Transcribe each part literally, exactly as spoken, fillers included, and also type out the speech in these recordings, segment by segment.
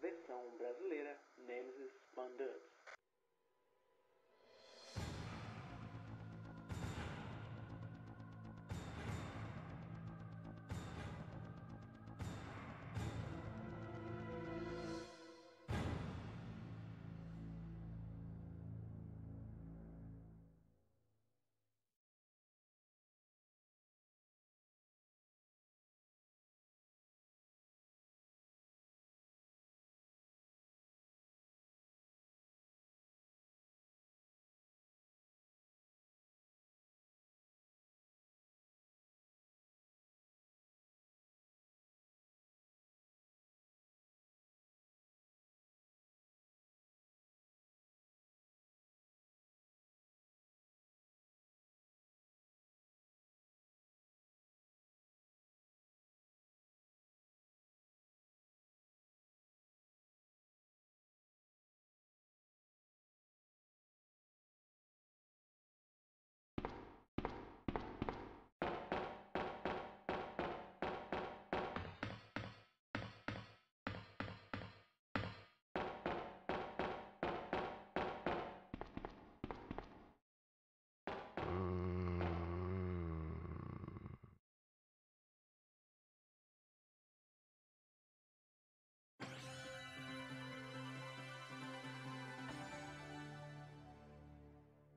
Versão brasileira, Nemesis Pandubs.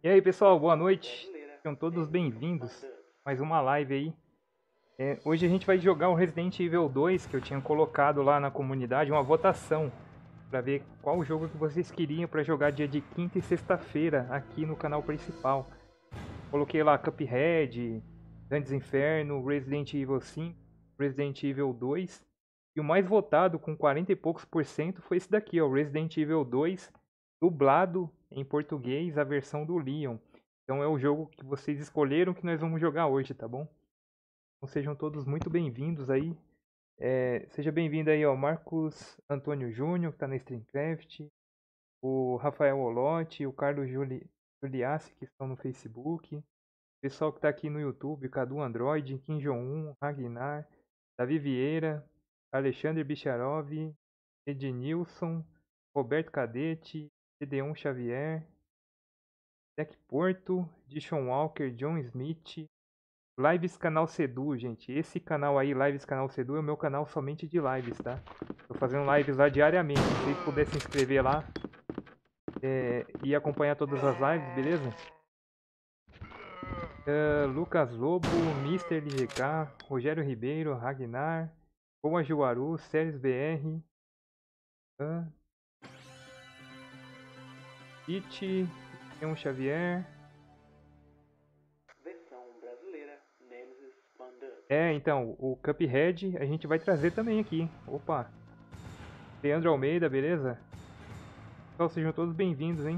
E aí pessoal, boa noite, sejam todos bem-vindos a mais uma live aí. É, hoje a gente vai jogar o Resident Evil dois, que eu tinha colocado lá na comunidade, uma votação para ver qual jogo que vocês queriam para jogar dia de quinta e sexta-feira aqui no canal principal. Coloquei lá Cuphead, Dantes Inferno, Resident Evil cinco, Resident Evil dois. E o mais votado, com quarenta e poucos por cento, foi esse daqui, ó, Resident Evil dois, dublado em português, a versão do Leon. Então é o jogo que vocês escolheram que nós vamos jogar hoje, tá bom? Então sejam todos muito bem-vindos aí. É, seja bem-vindo aí ao Marcos Antônio Júnior, que está na Streamcraft. O Rafael Olotti, o Carlos Juli, Juliassi, que estão no Facebook. O pessoal que está aqui no YouTube, Cadu Android, Kim Jong-un, Ragnar, Davi Vieira, Alexandre Bicharov, Ednilson, Roberto Cadete, Gedeon Xavier, Jack Porto, Dishon Walker, John Smith, Lives Canal Ceduh, gente. Esse canal aí, Lives Canal Ceduh, é o meu canal somente de lives, tá? Tô fazendo lives lá diariamente. Se vocês pudessem se inscrever lá é, e acompanhar todas as lives, beleza? Uh, Lucas Lobo, mister L G K, Rogério Ribeiro, Ragnar, Boa Juaru, Séries B R, uh, Iti, Leon Xavier. Versão brasileira, Nemesis Pandubs. É, então, o Cuphead a gente vai trazer também aqui. Opa! Leandro Almeida, beleza? Pessoal, sejam todos bem-vindos, hein?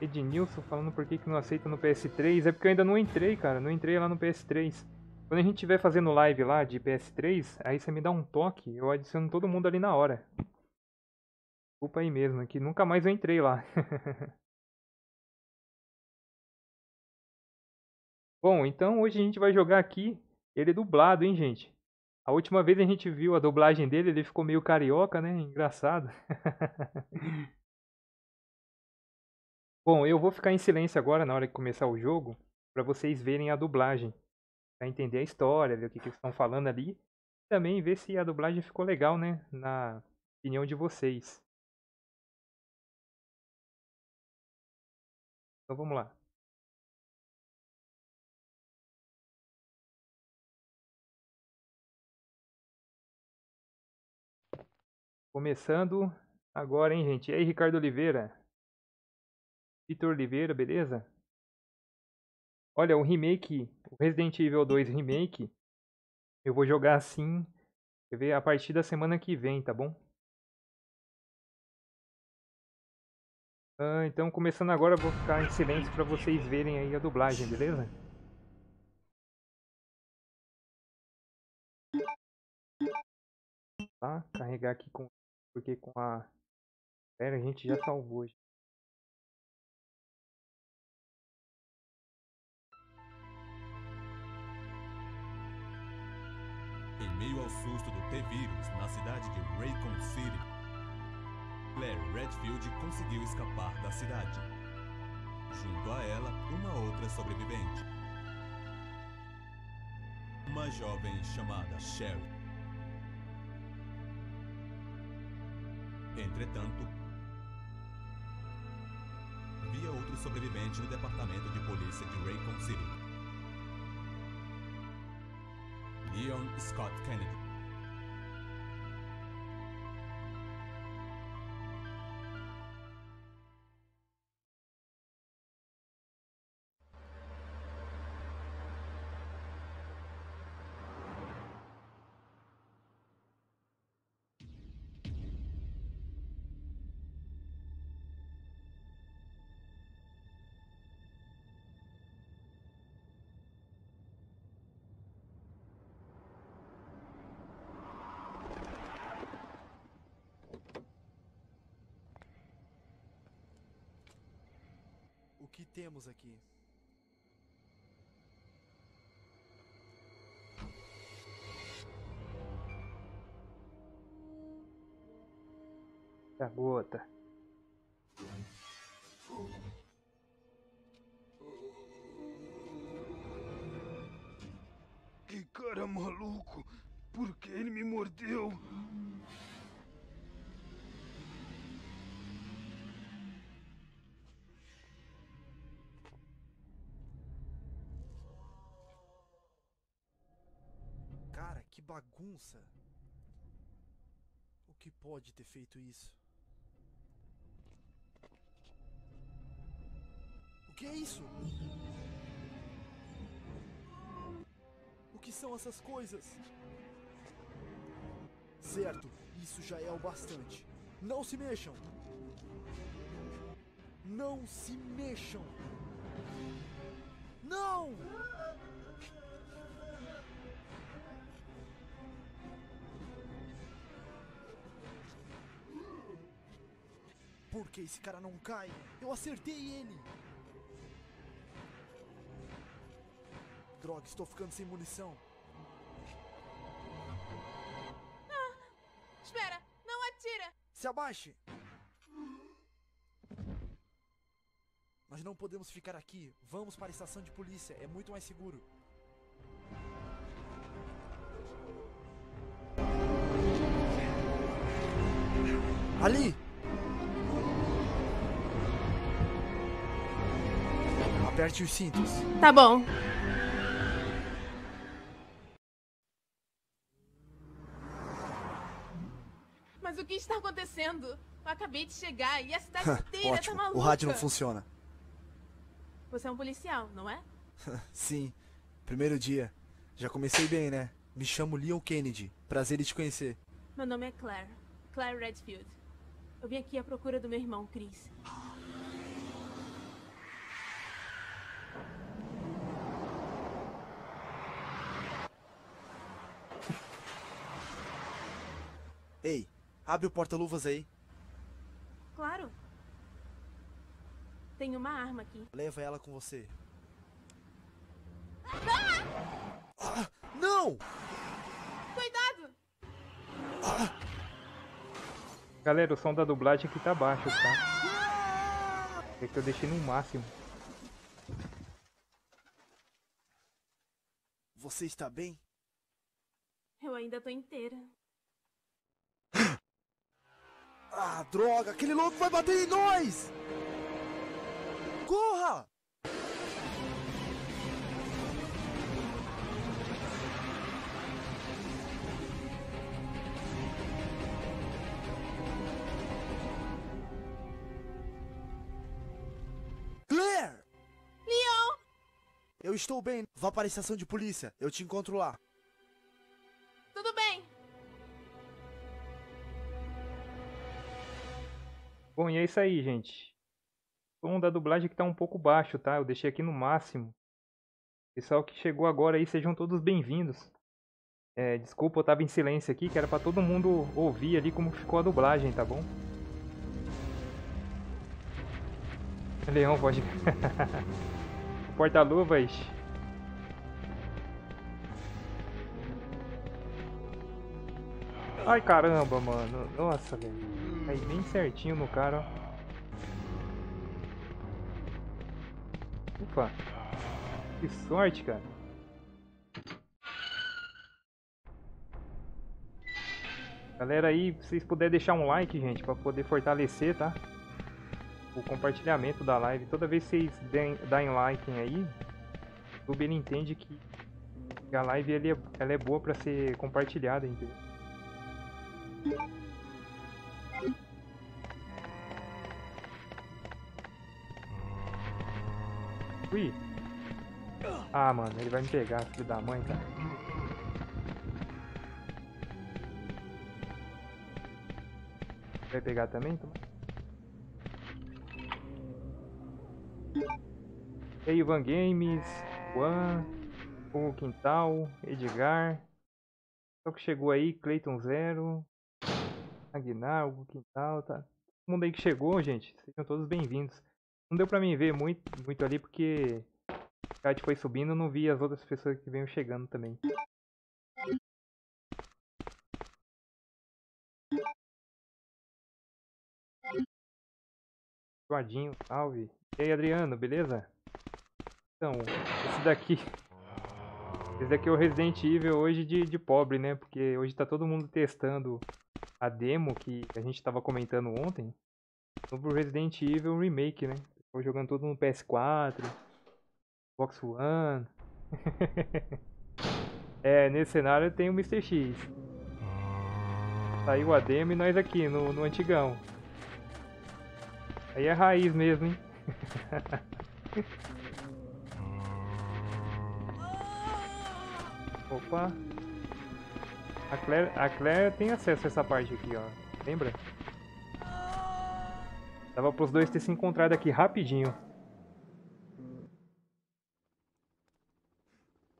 Ednilson falando por que, que não aceita no P S três. É porque eu ainda não entrei, cara. Não entrei lá no P S três. Quando a gente estiver fazendo live lá de P S três, aí você me dá um toque, eu adiciono todo mundo ali na hora. Desculpa aí mesmo, que nunca mais eu entrei lá. Bom, então hoje a gente vai jogar aqui. Ele é dublado, hein, gente? A última vez a gente viu a dublagem dele, ele ficou meio carioca, né? Engraçado. Bom, eu vou ficar em silêncio agora na hora que começar o jogo, para vocês verem a dublagem, para entender a história, ver o que, que eles estão falando ali. E também ver se a dublagem ficou legal, né? Na opinião de vocês. Então vamos lá. Começando agora, hein, gente? E aí, Ricardo Oliveira? Vitor Oliveira, beleza? Olha, o remake, o Resident Evil dois Remake, eu vou jogar assim, eu ver a partir da semana que vem, tá bom? Ah, então, começando agora, eu vou ficar em silêncio para vocês verem aí a dublagem, beleza? Tá, carregar aqui com porque com a Pera, a gente já salvou. Em meio ao susto do T-vírus na cidade de Raccoon City, Claire Redfield conseguiu escapar da cidade. Junto a ela, uma outra sobrevivente, uma jovem chamada Sherry. Entretanto, havia outro sobrevivente no departamento de polícia de Raccoon City, Leon Scott Kennedy. O que temos aqui? A gota. Que cara maluco! Por que ele me mordeu? Que bagunça! O que pode ter feito isso? O que é isso? O que são essas coisas? Certo, isso já é o bastante. Não se mexam! Não se mexam! Não! Por que esse cara não cai? Eu acertei ele! Droga, estou ficando sem munição. Ah, espera, não atira! Se abaixe! Nós não podemos ficar aqui. Vamos para a estação de polícia, é muito mais seguro. Ali! Aperte os cintos. Tá bom. Mas o que está acontecendo? Eu acabei de chegar e a cidade inteira tá maluca. O rádio não funciona. Você é um policial, não é? Sim. Primeiro dia. Já comecei bem, né? Me chamo Leon Kennedy. Prazer em te conhecer. Meu nome é Claire. Claire Redfield. Eu vim aqui à procura do meu irmão, Chris. Ei, abre o porta-luvas aí. Claro. Tem uma arma aqui. Leva ela com você. Ah! Ah, não! Cuidado! Ah! Galera, o som da dublagem aqui tá baixo, tá? É que eu deixei no máximo. Você está bem? Eu ainda tô inteira. Ah, droga! Aquele louco vai bater em nós! Corra! Claire! Leon! Eu estou bem. Vá para a estação de polícia. Eu te encontro lá. Tudo bem. Bom, e é isso aí, gente. O som da dublagem que tá um pouco baixo, tá? Eu deixei aqui no máximo. Pessoal que chegou agora aí, sejam todos bem-vindos. É, desculpa, eu tava em silêncio aqui, que era pra todo mundo ouvir ali como ficou a dublagem, tá bom? Leão, pode... Porta-luvas. Ai, caramba, mano. Nossa, velho. Aí bem certinho no cara, ó. Ufa. Que sorte, cara. Galera aí, se vocês puderem deixar um like, gente, pra poder fortalecer, tá? O compartilhamento da live. Toda vez que vocês deem, deem like aí, o YouTube entende que a live ele é, ela é boa pra ser compartilhada, entendeu? Ui. Ah, mano, ele vai me pegar, filho da mãe, cara. Vai pegar também? E aí, Van Games, Juan, o Quintal, Edgar. Só que chegou aí, Cleiton Zero, Aguinar, o Quintal, tá? Todo mundo aí que chegou, gente, sejam todos bem-vindos. Não deu pra mim ver muito, muito ali porque o chat foi subindo, eu não vi as outras pessoas que vêm chegando também. Joadinho, salve. E aí, Adriano, beleza? Então, esse daqui... Esse daqui é o Resident Evil hoje de, de pobre, né? Porque hoje tá todo mundo testando a demo que a gente tava comentando ontem sobre o Resident Evil Remake, né? Tô jogando tudo no P S quatro, Xbox One... É, nesse cenário tem o mister X. Saiu a demo e nós aqui, no, no antigão. Aí é raiz mesmo, hein? Opa! A Claire, a Claire tem acesso a essa parte aqui, ó. Lembra? Dava pros dois ter se encontrado aqui rapidinho.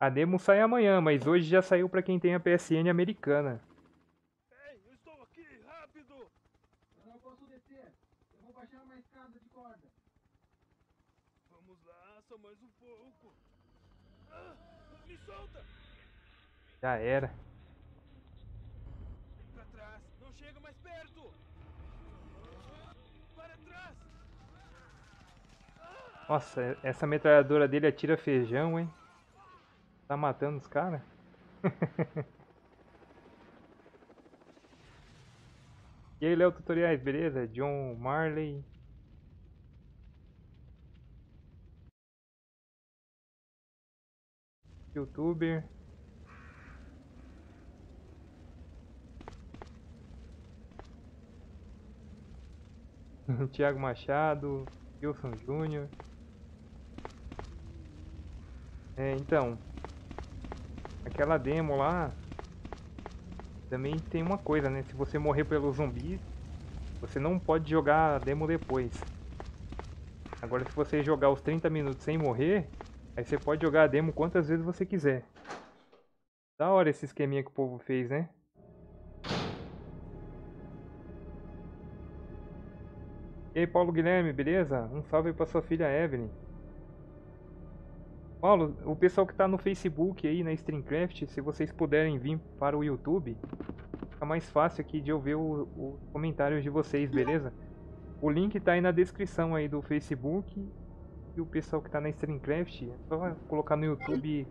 A demo sai amanhã, mas hoje já saiu pra quem tem a P S N americana. Mais um pouco. Ah, me solta. Já era. Para trás, não chega mais perto. Para trás. Nossa, essa metralhadora dele atira feijão, hein? Tá matando os caras? E aí, Léo Tutoriais, beleza? John Marley. Youtuber. Thiago Machado, Wilson Júnior. É, então, aquela demo lá também tem uma coisa, né? Se você morrer pelo zumbi, você não pode jogar a demo depois. Agora, se você jogar os trinta minutos sem morrer, aí você pode jogar a demo quantas vezes você quiser. Da hora esse esqueminha que o povo fez, né? E aí, Paulo Guilherme, beleza? Um salve aí pra sua filha Evelyn. Paulo, o pessoal que tá no Facebook aí, na Streamcraft, se vocês puderem vir para o YouTube, fica mais fácil aqui de eu ver os comentários de vocês, beleza? O link tá aí na descrição aí do Facebook. E o pessoal que tá na Streamcraft, é só colocar no YouTube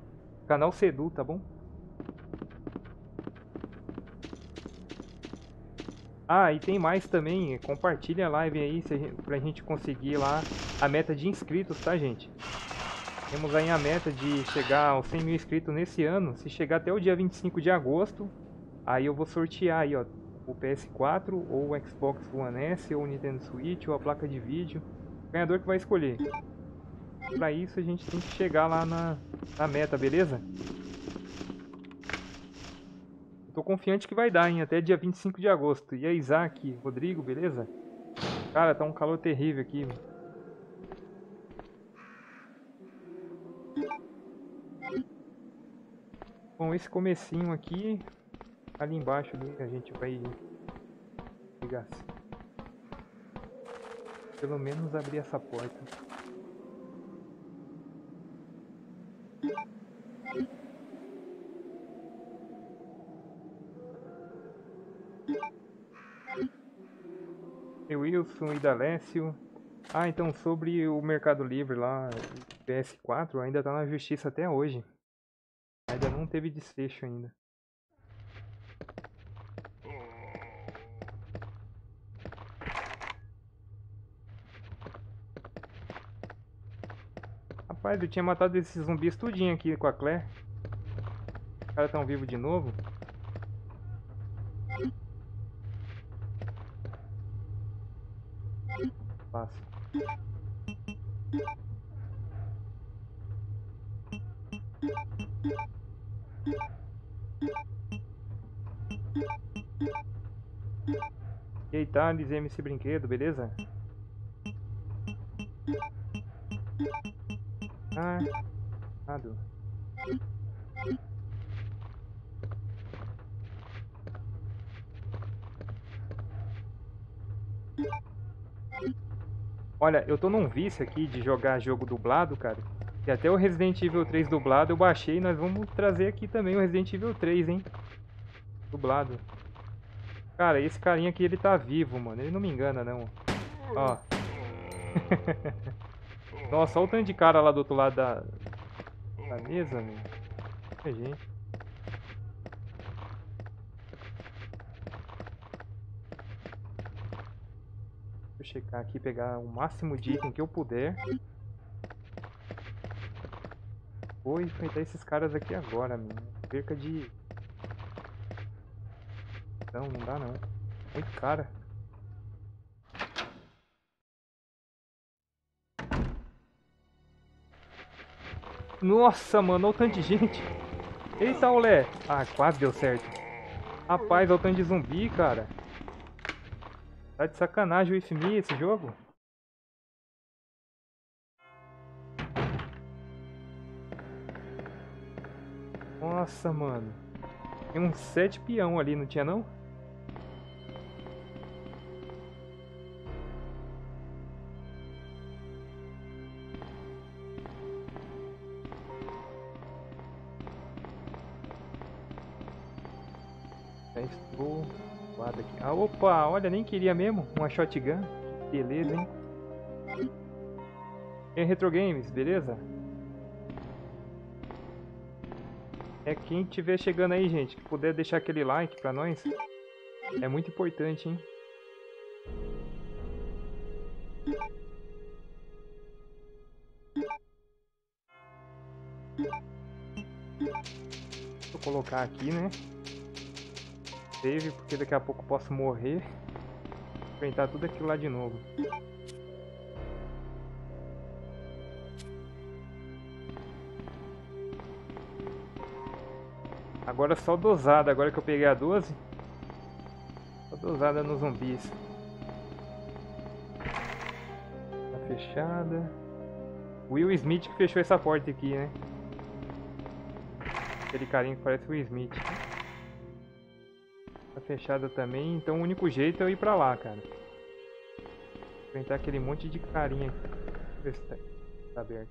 canal Ceduh, tá bom? Ah, e tem mais também, compartilha a live aí se a gente, pra gente conseguir lá a meta de inscritos, tá, gente? Temos aí a meta de chegar aos cem mil inscritos nesse ano. Se chegar até o dia vinte e cinco de agosto, aí eu vou sortear aí, ó, o P S quatro, ou o Xbox One S, ou o Nintendo Switch, ou a placa de vídeo. O ganhador que vai escolher. Pra isso a gente tem que chegar lá na, na meta, beleza? Eu tô confiante que vai dar, hein? Até dia vinte e cinco de agosto. E aí, Isaac, Rodrigo, beleza? Cara, tá um calor terrível aqui. Bom, esse comecinho aqui, ali embaixo a gente vai pegar assim. Pelo menos abrir essa porta. T-vírus, um Idalécio. Ah, então sobre o Mercado Livre lá, P S quatro, ainda tá na justiça até hoje. Ainda não teve desfecho ainda. Rapaz, eu tinha matado esses zumbis tudinho aqui com a Claire. Os caras tão vivos de novo. Fácil. E aí, Thales, M C Brinquedo, beleza? Ah, errado. Olha, eu tô num vício aqui de jogar jogo dublado, cara. E até o Resident Evil três dublado eu baixei. Nós vamos trazer aqui também o Resident Evil três, hein? Dublado. Cara, esse carinha aqui, ele tá vivo, mano. Ele não me engana, não. Ó. Nossa, olha o tanto de cara lá do outro lado da, da mesa, meu. Muita gente. Checar aqui, pegar o máximo de item que eu puder. Vou enfrentar esses caras aqui agora, mano. Perca de... Não, não dá não. Muito cara. Nossa, mano, olha o tanto de gente. Eita, olé. Ah, quase deu certo. Rapaz, olha o tanto de zumbi, cara. Tá de sacanagem o I F M I esse jogo? Nossa, mano. Tem uns sete peão ali, não tinha não? Já estou... Aqui. Ah, opa, olha, nem queria mesmo. Uma shotgun, beleza, hein? E Retro Games, beleza? É quem estiver chegando aí, gente, que puder deixar aquele like pra nós. É muito importante, hein? Vou colocar aqui, né? Porque daqui a pouco eu posso morrer. Enfrentar tudo aquilo lá de novo. Agora só dosada. Agora que eu peguei a doze, só dosada nos zumbis. Tá fechada. Will Smith que fechou essa porta aqui, né? Aquele carinha que parece o Will Smith. Tá fechada também, então o único jeito é eu ir pra lá, cara. Enfrentar aquele monte de carinha aqui. Deixa eu ver se tá, tá aberto.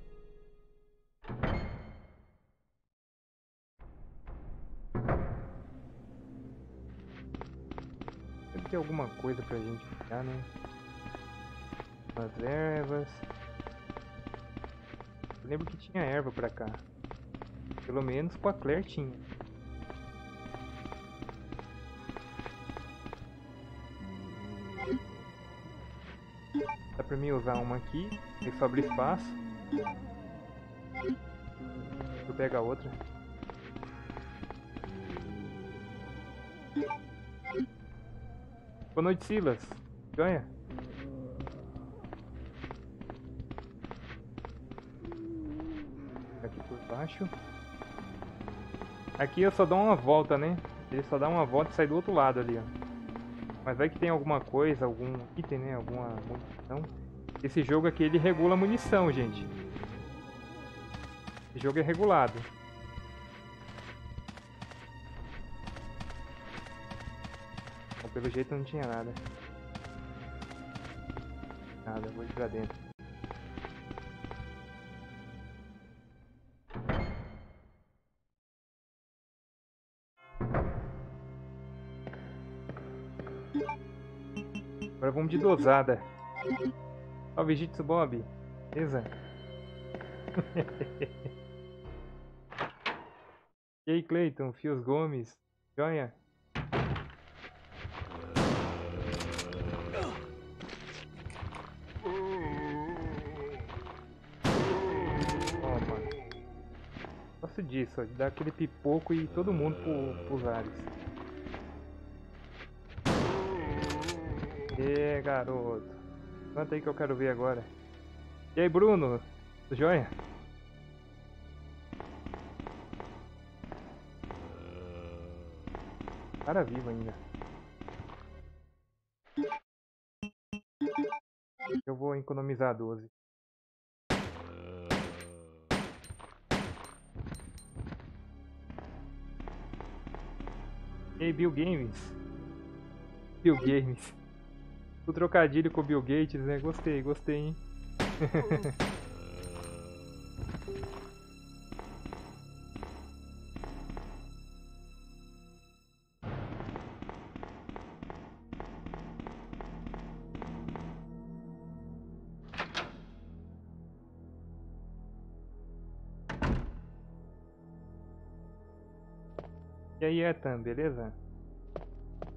Deve ter alguma coisa pra gente ficar, né? Umas ervas. Eu lembro que tinha erva pra cá. Pelo menos com a Claire tinha. Dá pra mim usar uma aqui, e só abrir espaço. Eu pego a outra. Boa noite, Silas. Ganha. Aqui por baixo. Aqui eu só dou uma volta, né? Ele só dá uma volta e sai do outro lado ali, ó. Mas vai que tem alguma coisa, algum item, né? Alguma munição. Esse jogo aqui, ele regula a munição, gente. Esse jogo é regulado. Bom, pelo jeito não tinha nada. Nada, vou ir pra dentro. Agora vamos de dosada. Salve, Jitsu Bob. Beleza? E aí, Cleiton, Fios Gomes, joia? Toma. Gosto disso, ó, de dar aquele pipoco e todo mundo pro, pros ares. E garoto, levanta aí que eu quero ver agora. E aí, Bruno, joia? Cara vivo ainda. Eu vou economizar doze. Ei, Bill Games. Bill Games. O trocadilho com o Bill Gates, né? Gostei, gostei, hein? E aí, Ethan, beleza?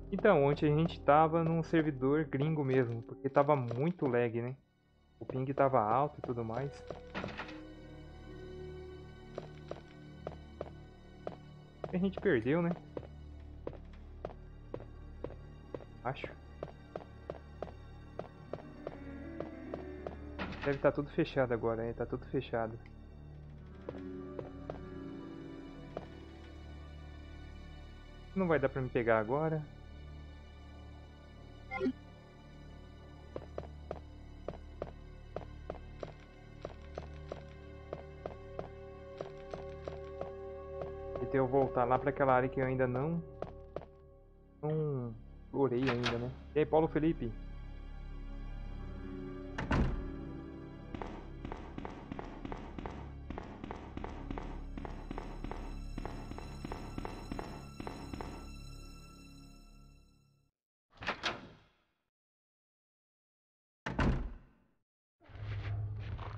Então, ontem a gente tava num servidor gringo mesmo, porque tava muito lag, né? O ping tava alto e tudo mais. E a gente perdeu, né? Acho. Deve estar tudo fechado agora, né? Tá tudo fechado. Não vai dar pra me pegar agora. Então eu voltar lá pra aquela área que eu ainda não... Não... Explorei ainda, né? E aí, Paulo Felipe?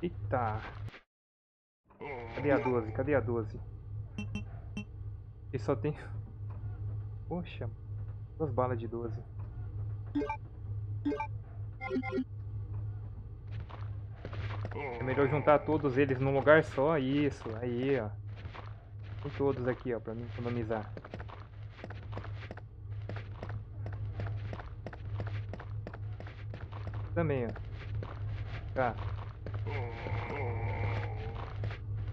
Eita! Cadê a doze? Cadê a doze? E só tem... Poxa! Duas balas de doze. É melhor juntar todos eles num lugar só. Isso! Aí, ó. Com todos aqui, ó. Pra mim economizar. Também, ó. Tá.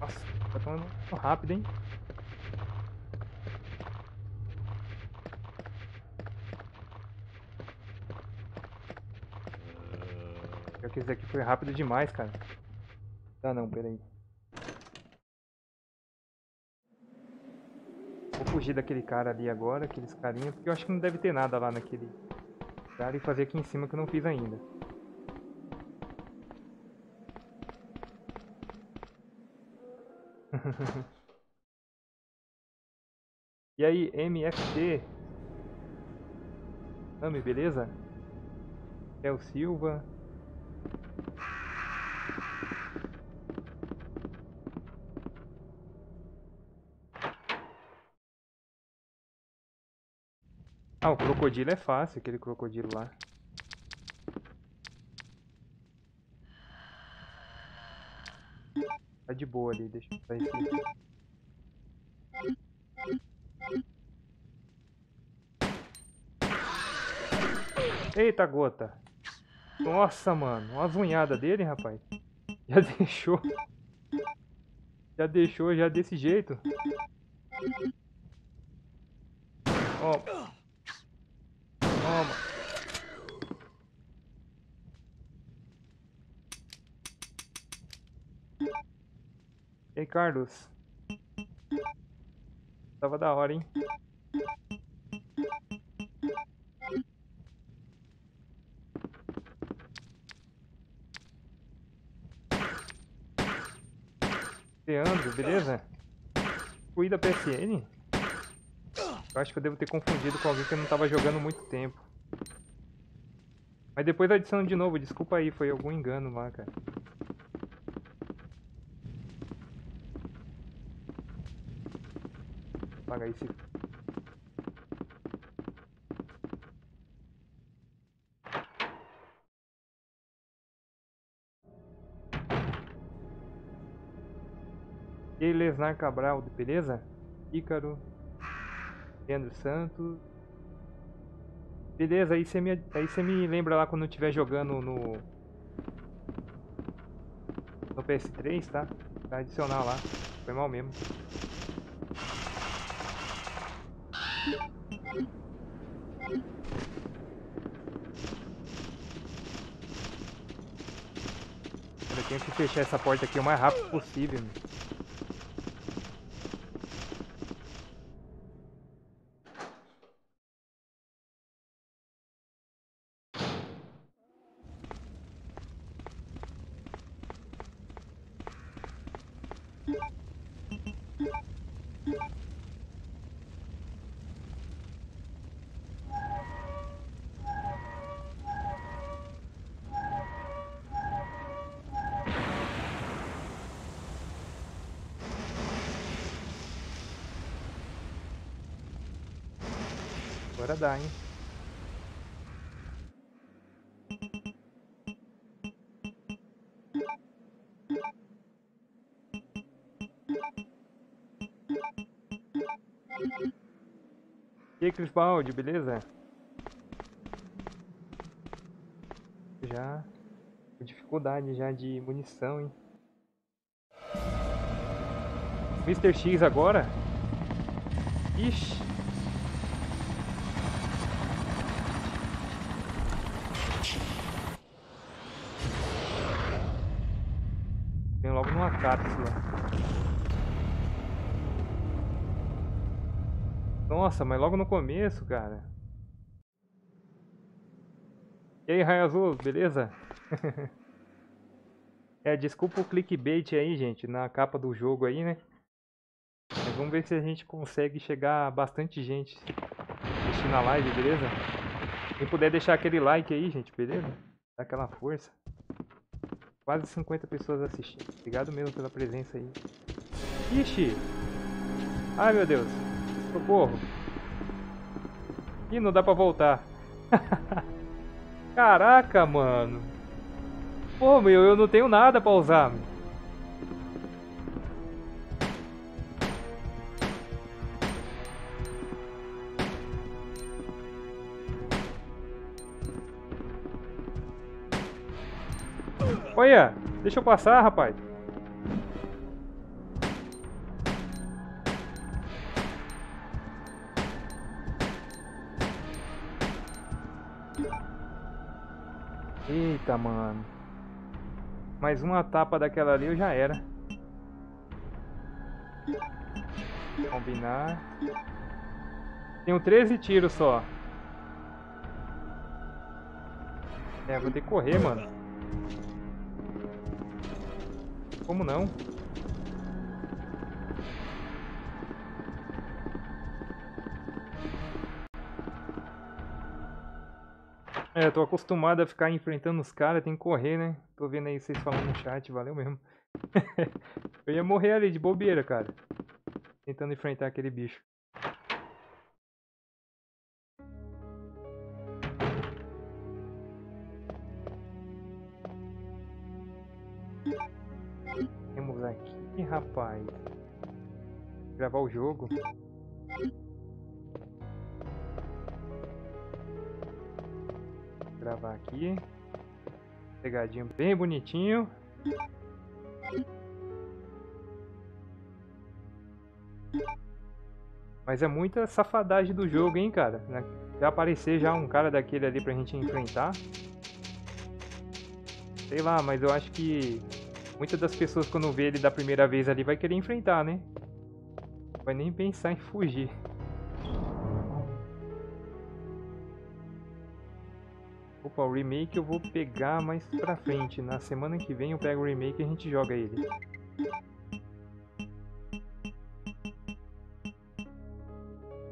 Nossa, tá tão rápido, hein? Pior que esse daqui foi rápido demais, cara. Tá, não, peraí. Vou fugir daquele cara ali agora, aqueles carinhas, porque eu acho que não deve ter nada lá naquele cara, e fazer aqui em cima que eu não fiz ainda. E aí, M F T? Ami, beleza? Léo Silva. Ah, o crocodilo é fácil, aquele crocodilo lá. Tá de boa ali, deixa eu sair aqui. Eita, gota! Nossa, mano, uma zunhada dele, rapaz. Já deixou. Já deixou, já desse jeito. Ó. Toma. E aí, Carlos? Tava da hora, hein? Leandro, beleza? Cuida P S N? Eu acho que eu devo ter confundido com alguém que eu não tava jogando há muito tempo. Mas depois adiciono de novo, desculpa aí, foi algum engano lá, cara. Vou apagar esse... E aí, Lesnar Cabral, beleza? Ícaro, Leandro Santos. Beleza, aí você me, aí você me lembra lá quando eu estiver jogando no, no P S três, tá? Pra adicionar lá, foi mal mesmo. Eu tenho que fechar essa porta aqui o mais rápido possível, meu. Agora dá, hein? E aí, Crisbaldi, beleza? Já... Com dificuldade já de munição, hein? mister X agora? Ixi! Nossa, mas logo no começo, cara. E aí, Raio Azul, beleza? É, desculpa o clickbait aí, gente, na capa do jogo aí, né? Mas vamos ver se a gente consegue chegar bastante gente assistindo a live, beleza? Quem puder deixar aquele like aí, gente, beleza? Dá aquela força. Quase cinquenta pessoas assistindo. Obrigado mesmo pela presença aí. Ixi! Ai, meu Deus. Socorro. Ih, não dá pra voltar. Caraca, mano. Pô, meu, eu não tenho nada pra usar. Meu. Olha, deixa eu passar, rapaz. Eita, mano. Mais uma tapa daquela ali eu já era. Combinar. Tenho treze tiros só. É, vou ter que correr, mano. Como não? É, eu tô acostumado a ficar enfrentando os caras, tem que correr, né? Tô vendo aí vocês falando no chat, valeu mesmo. Eu ia morrer ali de bobeira, cara. Tentando enfrentar aquele bicho. Temos aqui, rapaz. Gravar o jogo. Gravar aqui. Pegadinho bem bonitinho. Mas é muita safadagem do jogo, hein, cara. Já aparecer já um cara daquele ali pra gente enfrentar. Sei lá, mas eu acho que... muitas das pessoas quando vê ele da primeira vez ali vai querer enfrentar, né? Vai nem pensar em fugir. Opa, o remake eu vou pegar mais pra frente. Na semana que vem eu pego o remake e a gente joga ele.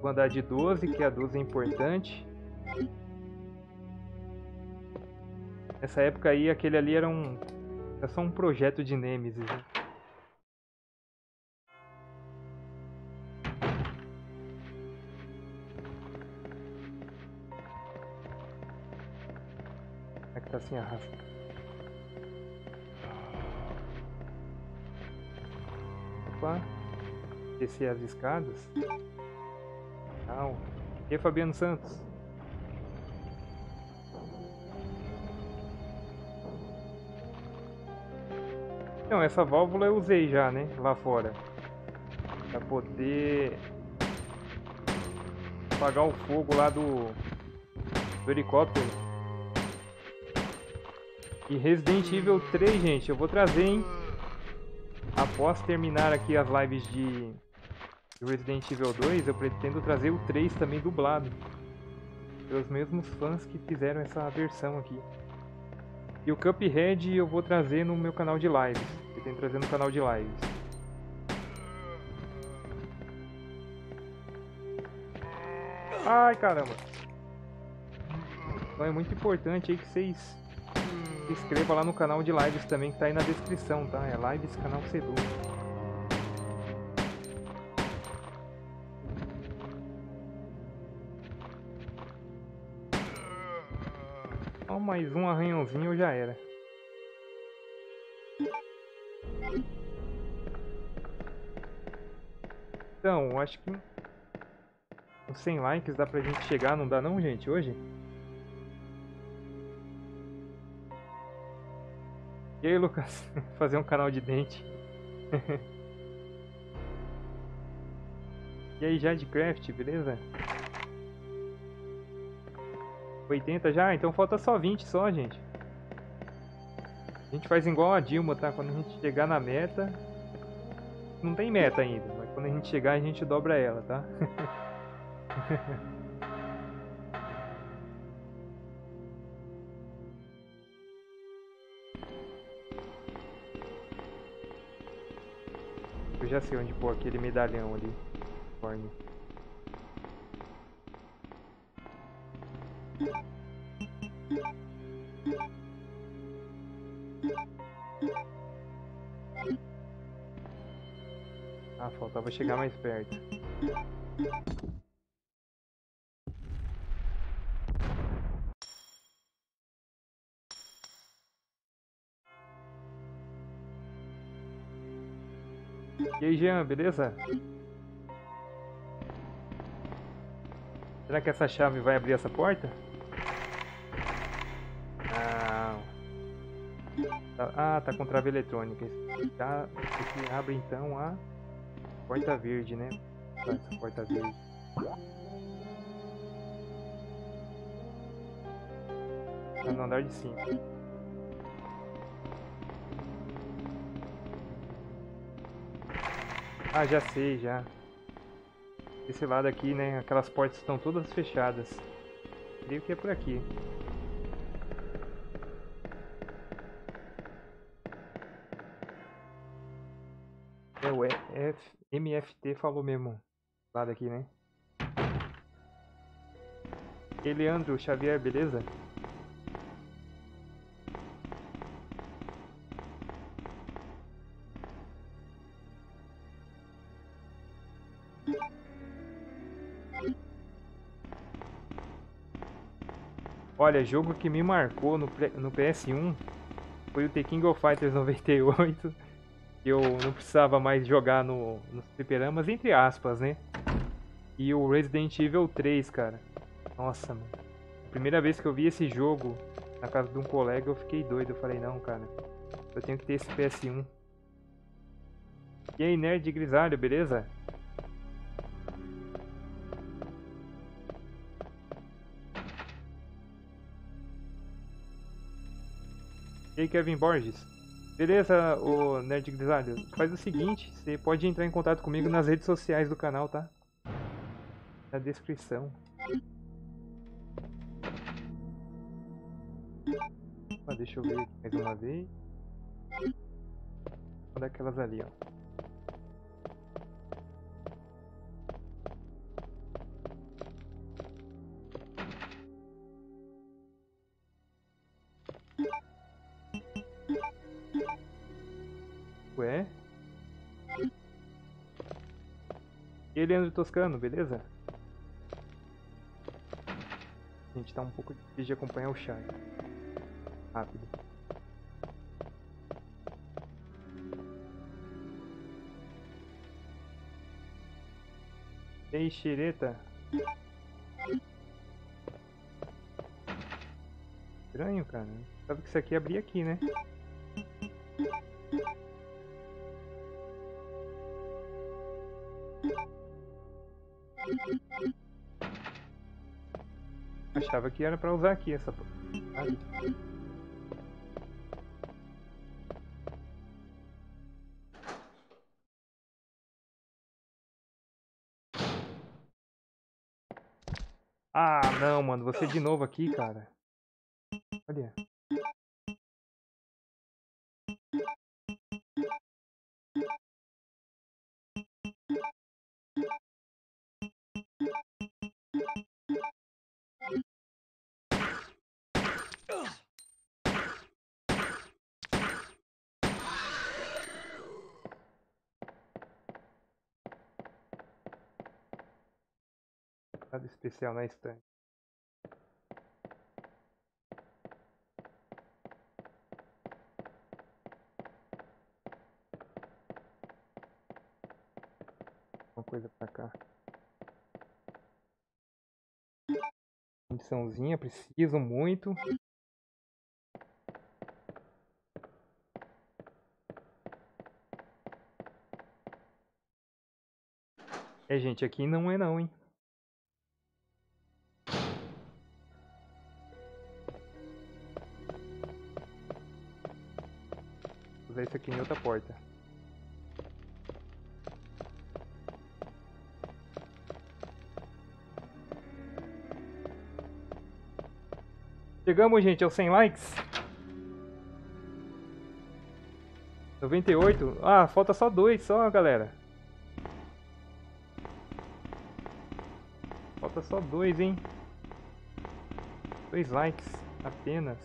Vou andar de doze, que a doze é importante. Nessa época aí, aquele ali era um... Era só um projeto de Nemesis, né? Como é que tá assim a raça? Opa! Descer as escadas? Calma. E aí, Fabiano Santos? Então, essa válvula eu usei já, né? Lá fora. Pra poder apagar o fogo lá do, do helicóptero. E Resident Evil três, gente, eu vou trazer, hein? Após terminar aqui as lives de Resident Evil dois, eu pretendo trazer o três também dublado. Pelos mesmos fãs que fizeram essa versão aqui. E o Cuphead eu vou trazer no meu canal de lives. Eu tenho que trazer no canal de lives. Ai, caramba! Então é muito importante aí que vocês se inscrevam lá no canal de lives também, que tá aí na descrição, tá? É Lives Canal Ceduh. Mais um arranhãozinho eu já era. Então, acho que os cem likes dá pra gente chegar, não dá não, gente, hoje? E aí, Lucas? Fazer um canal de dente. E aí, Jadecraft, beleza? oitenta já? Então falta só vinte só, gente. A gente faz igual a Dilma, tá? Quando a gente chegar na meta... Não tem meta ainda, mas quando a gente chegar a gente dobra ela, tá? Eu já sei onde pôr aquele medalhão ali. Ah, faltava chegar mais perto. E aí, Jean, beleza? Será que essa chave vai abrir essa porta? Ah, tá com trava eletrônica. Tá, esse aqui abre então a porta verde, né? Essa porta verde. Tá no andar de cima. Ah, já sei, já. Esse lado aqui, né? Aquelas portas estão todas fechadas. Creio que é por aqui. M F T falou mesmo lá daqui, né? E Leandro Xavier, beleza? Olha, jogo que me marcou no, no P S um foi o The King of Fighters noventa e oito. Eu não precisava mais jogar no, nos fliperamas, entre aspas, né? E o Resident Evil três, cara. Nossa, mano. Primeira vez que eu vi esse jogo na casa de um colega, eu fiquei doido. Eu falei, não, cara. Eu tenho que ter esse P S um. E aí, Nerd Grisalho, beleza? E aí, Kevin Borges? Beleza, ô Nerd Grisalho? Faz o seguinte, você pode entrar em contato comigo nas redes sociais do canal, tá? Na descrição. Ah, deixa eu ver aqui mais uma vez. Uma daquelas ali, ó. E aí, Leandro Toscano, beleza? A gente tá um pouco difícil de acompanhar o chat. Rápido. Ei, xereta. Estranho, cara. Sabe que isso aqui abria aqui, né? Achava que era pra usar aqui essa porra. Ah, não, mano. Você de novo aqui, cara. Olha. Nada especial na estante. Uma coisa pra cá. Missãozinha, preciso muito. É, gente, aqui não é não, hein? Vou usar isso aqui em outra porta. Chegamos, gente, aos cem likes. noventa e oito. Ah, falta só dois, só, galera. Falta só dois, hein? Dois likes apenas.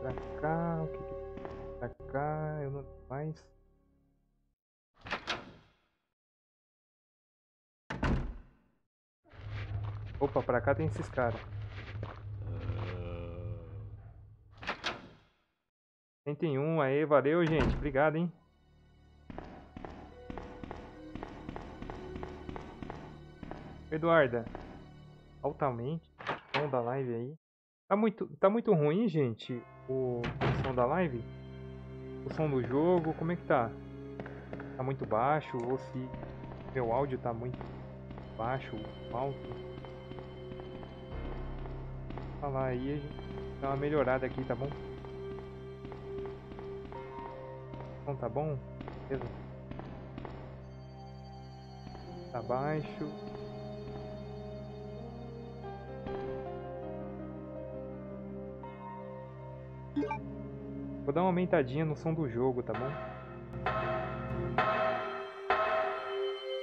Pra cá, o que que... Pra cá, eu não mais. Opa, pra cá tem esses caras. cento e um, aí, valeu, gente. Obrigado, hein. Eduarda, altamente. Som da live aí. Tá muito, tá muito ruim, gente. O, o som da live? O som do jogo, como é que tá? Tá muito baixo? Ou se meu áudio tá muito baixo, alto? Falar aí, a gente dá uma melhorada aqui, tá bom? Então tá bom? Beleza. Tá baixo. Vou dar uma aumentadinha no som do jogo, tá bom?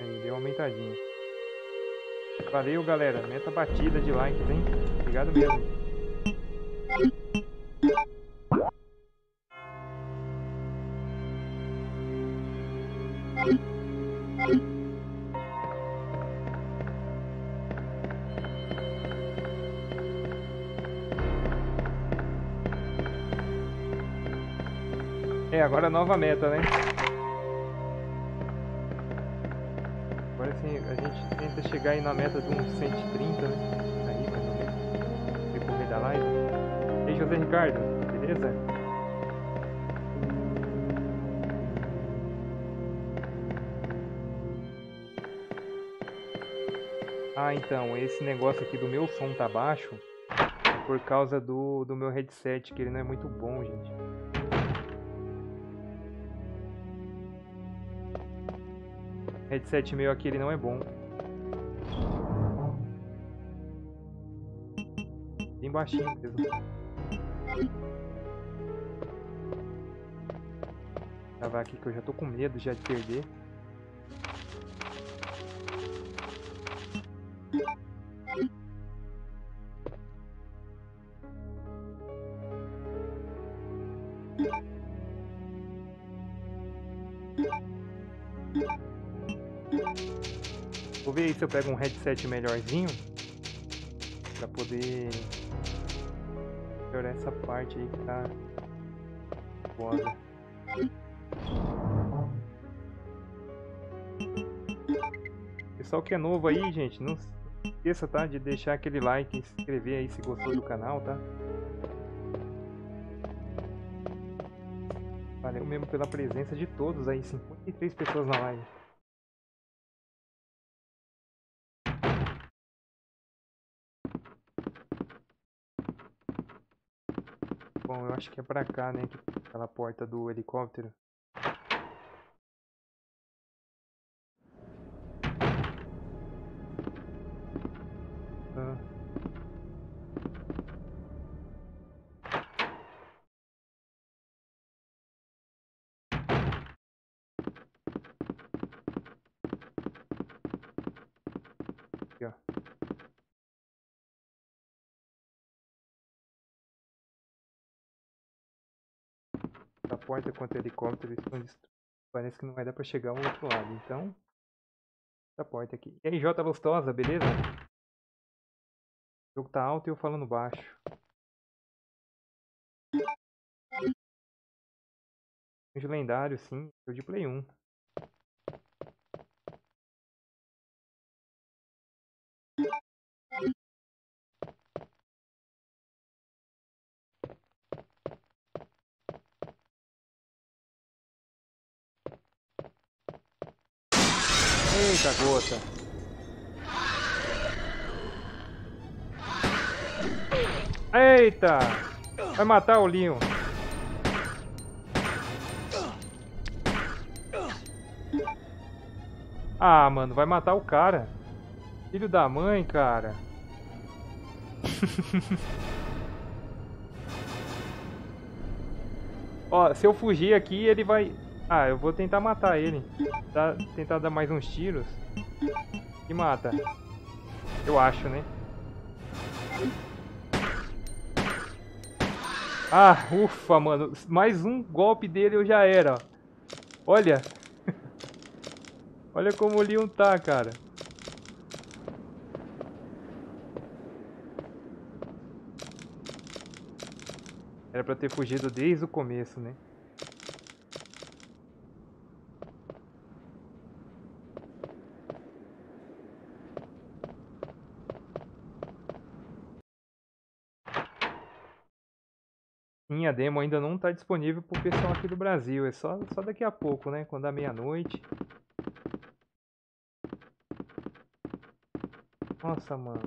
Aí, deu uma aumentadinha. Valeu, galera. Meta batida de likes, hein? Obrigado mesmo. Agora nova meta, né? Agora sim, a gente tenta chegar aí na meta de uns cento e trinta, né? Aí, mais ou menos. Decorrer da live. E aí, José Ricardo, beleza? Ah, então, esse negócio aqui do meu som tá baixo por causa do, do meu headset, que ele não é muito bom, gente. Headset meu aqui, ele não é bom. Bem baixinho mesmo. Vou gravar aqui que eu já tô com medo já de perder. Vou ver aí se eu pego um headset melhorzinho pra poder melhorar essa parte aí que tá foda. Pessoal que é novo aí, gente, não se esqueça, tá, de deixar aquele like e se inscrever aí se gostou do canal, tá? Valeu mesmo pela presença de todos aí, cinquenta e três pessoas na live. Bom, eu acho que é pra cá, né? Aquela porta do helicóptero. Ah. A porta contra o helicóptero estão destruídos. Parece que não vai dar pra chegar ao outro lado. Então, essa porta aqui. E aí, J Lustosa, beleza? O jogo tá alto e eu falando baixo. Anjo lendário, sim. Eu de Play um. Eita gota! Eita! Vai matar o Leon! Ah, mano, vai matar o cara! Filho da mãe, cara! Ó, se eu fugir aqui, ele vai... Ah, eu vou tentar matar ele. Dá, tentar dar mais uns tiros. E mata. Eu acho, né? Ah, ufa, mano. Mais um golpe dele eu já era. Olha. Olha como o Leon tá, cara. Era pra ter fugido desde o começo, né? Minha demo ainda não está disponível para o pessoal aqui do Brasil, é só, só daqui a pouco, né? Quando dá meia-noite. Nossa, mano.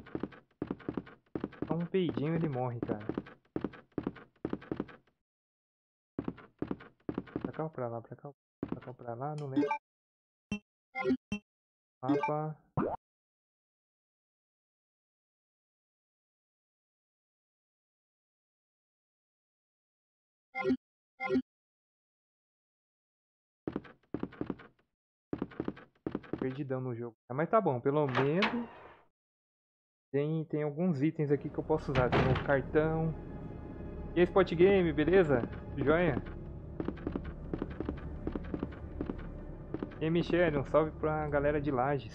Só um peidinho ele morre, cara. Pra cá ou pra lá? Pra cá ou pra, cá, pra lá? Não lembro. Mapa. Perdidão no jogo. Mas tá bom, pelo menos tem, tem alguns itens aqui que eu posso usar. Tem um cartão. E aí, Spot Game, beleza? Joia? E aí, Michele, um salve pra galera de Lages.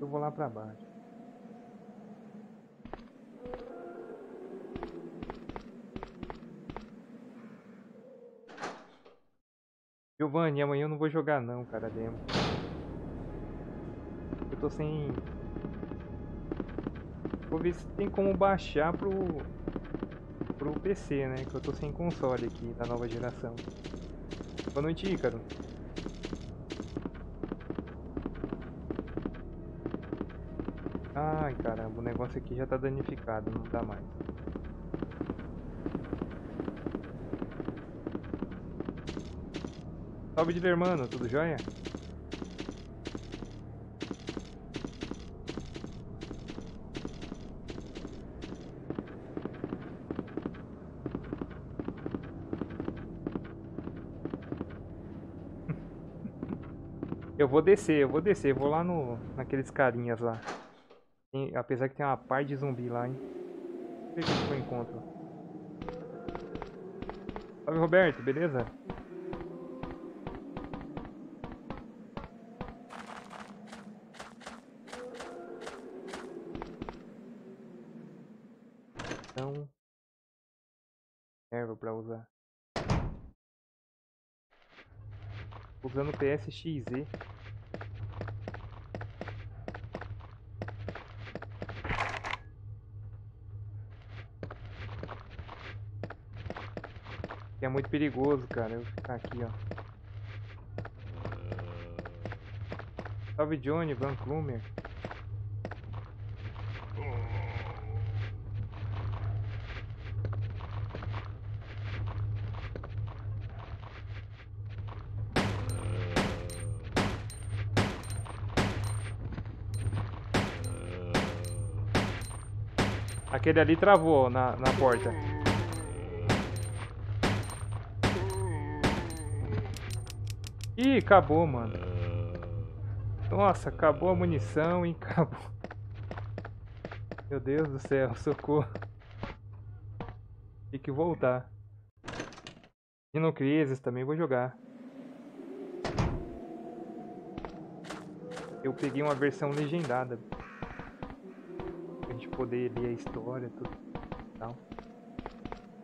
Eu vou lá pra baixo. Giovanni, amanhã eu não vou jogar não, cara, demo. Eu tô sem... Vou ver se tem como baixar pro... pro P C, né? Que eu tô sem console aqui, da nova geração. Boa noite, Ícaro. Ai, caramba, o negócio aqui já tá danificado, não dá mais. Salve, Dilermano, tudo jóia? Eu vou descer, eu vou descer, vou lá no naqueles carinhas lá. Tem, apesar que tem uma parte de zumbi lá, hein? O que eu encontro? Salve, Roberto, beleza? Então... erva pra usar. Usando o P S X Z. É muito perigoso, cara, eu vou ficar aqui, ó. Salve, Johnny, Van Clumer. Aquele ali travou na, na porta. Ih, acabou, mano. Nossa, acabou a munição, hein? Acabou. Meu Deus do céu, socorro. Tem que voltar. Dino Crisis também vou jogar. Eu peguei uma versão legendada. Pra gente poder ler a história e tudo. Tal.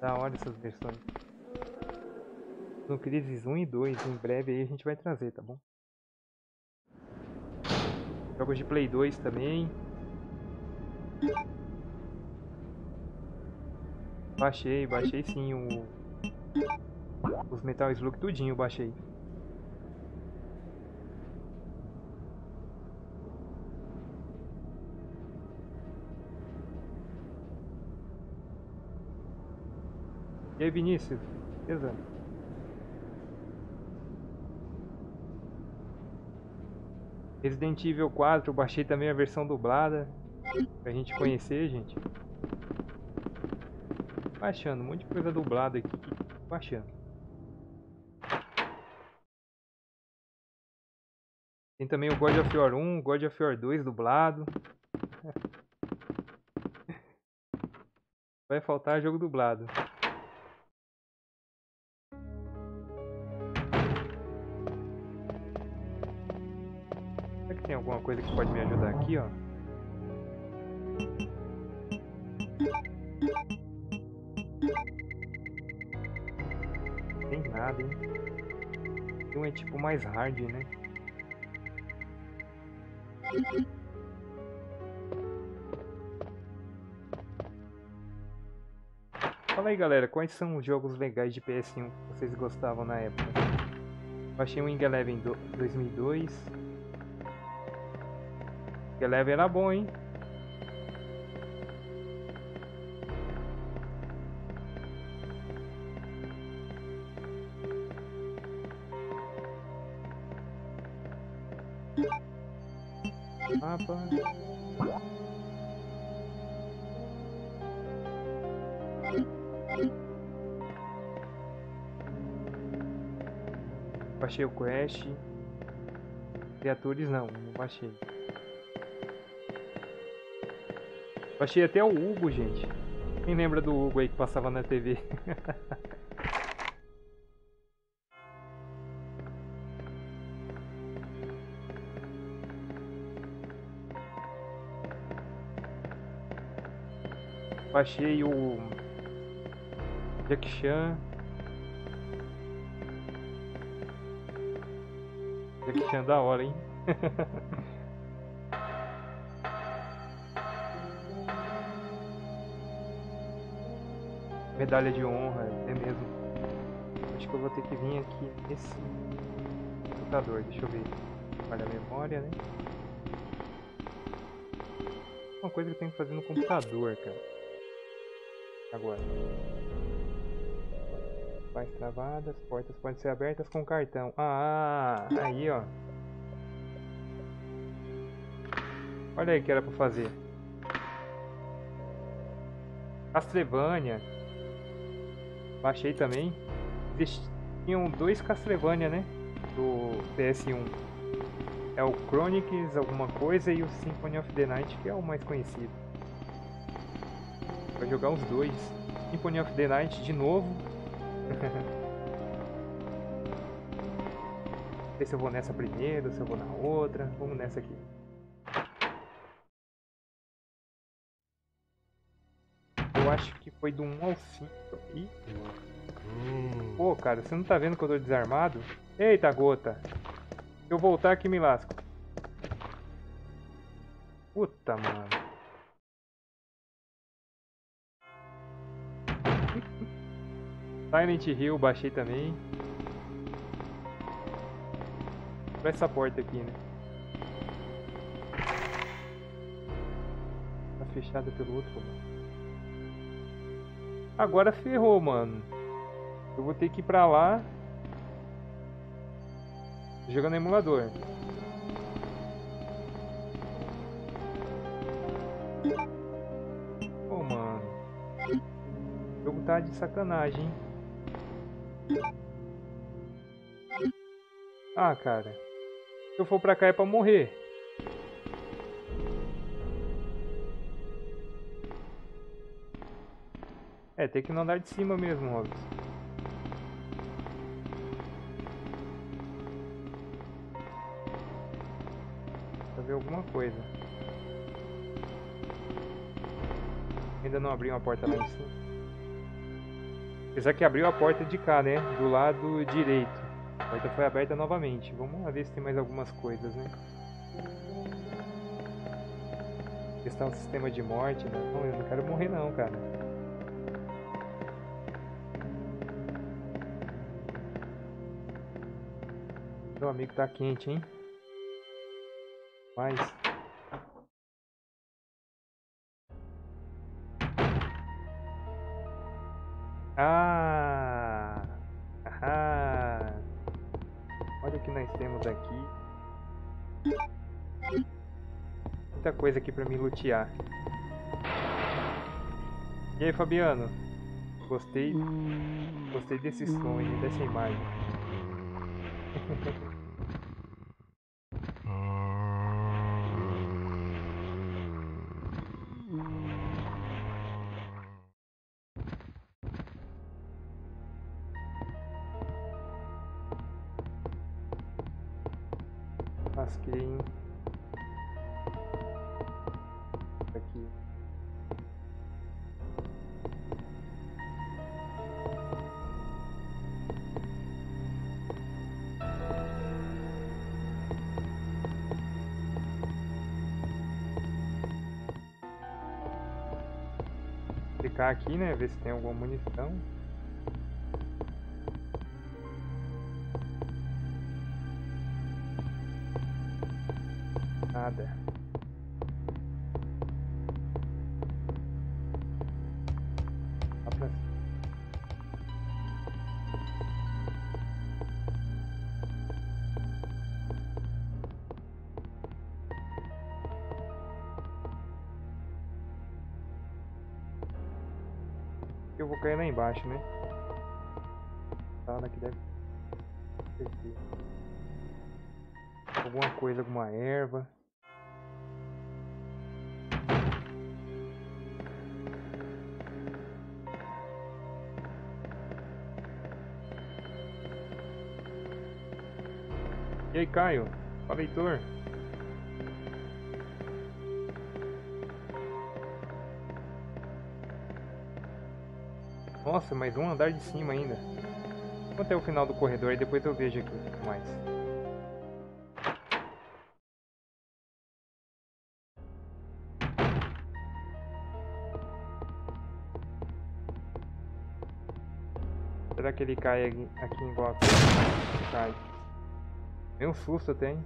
Da hora essas versões. No Crisis um e dois, em breve aí a gente vai trazer, tá bom? Jogos de Play dois também. Baixei, baixei sim o... os Metal Slug tudinho, baixei. E aí, Vinícius? Beleza? Resident Evil quatro, eu baixei também a versão dublada, pra gente conhecer, gente. Baixando, um monte de coisa dublada aqui, baixando. Tem também o God of War um, God of War dois dublado. Vai faltar jogo dublado. Tem alguma coisa que pode me ajudar aqui, ó. Não tem nada, hein? Então é tipo mais hard, né? Fala aí, galera, quais são os jogos legais de P S um que vocês gostavam na época? Baixei o Wing Eleven em dois mil e dois. Porque leve era bom, hein? Mapa. Baixei o Quest. Criaturas não, não baixei. Baixei até o Hugo, gente. Quem lembra do Hugo aí que passava na T V? Baixei o Jack Chan. Jack Chan da hora, hein? Medalha de honra, é mesmo. Acho que eu vou ter que vir aqui nesse computador, deixa eu ver. Olha a memória, né? Uma coisa que eu tenho que fazer no computador, cara. Agora. Pais travadas, portas podem ser abertas com cartão. Ah, aí ó. Olha aí o que era pra fazer. Castlevania. Baixei também. Tinham dois Castlevania, né? Do P S um. é o Chronicles alguma coisa e o Symphony of the Night, que é o mais conhecido. Vai jogar os dois. Symphony of the Night de novo. Não sei se eu vou nessa primeiro, se eu vou na outra. Vamos nessa aqui. Eu acho que foi do um ao cinco. Ih. Pô, cara, você não tá vendo que eu tô desarmado? Eita gota! Se eu voltar aqui me lasco. Puta, mano. Silent Hill, baixei também. Pra essa porta aqui, né? Tá fechada pelo outro, mano. Agora ferrou, mano. Eu vou ter que ir pra lá. Jogando emulador. Pô, mano. O jogo tá de sacanagem, hein? Ah, cara. Se eu for pra cá é pra morrer. É, tem que não andar de cima mesmo, Robson. Fazer alguma coisa. Ainda não abriu uma porta lá em cima. Apesar que abriu a porta de cá, né? Do lado direito. A porta foi aberta novamente. Vamos lá ver se tem mais algumas coisas, né? Testar um sistema de morte, né? Não, eu não quero morrer não, cara. Meu amigo tá quente, hein? Mas... Ah! Ah! Olha o que nós temos aqui. Muita coisa aqui pra me lutear. E aí, Fabiano? Gostei... Gostei desse som e dessa imagem. Masquei aqui. Clicar aqui, né? Ver se tem alguma munição. Nada. Lá pra cima. Eu vou cair lá embaixo, né? Tá, daqui deve perder. Alguma coisa, alguma erva. E aí, Caio? Fala, Heitor. Nossa, mais um andar de cima ainda. Vou até o final do corredor e depois eu vejo aqui mais. Será que ele cai aqui, aqui em volta? Cai. Deu um susto até, hein?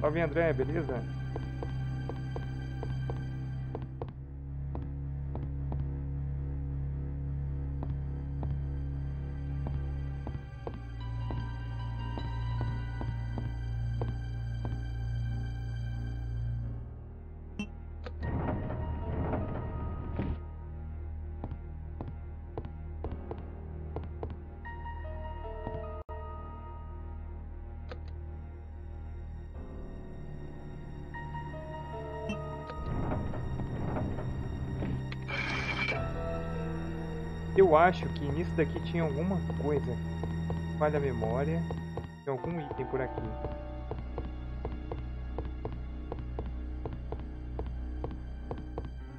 Salve, André, beleza? Eu acho que nisso daqui tinha alguma coisa. Falha a memória. Tem algum item por aqui.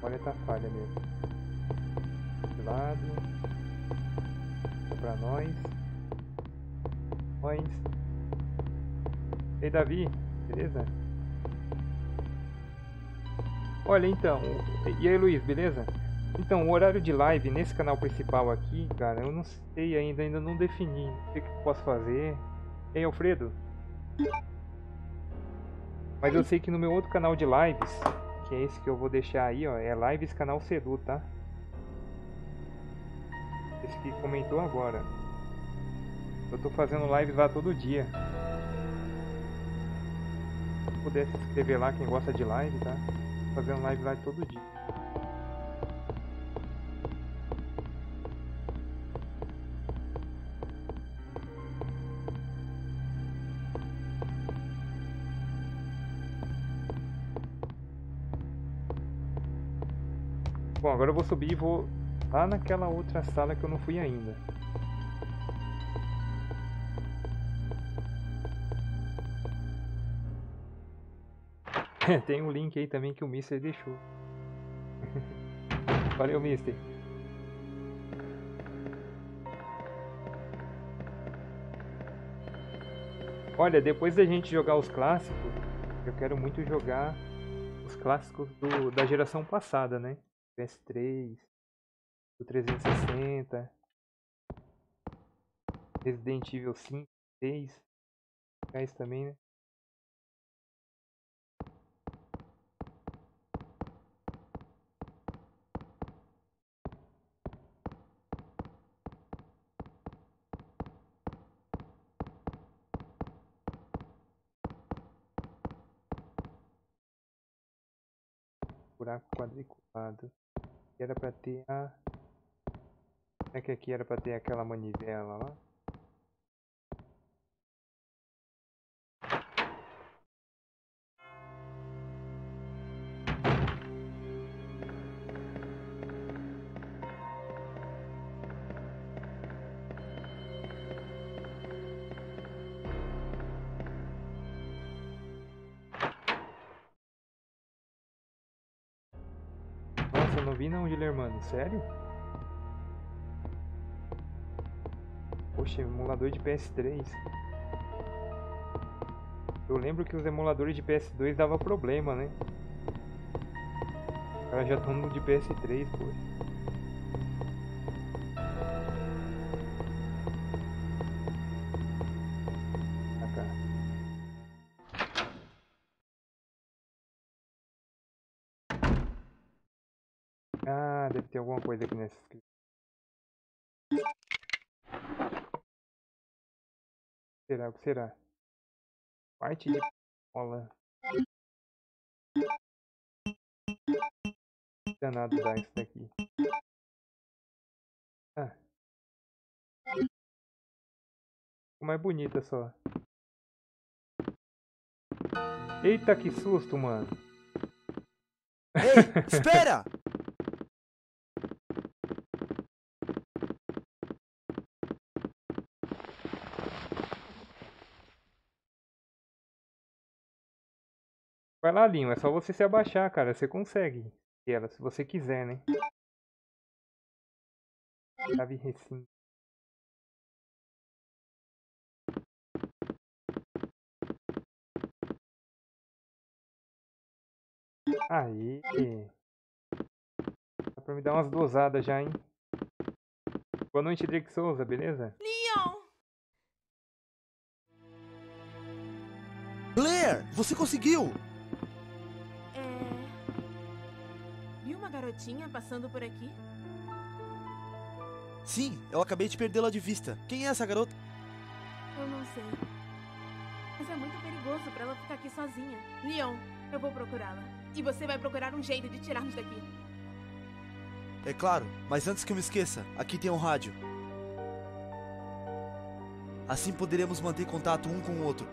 Olha, tá falha mesmo. De lado. Pra nós. Nós. Ei, Davi. Beleza? Olha, então. E aí, Luiz, beleza? Então, o horário de live nesse canal principal aqui, cara, eu não sei ainda, ainda não defini o que que eu posso fazer. Ei, Alfredo? Mas eu sei que no meu outro canal de lives, que é esse que eu vou deixar aí, ó, é Lives Canal Ceduh, tá? Esse que comentou agora. Eu tô fazendo lives lá todo dia. Se puder se inscrever lá, quem gosta de live, tá? Tô fazendo live lá todo dia. Bom, agora eu vou subir e vou lá naquela outra sala que eu não fui ainda. Tem um link aí também que o Mister deixou. Valeu, Mister. Olha, depois da gente jogar os clássicos, eu quero muito jogar os clássicos do, da geração passada, né? P S três, do trezentos e sessenta, Resident Evil cinco, seis, esse também, né? Buraco quadriculado. Era pra ter a... Será que aqui era pra ter aquela manivela lá? Não, Guilhermano, sério? Poxa, emulador de P S três. Eu lembro que os emuladores de P S dois dava problema, né? Os caras já estão no de P S três, poxa. Tem alguma coisa aqui nessa escrita. Será? O que será? Parte de bola. Danado dá isso daqui. Ah. Ficou mais bonita só. Eita, que susto, mano. Ei, espera! Vai lá, Linho, é só você se abaixar, cara. Você consegue. E ela, se você quiser, né? Chave recinto. Aí. Dá pra me dar umas dosadas já, hein? Boa noite, Drake Souza, beleza? Leon! Claire, você conseguiu! Garotinha passando por aqui? Sim, eu acabei de perdê-la de vista. Quem é essa garota? Eu não sei. Mas é muito perigoso pra ela ficar aqui sozinha. Leon, eu vou procurá-la. E você vai procurar um jeito de tirarmos daqui. É claro, mas antes que eu me esqueça, aqui tem um rádio. Assim poderemos manter contato um com o outro.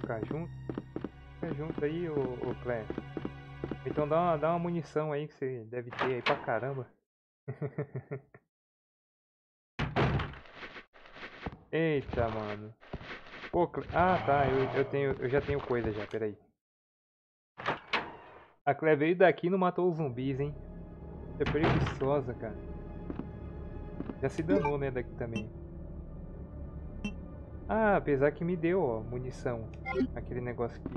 Ficar junto. fica junto aí, ô, ô Claire. Então dá uma, dá uma munição aí que você deve ter aí pra caramba. Eita, mano. Pô, Claire... Ah, tá. Eu, eu, tenho, eu já tenho coisa já, peraí. A Claire veio daqui e não matou os zumbis, hein? É preguiçosa, cara. Já se danou, né, daqui também. Ah, apesar que me deu, ó, munição. Aquele negócio que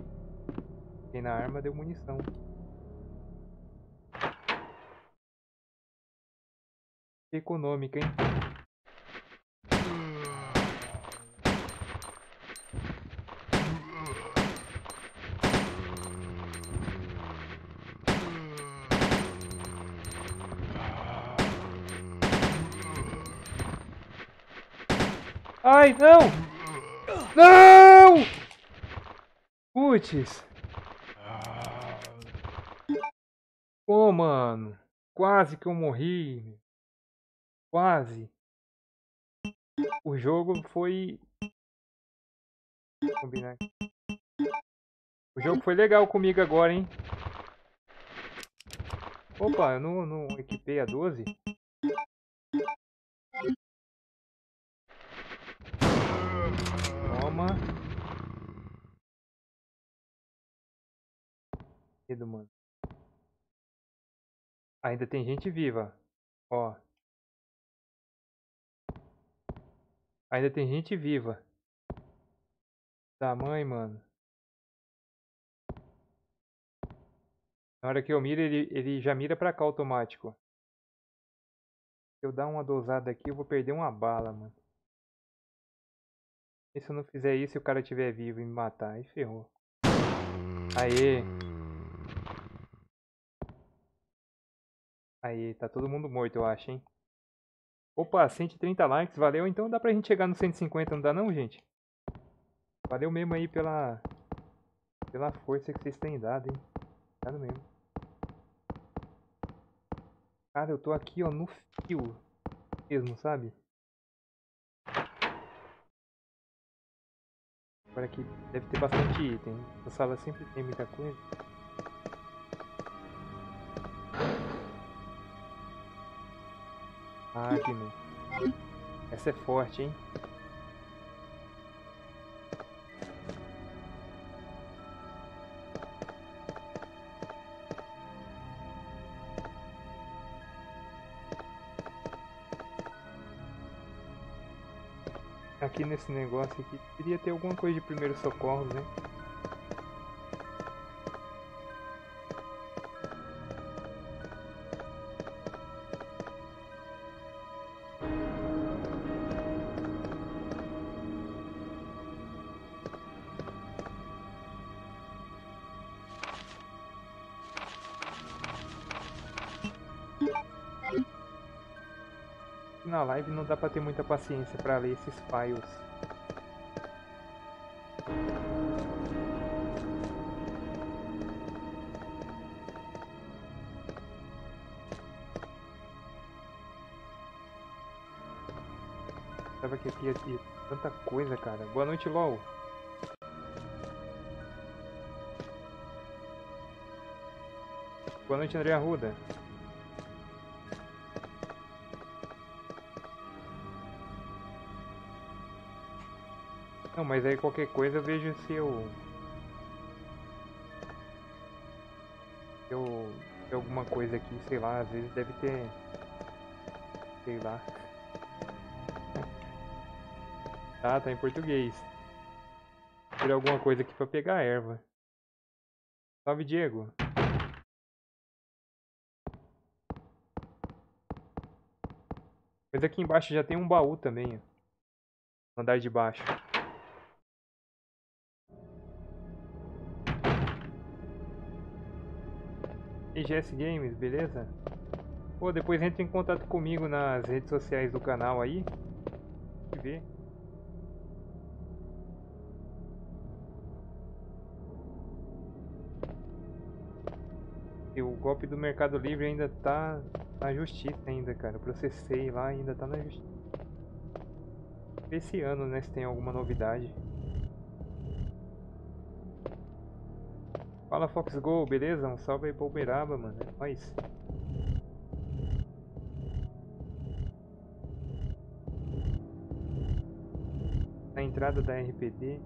tem na arma deu munição. Econômica, hein? Ai, não! Não! Putz! Pô, mano. Quase que eu morri. Quase. O jogo foi... Vou combinar aqui. O jogo foi legal comigo agora, hein? Opa, eu não, não equipei a doze? Toma. Medo, mano. Ainda tem gente viva. Ó. Ainda tem gente viva. Da mãe, mano. Na hora que eu miro, ele, ele já mira pra cá automático. Se eu dar uma dosada aqui, eu vou perder uma bala, mano. E se eu não fizer isso e o cara estiver vivo e me matar, aí ferrou. Aê! Aê, tá todo mundo morto, eu acho, hein? Opa, cento e trinta likes, valeu. Então dá pra gente chegar no cento e cinquenta, não dá não, gente? Valeu mesmo aí pela... Pela força que vocês têm dado, hein? Obrigado mesmo. Cara, eu tô aqui, ó, no fio mesmo, sabe? Agora que deve ter bastante item. Essa sala sempre tem muita coisa. Magno. Essa é forte, hein? Aqui nesse negócio aqui, deveria ter alguma coisa de primeiro socorro, né? Na live não dá pra ter muita paciência pra ler esses files. Tava que aqui ia ter tanta coisa, cara. Boa noite, LOL. Boa noite, André Arruda. Não, mas aí qualquer coisa eu vejo se eu... Se eu... Se alguma coisa aqui, sei lá, às vezes deve ter... Sei lá... Ah, tá em português. Tirar alguma coisa aqui pra pegar a erva. Salve, Diego. Mas aqui embaixo já tem um baú também, ó. No andar de baixo. E G S Games, beleza? Pô, depois entra em contato comigo nas redes sociais do canal aí. Deixa eu ver. E o golpe do Mercado Livre ainda tá na justiça ainda, cara. Eu processei lá, ainda tá na justiça. Esse ano, né, se tem alguma novidade. Fala Foxgo, beleza? Um salve aí pra Uberaba, mano. É nóis. Na entrada da R P D.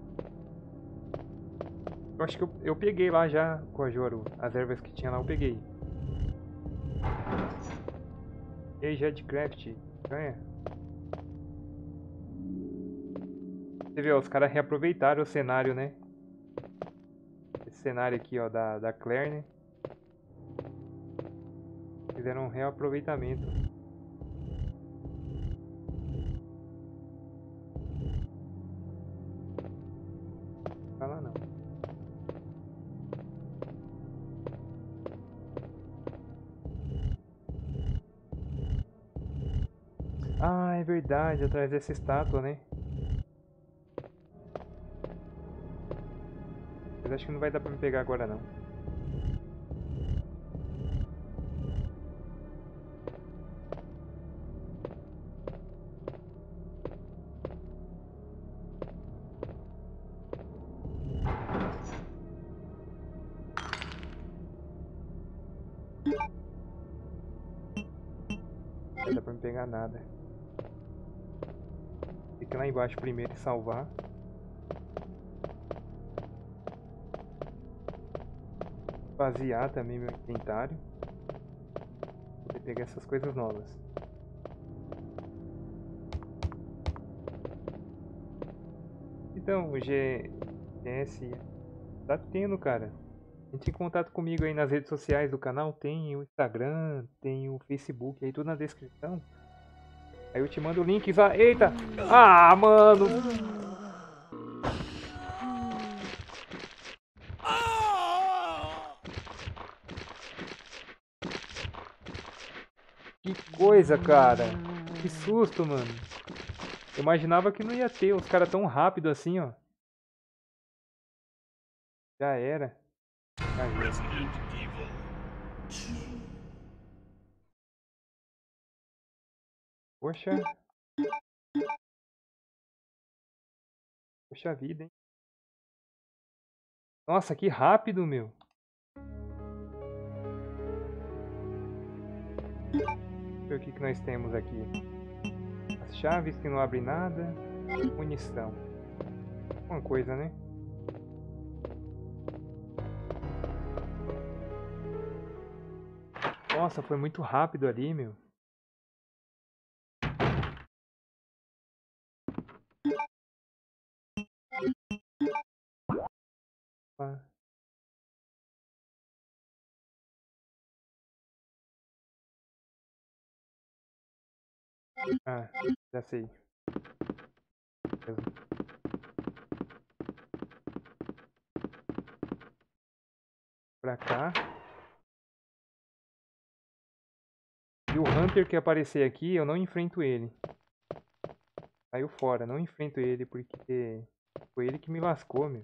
Eu acho que eu, eu peguei lá já com a Joru. As ervas que tinha lá eu peguei. E aí, Jetcraft, ganha. Você vê, ó, os caras reaproveitaram o cenário, né? Esse cenário aqui, ó, da, da Claire, né? Fizeram um reaproveitamento. Fala não. Ah, é verdade, atrás dessa estátua, né? Mas acho que não vai dar pra me pegar agora, não. Não vai dar pra me pegar nada. Fica lá embaixo primeiro e salvar. Vaziar também meu inventário. Vou pegar essas coisas novas. Então, o G S tá tendo, cara. Entre em contato comigo aí nas redes sociais do canal. Tem o Instagram, tem o Facebook aí, tudo na descrição. Aí eu te mando o link. Ah, eita! Ah, mano! Coisa, cara, que susto, mano. Eu imaginava que não ia ter os caras tão rápido assim, ó. Já era. Poxa. Poxa vida, hein. Nossa, que rápido, meu. O que que nós temos aqui? As chaves que não abrem nada. Munição. Uma coisa, né? Nossa, foi muito rápido ali, meu. Opa. Ah, já sei. Beleza. Pra cá. E o Hunter que aparecer aqui, eu não enfrento ele. Saiu fora, não enfrento ele porque foi ele que me lascou, meu.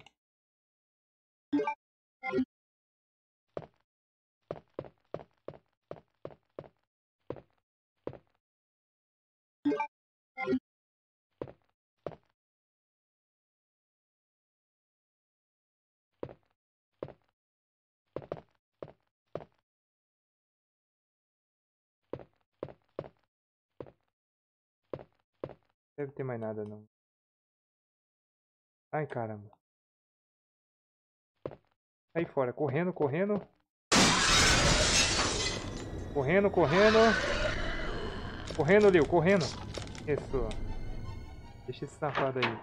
Deve ter mais nada, não. Ai, caramba. Sai fora. Correndo, correndo. Correndo, correndo. Correndo, Leo. Correndo. Isso. Deixa esse safado aí.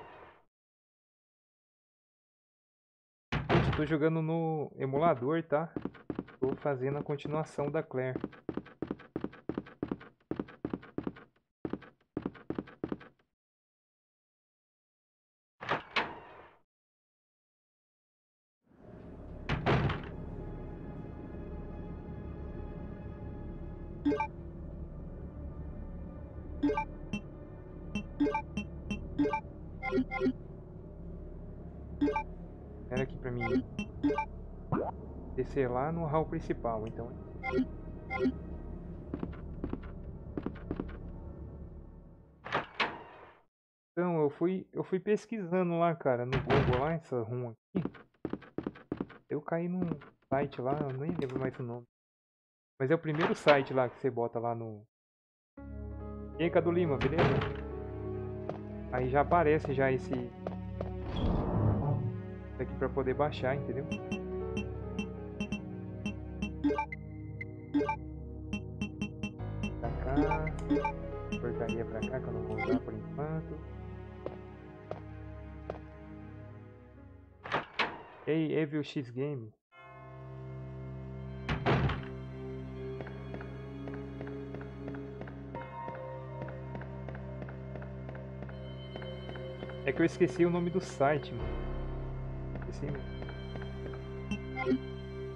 Gente, tô jogando no emulador, tá? Tô fazendo a continuação da Claire. Era aqui pra mim descer lá no hall principal, então. Então eu fui eu fui pesquisando lá, cara, no Google lá essa rua aqui. Eu caí num site lá, eu nem lembro mais o nome. Mas é o primeiro site lá que você bota lá no... Eca do Lima, beleza? Aí já aparece já esse... Isso aqui pra poder baixar, entendeu? Pra cá... Porcaria pra cá que eu não vou usar por enquanto. Ei, Evil X Game. É que eu esqueci o nome do site, mano. Esqueci mesmo.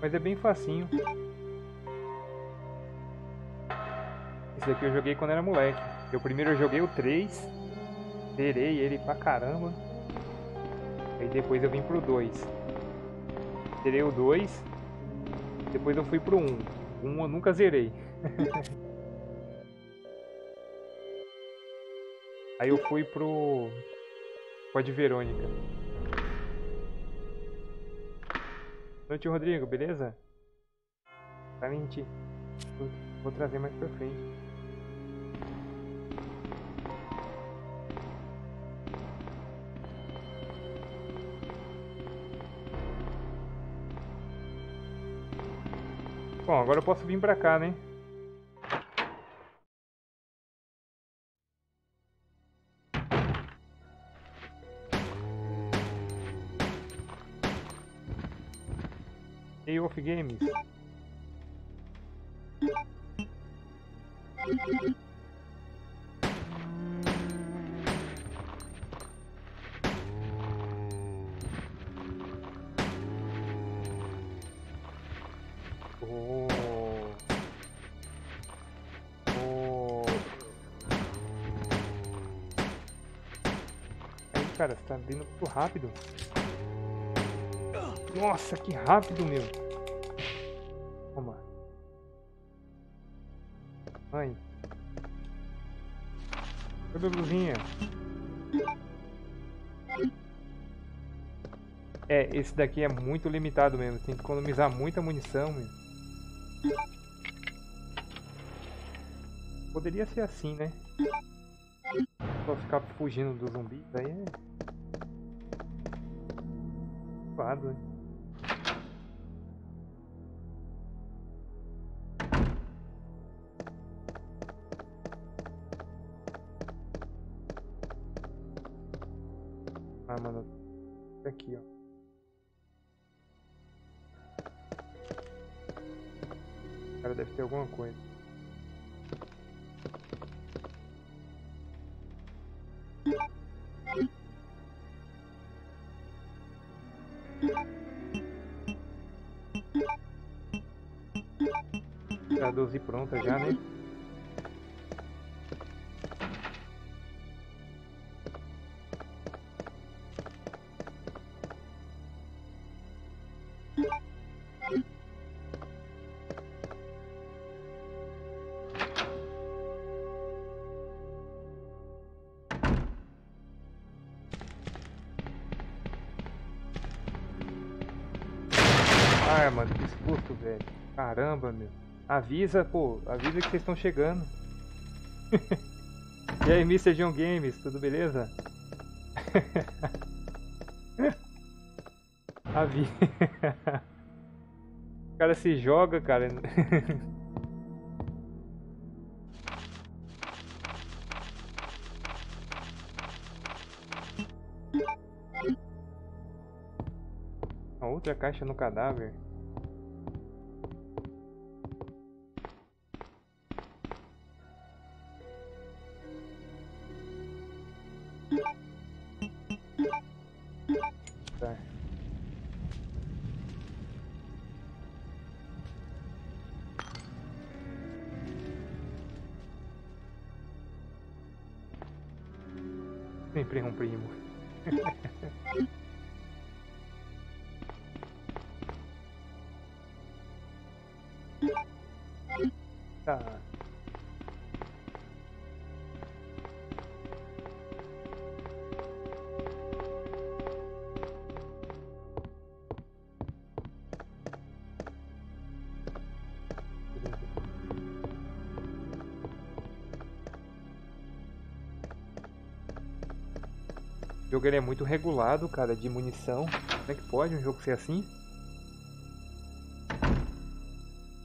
Mas é bem facinho. Esse daqui eu joguei quando era moleque. Eu primeiro joguei o três. Zerei ele pra caramba. Aí depois eu vim pro dois. Zerei o dois, depois eu fui pro um. um eu nunca zerei. Aí eu fui pro Código Verônica. Boa noite, Rodrigo, beleza? Pra mentir. Vou trazer mais pra frente. Bom, agora eu posso vir pra cá, né? Day of Games. Cara, você tá vindo muito rápido. Nossa, que rápido, meu. Toma. Ai. Cadê a blusinha? É, esse daqui é muito limitado mesmo. Tem que economizar muita munição, meu. Poderia ser assim, né? Só ficar fugindo dos zumbis, daí é... Ah, mano, aqui, ó. O cara deve ter alguma coisa. A doze pronta já, né? Ah, mano, que susto, velho. Caramba, meu. Avisa, pô, avisa que vocês estão chegando. E aí, mister John Games, tudo beleza? Avisa. O cara se joga, cara. A outra caixa no cadáver. Sempre um primo. Tá. O jogo ele é muito regulado, cara, de munição. Como é que pode um jogo ser assim?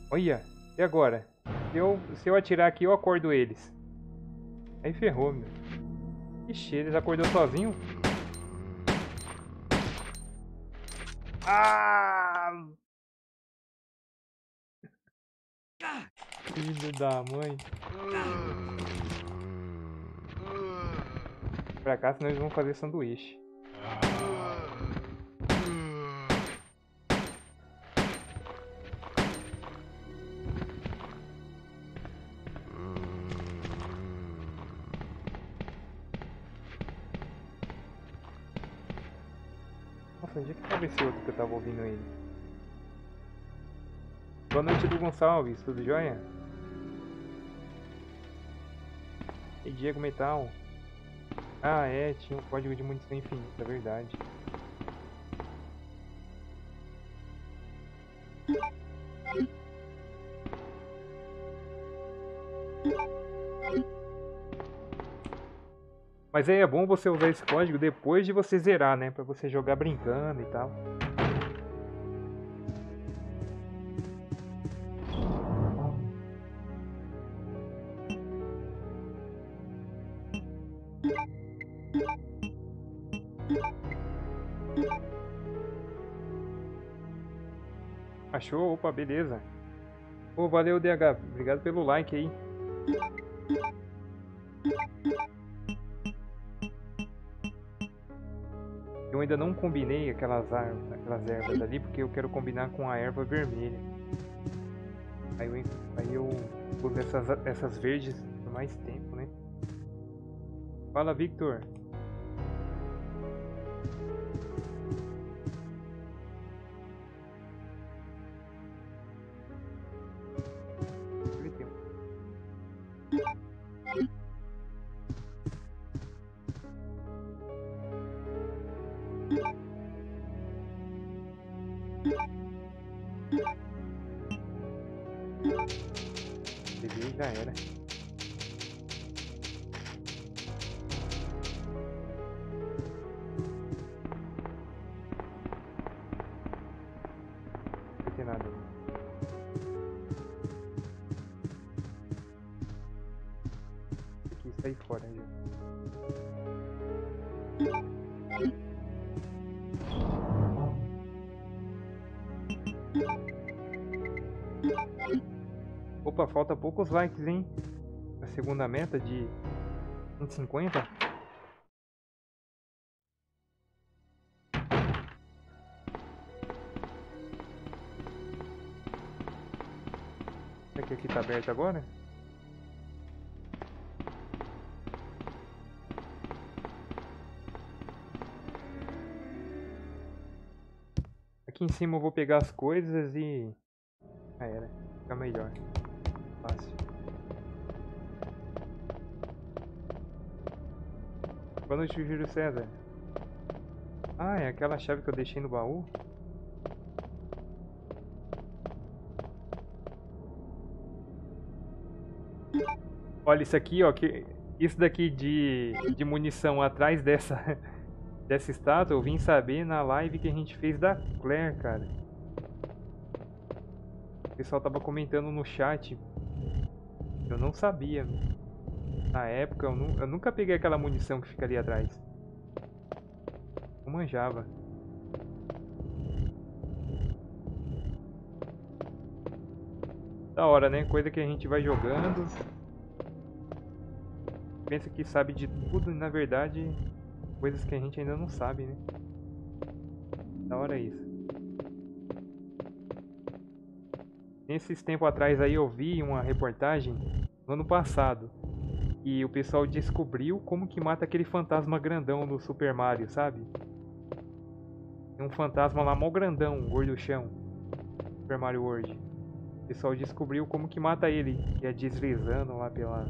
Olha, e agora? Se eu, se eu atirar aqui, eu acordo eles. Aí ferrou, meu. Ixi, eles acordou sozinho? Ah! Filho da mãe. Pra cá, senão eles vão fazer sanduíche. Nossa, onde é que tava esse outro que eu tava ouvindo ele? Boa noite, do Gonçalves, tudo jóia? E Diego Metal. Ah, é, tinha um código de munição infinita, é verdade. Mas aí é bom você usar esse código depois de você zerar, né? Pra você jogar brincando e tal. Achou? Opa, beleza. Pô, valeu, D H. Obrigado pelo like aí. Eu ainda não combinei aquelas, armas, aquelas ervas ali, porque eu quero combinar com a erva vermelha. Aí eu, aí eu uso essas, essas verdes por mais tempo, né? Fala, Victor. Opa, falta poucos likes, hein? A segunda meta de cento e cinquenta. Será que aqui tá aberto agora? Aqui em cima eu vou pegar as coisas e... Ah, era. Fica melhor. Fácil. Boa noite, Júlio César. Ah, é aquela chave que eu deixei no baú? Olha isso aqui, ó. Que... Isso daqui de, de munição atrás dessa... dessa estátua, eu vim saber na live que a gente fez da Claire, cara. O pessoal tava comentando no chat. Eu não sabia. Na época, eu, nu eu nunca peguei aquela munição que fica ali atrás. Eu manjava. Da hora, né? Coisa que a gente vai jogando. Pensa que sabe de tudo, na verdade... Coisas que a gente ainda não sabe, né? Da hora é isso. Nesses tempos atrás aí eu vi uma reportagem no ano passado. E o pessoal descobriu como que mata aquele fantasma grandão do Super Mario, sabe? Tem um fantasma lá mó grandão, gorduchão. Super Mario World. O pessoal descobriu como que mata ele. Que é deslizando lá pela...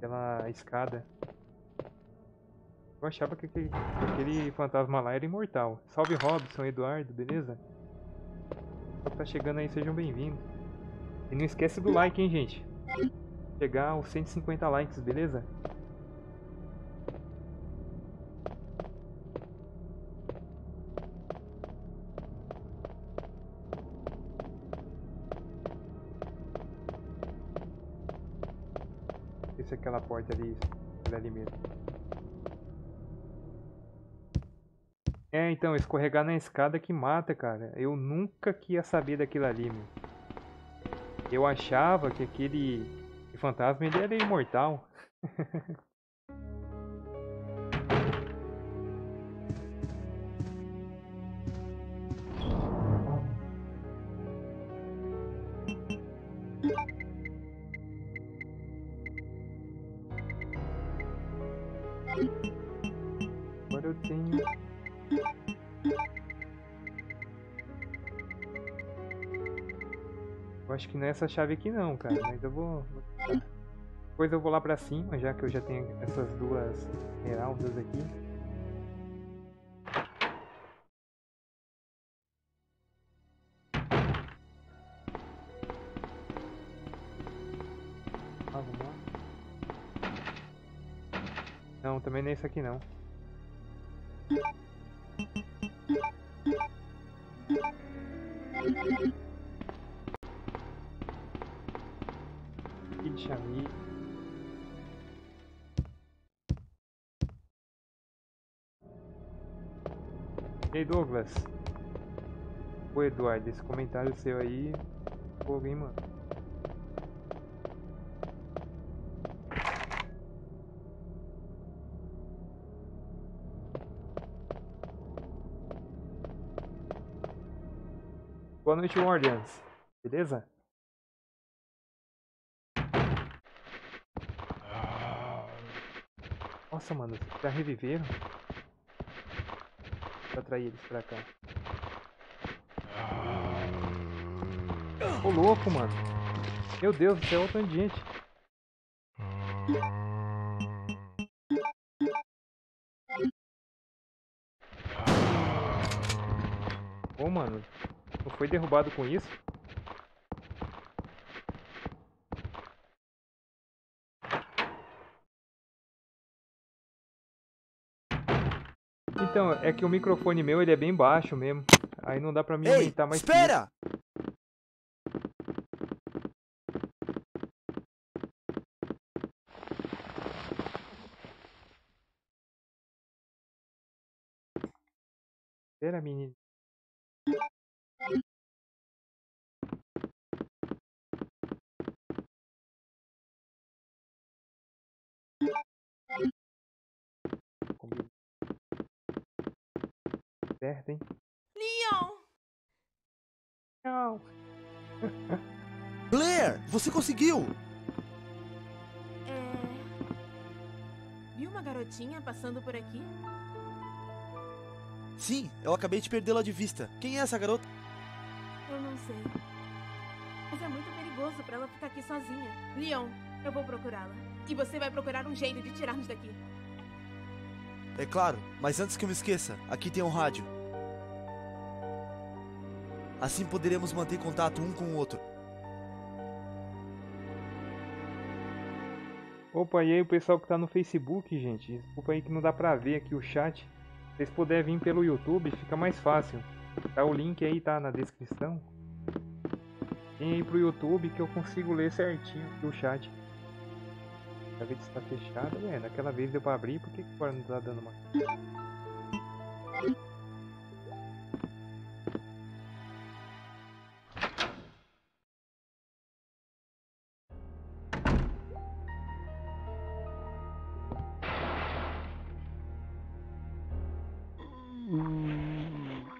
Pela escada. Eu achava que aquele, aquele fantasma lá era imortal. Salve Robson, Eduardo, beleza? Só que tá chegando aí, sejam bem-vindos. E não esquece do like, hein, gente? Chegar aos cento e cinquenta likes, beleza? se aquela porta ali é ali mesmo. É, então, escorregar na escada que mata, cara. Eu nunca queria saber daquilo ali, meu. Eu achava que aquele fantasma ele era imortal. Agora eu tenho. Eu acho que não é essa chave aqui não, cara. Mas eu vou. Depois eu vou lá pra cima, já que eu já tenho essas duas heraldas aqui. Não, também não é isso aqui não. Deixa ali. Ei, Douglas. Ô, Eduardo, esse comentário seu aí, pô, alguém, mano. Boa noite, Guardians. Beleza? Nossa, mano, já reviveram? Vou atrair eles pra cá. Ô, louco, mano. Meu Deus do céu, tanta gente. Ô, mano. Não foi derrubado com isso? Então, é que o microfone meu ele é bem baixo mesmo. Aí não dá pra mim aumentar mais. Espera! Espera, menino. Certo, hein? Leon! Não! Claire! Você conseguiu! É... Viu uma garotinha passando por aqui? Sim, eu acabei de perdê-la de vista. Quem é essa garota? Eu não sei. Mas é muito perigoso pra ela ficar aqui sozinha. Leon, eu vou procurá-la. E você vai procurar um jeito de tirarmos daqui. É claro, mas antes que eu me esqueça, aqui tem um rádio. Assim poderemos manter contato um com o outro. Opa, e aí o pessoal que tá no Facebook, gente. Desculpa aí que não dá pra ver aqui o chat. Se vocês puderem vir pelo YouTube, fica mais fácil. Tá, o link aí tá na descrição. Vem aí pro YouTube que eu consigo ler certinho o chat. A vez está fechada, é, naquela vez deu pra abrir, por que agora não tá dando mais?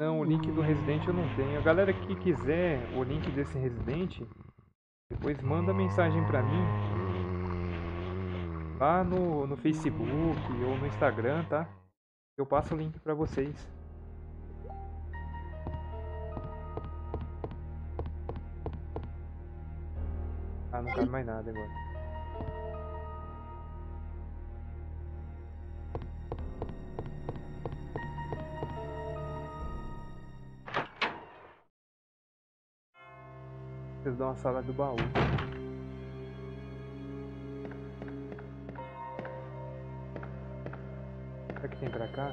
Não, o link do Resident eu não tenho. A galera que quiser o link desse Resident, depois manda mensagem pra mim. Lá no, no Facebook ou no Instagram, tá? Eu passo o link pra vocês. Ah, não cabe mais nada agora. Preciso dar uma sala do baú. Tem pra cá?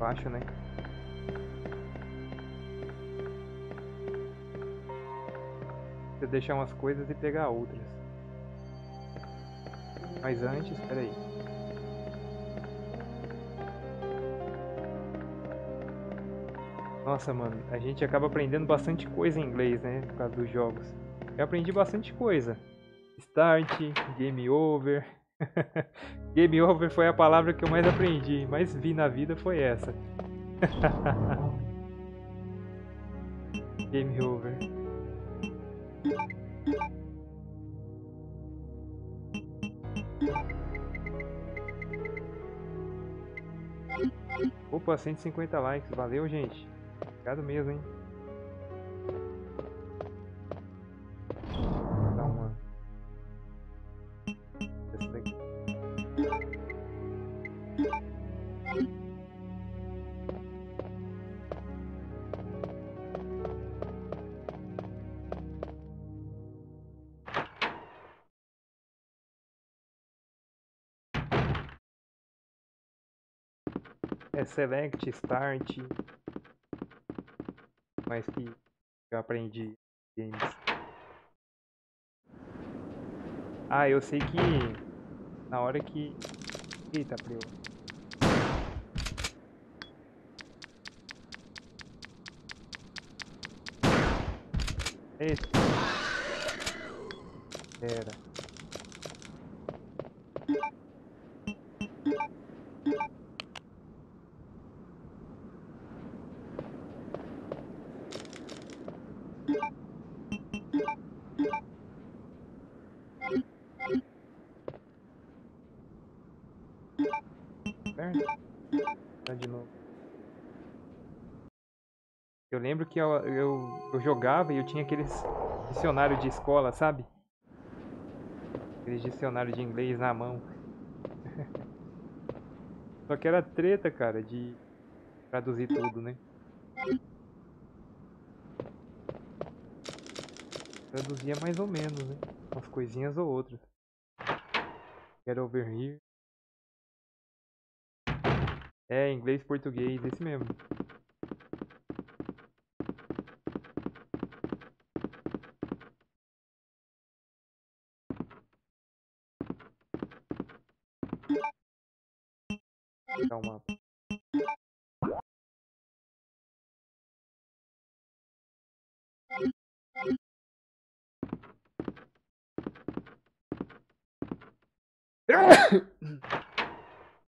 Baixo, né? Você Você deixar umas coisas e pegar outras. Mas antes, espera aí. Nossa, mano, a gente acaba aprendendo bastante coisa em inglês, né? Por causa dos jogos. Eu aprendi bastante coisa. Start, game over. Game over foi a palavra que eu mais aprendi, mais vi na vida foi essa. Game over. Opa, cento e cinquenta likes. Valeu, gente. Obrigado mesmo, hein? Dá uma. Essa daqui. É select, start. Mas que eu aprendi games. Ah, eu sei que na hora que... Eita, preu. Eita. Pera. Eu lembro que eu, eu, eu jogava e eu tinha aqueles dicionários de escola, sabe? Aqueles dicionários de inglês na mão. Só que era treta, cara, de traduzir tudo, né? Traduzia mais ou menos, né? Umas coisinhas ou outras. Get over here. É, inglês, português, esse mesmo. Dá uma...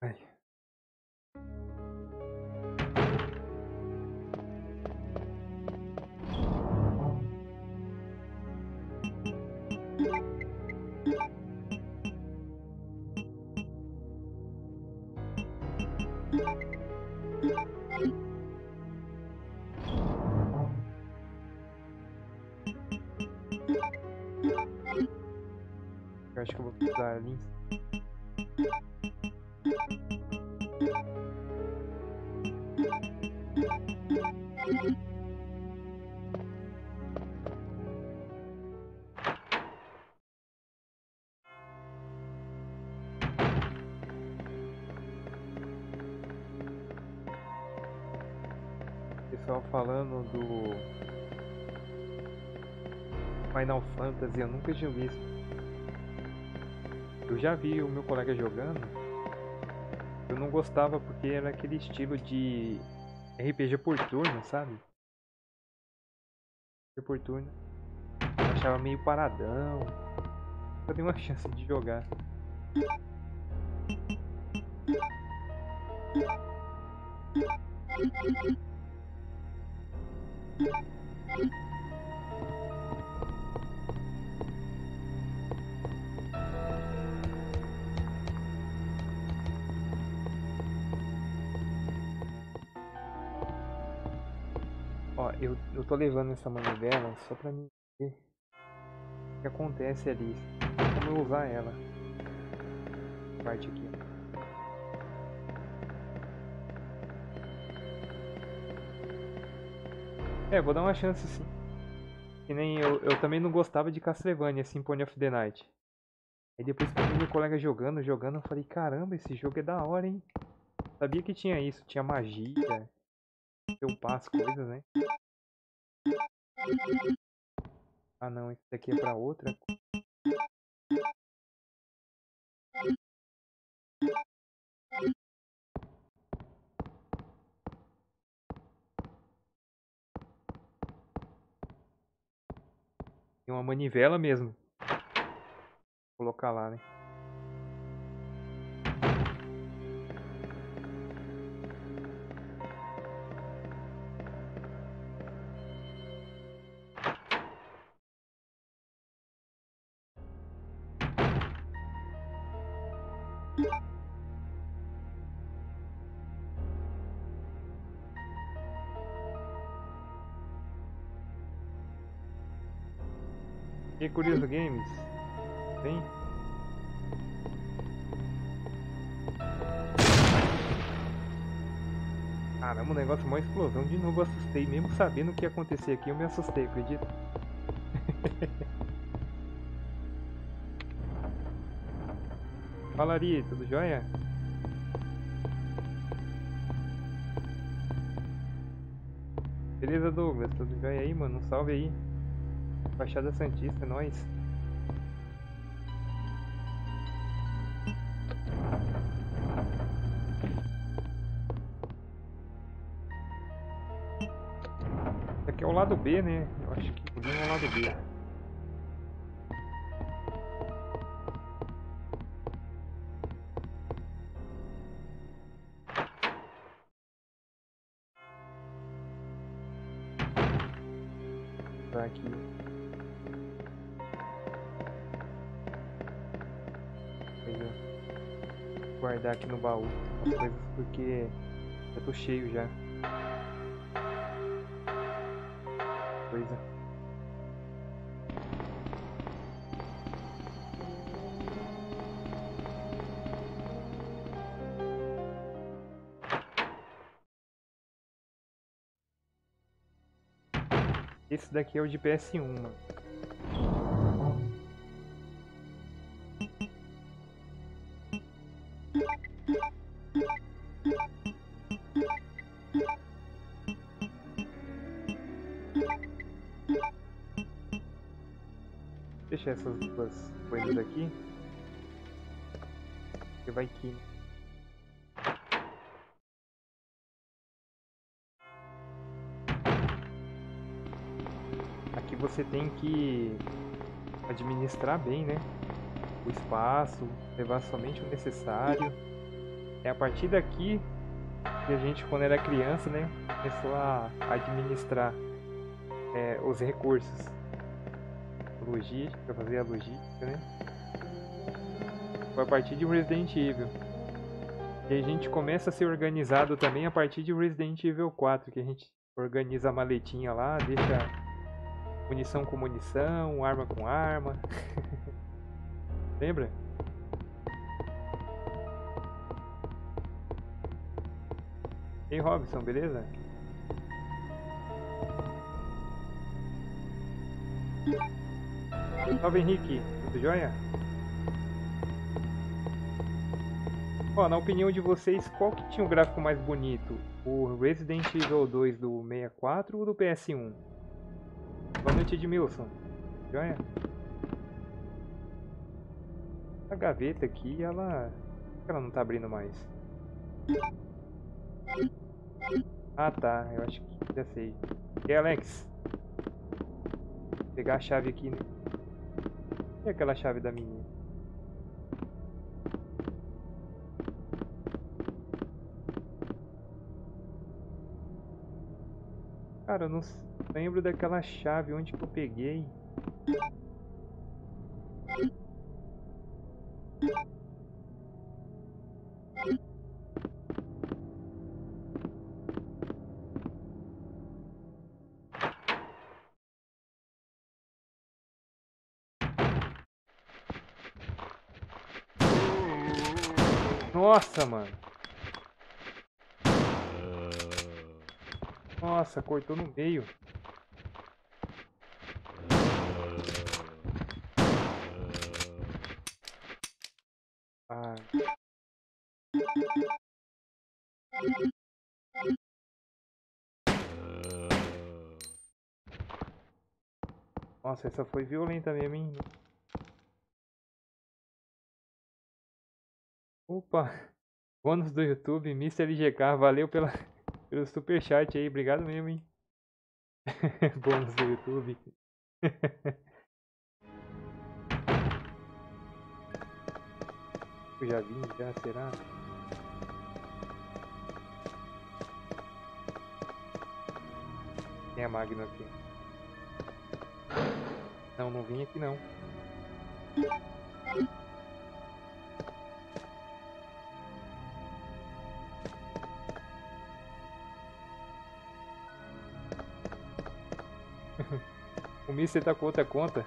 Ai. Eu acho que eu vou precisar ali. Pessoal falando do Final Fantasy, eu nunca tinha visto. Eu já vi o meu colega jogando, eu não gostava porque era aquele estilo de R P G por turno, sabe? R P G por turno, eu achava meio paradão, eu dei uma chance de jogar. Eu, eu tô levando essa manivela só pra mim ver o que acontece ali. Como eu usar ela. Parte aqui. É, vou dar uma chance sim. Que nem eu, eu também não gostava de Castlevania Symphony of the Night. Aí depois que eu vi meu colega jogando, jogando, eu falei, caramba, esse jogo é da hora, hein? Sabia que tinha isso, tinha magia. Eu passo coisas, né? Ah não, isso daqui é pra outra coisa. Tem uma manivela mesmo. Vou colocar lá, né? E Curioso Games, tem? Caramba, o negócio é uma explosão. De novo eu assustei, mesmo sabendo o que ia acontecer aqui, eu me assustei, acredito. Fala, Ari, tudo jóia? Beleza, Douglas, tudo jóia aí, mano? Um salve aí. Baixada Santista, nós. Esse aqui é o lado B, né? Eu acho que o é o lado B. Tá aqui. Guardar aqui no baú as coisas porque eu tô cheio já. Coisa. Esse daqui é o de P S um, mano. Essas duas coisas aqui, que vai que aqui você tem que administrar bem, né, o espaço, levar somente o necessário. É a partir daqui que a gente, quando era criança, né, começou a administrar é, os recursos. Para fazer a logística, né? Foi a partir de Resident Evil. E a gente começa a ser organizado também a partir de Resident Evil quatro, que a gente organiza a maletinha lá, deixa munição com munição, arma com arma. Lembra? Ei, Robson, beleza? Salve, Henrique, tudo jóia? Ó, na opinião de vocês, qual que tinha o gráfico mais bonito? O Resident Evil dois do sessenta e quatro ou do P S um? Boa noite, Edmilson. Jóia? A gaveta aqui, ela... Por que ela não tá abrindo mais? Ah, tá. Eu acho que já sei. E aí, Alex? Vou pegar a chave aqui, né? E aquela chave da menina? Cara, eu não lembro daquela chave, onde que eu peguei. Nossa, mano. Nossa, cortou no meio. Ah. Nossa, essa foi violenta mesmo, hein? Opa! Bônus do YouTube, mister L G K, valeu pela, pelo superchat aí, obrigado mesmo, hein? Bônus do YouTube. Eu já vim, já, será? Tem a Magno aqui. Não, não vim aqui não. O míssil tá com outra conta.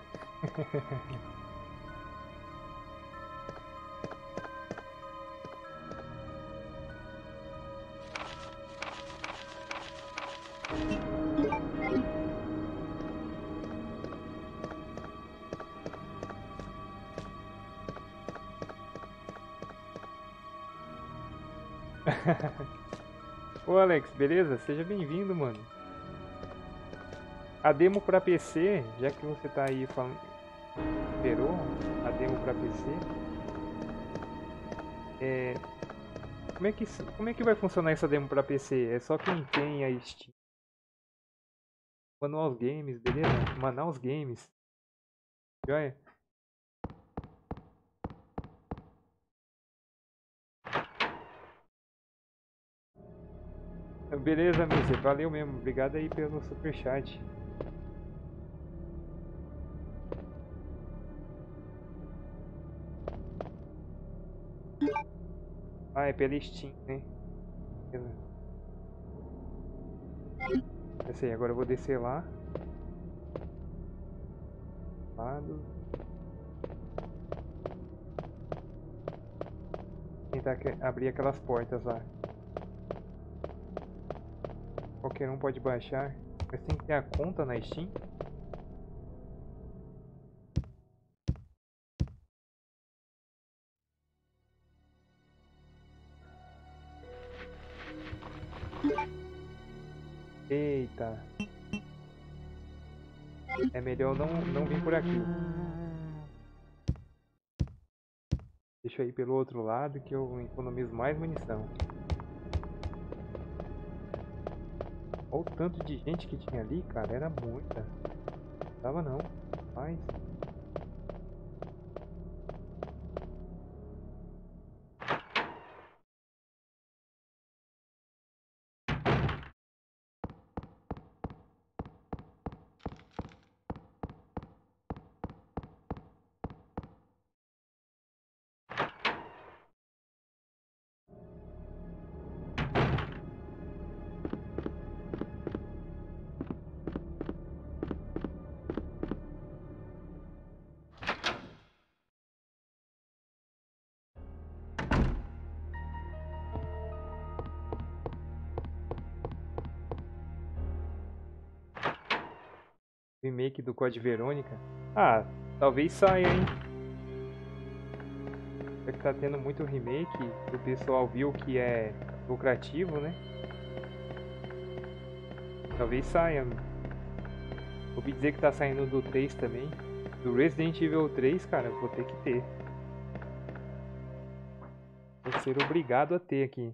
Ô Alex, beleza? Seja bem-vindo, mano. A demo pra P C, já que você tá aí falando, esperou a demo pra P C, é... Como é que, como é que vai funcionar essa demo pra P C? É só quem tem a Steam, Manaus Games, beleza? Manaus Games, joia? Beleza, mister, valeu mesmo, obrigado aí pelo superchat. Ah, é pela Steam, né? Essa aí, agora eu vou descer lá. Lado. Tentar abrir aquelas portas lá. Qualquer um pode baixar, mas tem que ter a conta na Steam. Eita, é melhor não, não vir por aqui. Deixa eu ir pelo outro lado que eu economizo mais munição. Olha o tanto de gente que tinha ali, cara, era muita. Não dava não, mas... Remake do Código Verônica. Ah, talvez saia, hein? É que tá tendo muito remake. O pessoal viu que é lucrativo, né? Talvez saia. Ouvi dizer que tá saindo do três também. Do Resident Evil três, cara, vou ter que ter. Vou ser obrigado a ter aqui.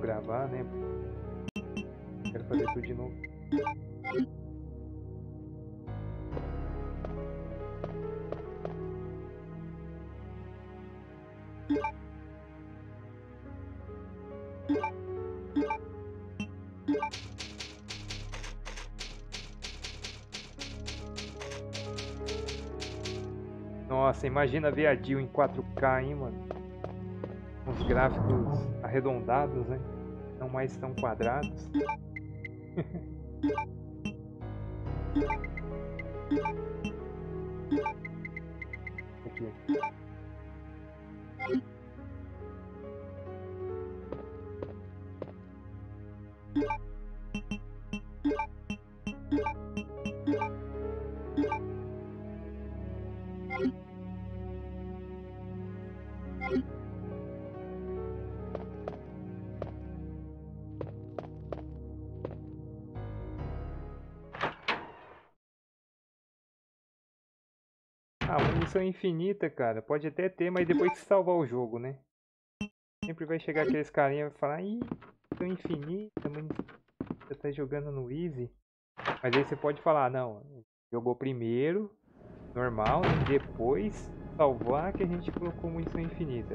Gravar, né? Quero fazer tudo de novo. Nossa, imagina ver a Jill em quatro K, hein, mano? Uns gráficos arredondados, né? Não mais tão quadrados. Aqui. Ah, uma missão infinita, cara. Pode até ter, mas depois de salvar o jogo, né? Sempre vai chegar aqueles carinha e falar: ih, missão infinita, mas você tá jogando no easy. Mas aí você pode falar: não, jogou primeiro, normal, e depois salvar que a gente colocou munição infinita.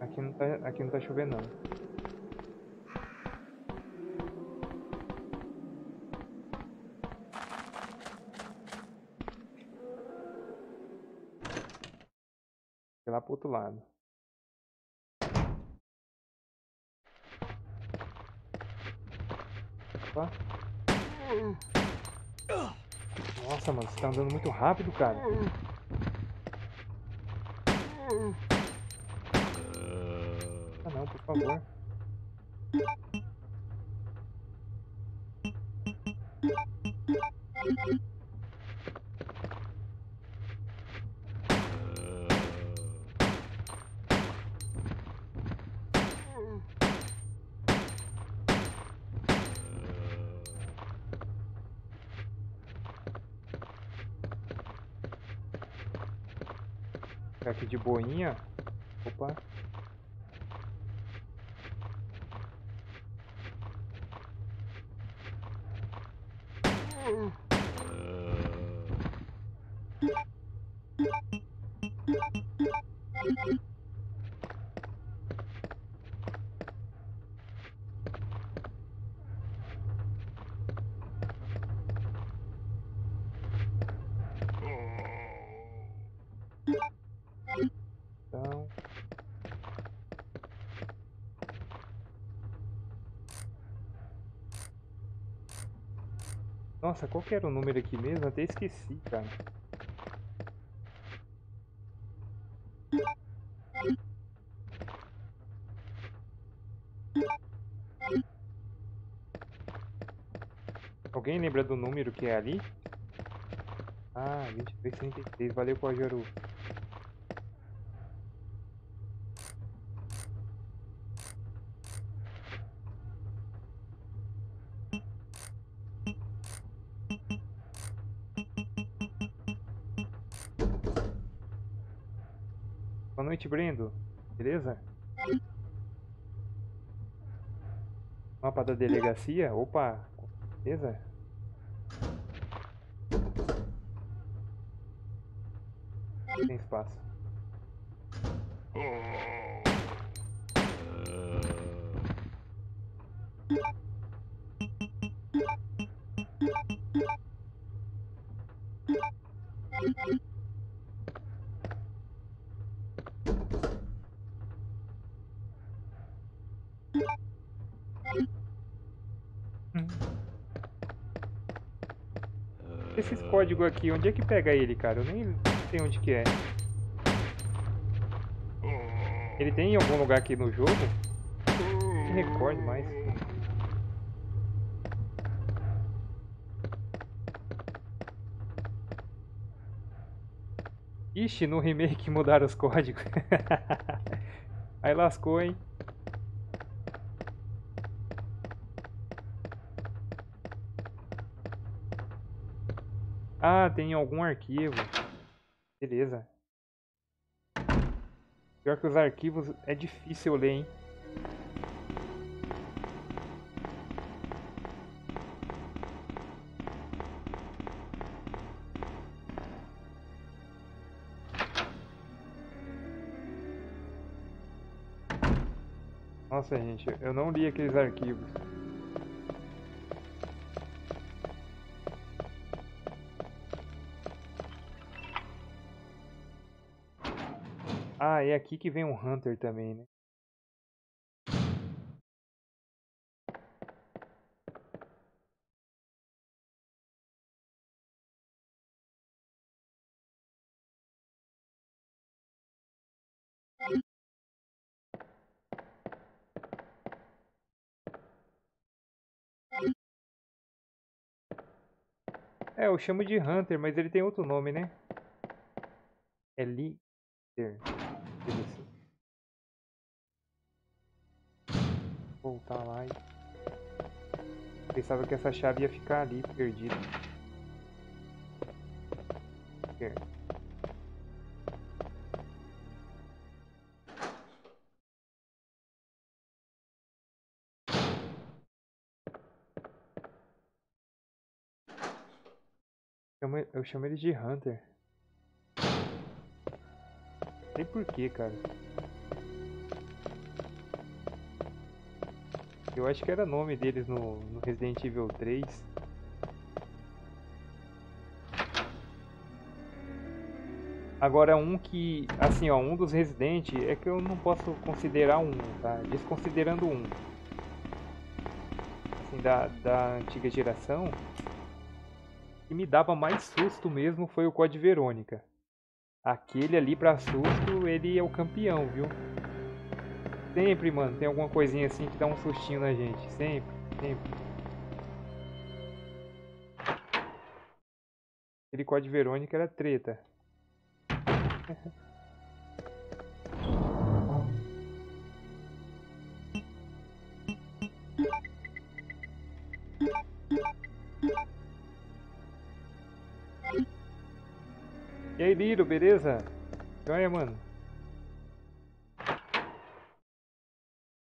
Aqui não tá, aqui não tá chovendo não. Lá pro outro lado. Opa. Nossa, mano, você tá andando muito rápido, cara. Ah não, por favor. Aqui de boinha. Opa. Nossa, qual que era o número aqui mesmo? Até esqueci, cara. Alguém lembra do número que é ali? Ah, vinte e três, trinta e três. Valeu, Kojoru. Boa noite, Brendo. Beleza? Mapa da delegacia? Opa! Beleza? Tem espaço. Esse código aqui, onde é que pega ele, cara? Eu nem sei onde que é. Ele tem em algum lugar aqui no jogo? Não me recordo mais. Ixi, no remake mudaram os códigos. Aí lascou, hein? Ah, tem algum arquivo. Beleza. Pior que os arquivos é difícil ler, hein? Nossa, gente, eu não li aqueles arquivos. Ah, é aqui que vem um Hunter também, né? É, eu chamo de Hunter, mas ele tem outro nome, né? É Leader. Voltar lá e... Pensava que essa chave ia ficar ali, perdida. Eu chamo ele de Hunter. Não sei porquê, cara. Eu acho que era nome deles no, no Resident Evil três. Agora um que, assim ó, um dos Resident é que eu não posso considerar um, tá? Desconsiderando um. Assim, da, da antiga geração, o que me dava mais susto mesmo foi o Código Verônica. Aquele ali pra susto, ele é o campeão, viu? Sempre, mano, tem alguma coisinha assim que dá um sustinho na gente. Sempre, sempre. Aquele Código Verônica era treta. E aí, Liro, beleza? Joia, mano.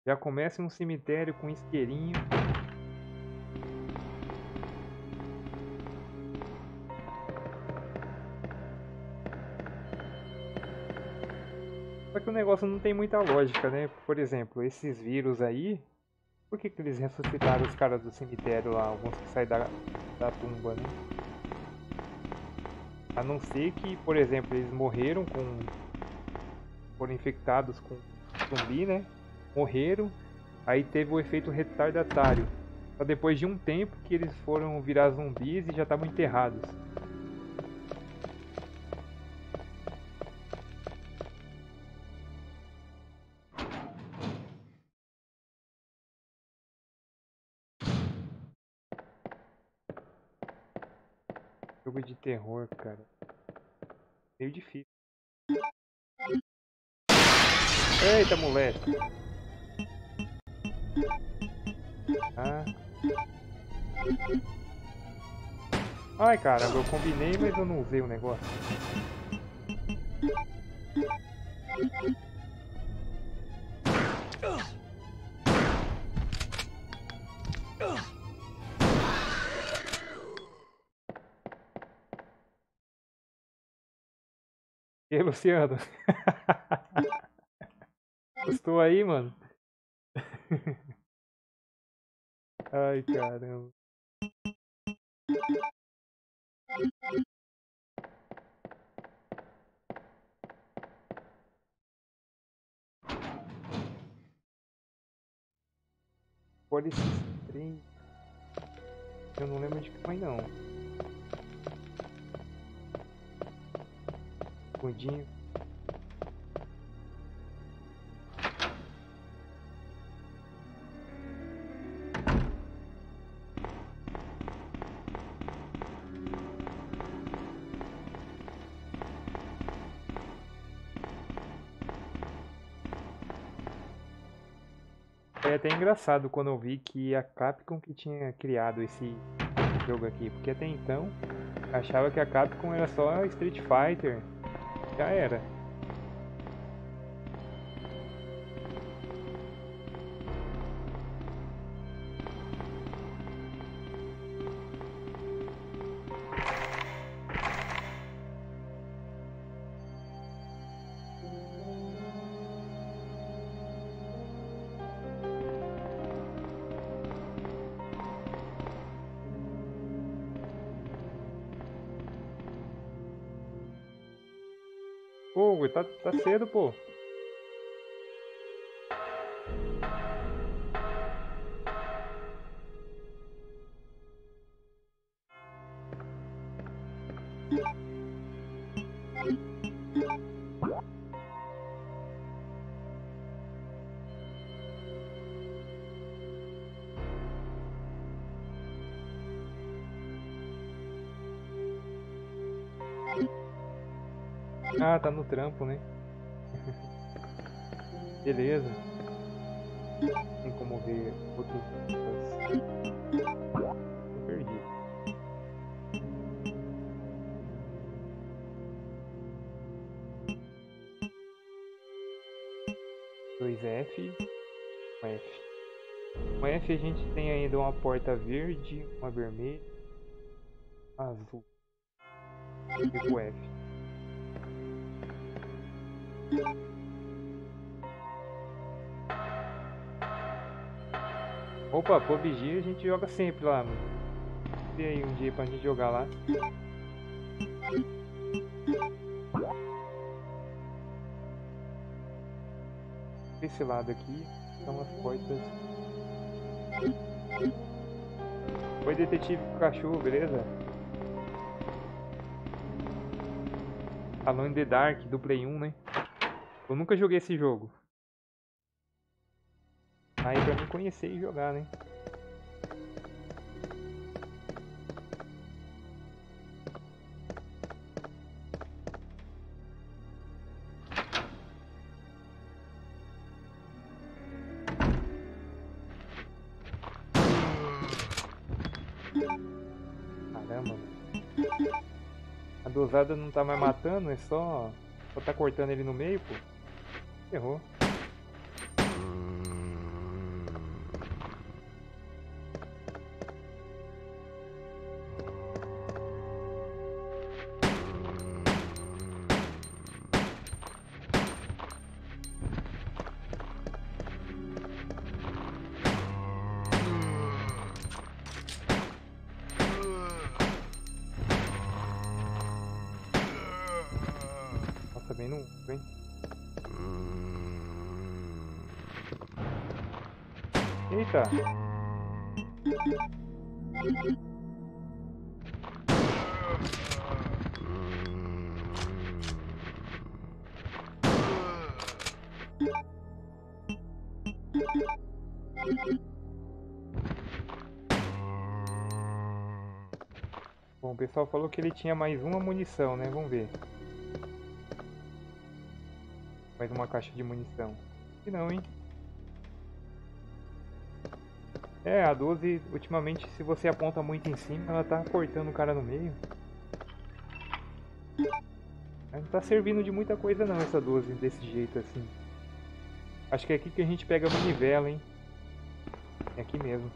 Já começa um cemitério com isqueirinho. Só que o negócio não tem muita lógica, né? Por exemplo, esses vírus aí... Por que que eles ressuscitaram os caras do cemitério lá? Alguns que saem da, da tumba, né? A não ser que, por exemplo, eles morreram com... Foram infectados com zumbi, né? Morreram. Aí teve o efeito retardatário. Só depois de um tempo que eles foram virar zumbis e já estavam enterrados. Jogo de terror, cara. Meio difícil. Eita, moleque! Ah. Ai, caramba, eu combinei, mas eu não usei o negócio. E aí, Luciano? Gostou aí, mano? Ai, caramba. Olha esses trem. Eu não lembro de que foi, não. Gordinho. É até engraçado quando eu vi que a Capcom que tinha criado esse jogo aqui, porque até então achava que a Capcom era só Street Fighter, já era. Tá, tá cedo, pô. Ah, tá no trampo, né? Beleza. Tem como ver outros. Eu perdi. dois F. Um F. Um F a gente tem ainda uma porta verde, uma vermelha, uma azul. E o F. Opa, P U B G a gente joga sempre lá, mano. E aí um dia pra gente jogar lá. Desse lado aqui são as portas. Oi, detetive cachorro, beleza? Alone in the Dark do Play um, né? Eu nunca joguei esse jogo. Aí pra mim conhecer e jogar, né? Caramba. A dosada não tá mais matando, é só... Só tá cortando ele no meio, pô. Errou. Nossa, bem no... Bem... Eita! Bom, o pessoal falou que ele tinha mais uma munição, né? Vamos ver. Mais uma caixa de munição. E não, hein? É, a doze, ultimamente, se você aponta muito em cima, ela tá cortando o cara no meio. Ela não tá servindo de muita coisa não, essa doze, desse jeito assim. Acho que é aqui que a gente pega a manivela, hein? É aqui mesmo.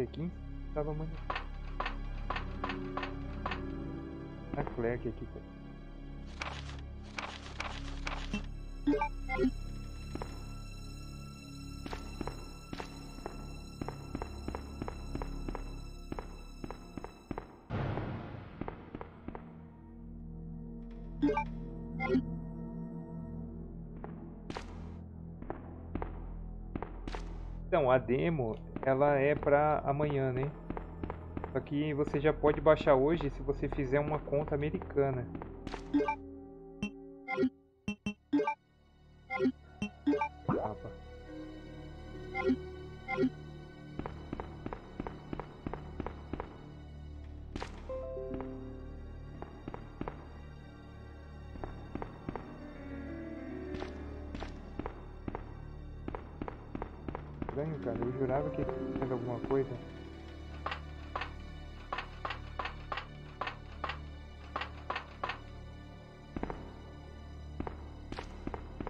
Aqui tava muito a Claire aqui, aqui. Então a demo ela é pra amanhã, né? Só que você já pode baixar hoje se você fizer uma conta americana. Opa. Estranho, cara. Eu jurava que... alguma coisa.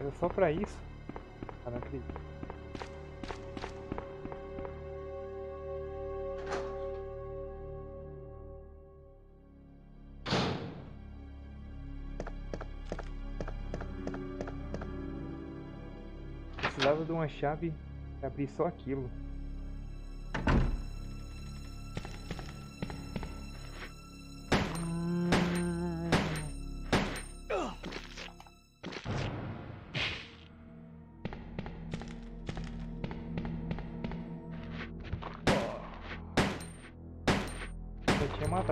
Era só pra isso? Ah, não acredito. Precisava de uma chave pra abrir só aquilo.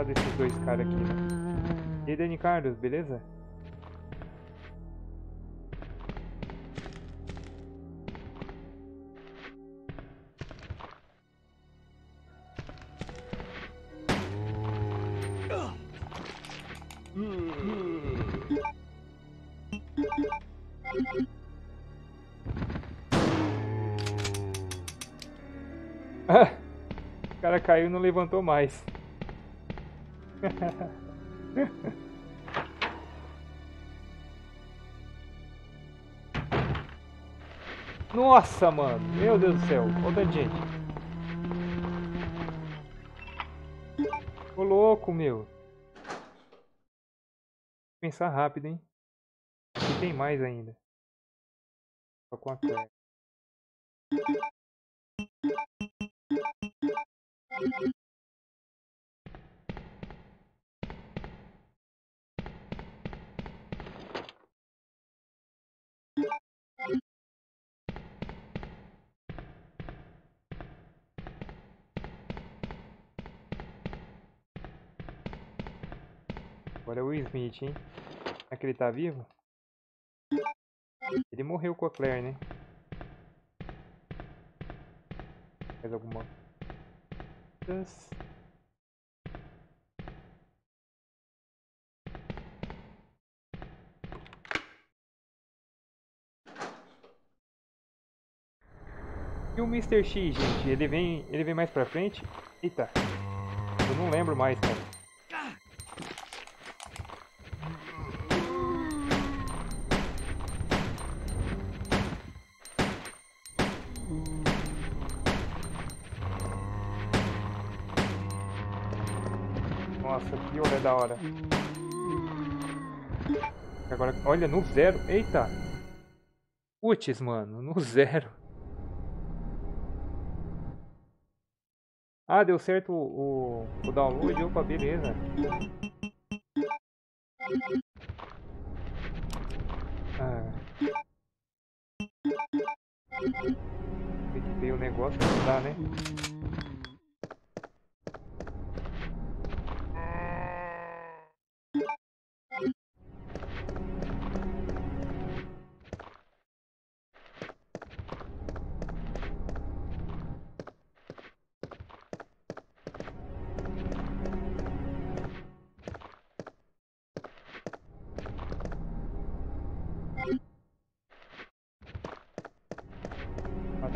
Desses dois caras aqui, né? E aí, Dani Carlos, beleza? Ah, o cara caiu e não levantou mais. Nossa, mano. Meu Deus do céu. Olha o tanto de gente. Ô louco, meu. Pensar rápido, hein? E tem mais ainda. Só com a Claire. Agora é o Smith, hein? Será que ele tá vivo? Ele morreu com a Claire, né? Faz alguma... E o mister X, gente? Ele vem, ele vem mais pra frente? Eita! Eu não lembro mais, cara. Da hora. Agora, olha, no zero. Eita! Putz, mano, no zero. Ah, deu certo o, o, o download. Opa, beleza. Ah. Tem que ver o negócio pra mudar, né?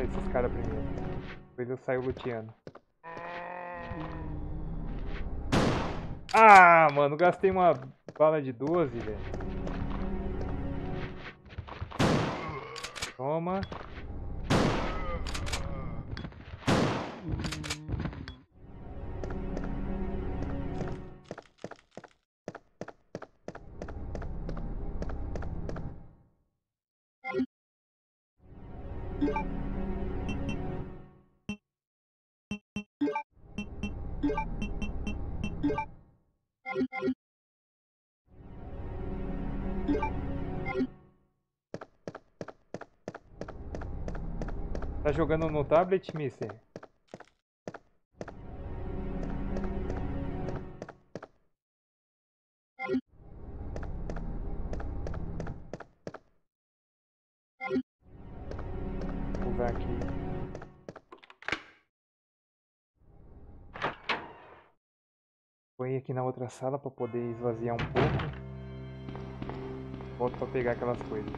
Esses caras primeiro. Depois eu saio luteando. Ah, mano, gastei uma bala de doze, velho. Toma. Tá jogando no tablet, mister? Vou mudar aqui. Põe aqui na outra sala pra poder esvaziar um pouco. Volto pra pegar aquelas coisas.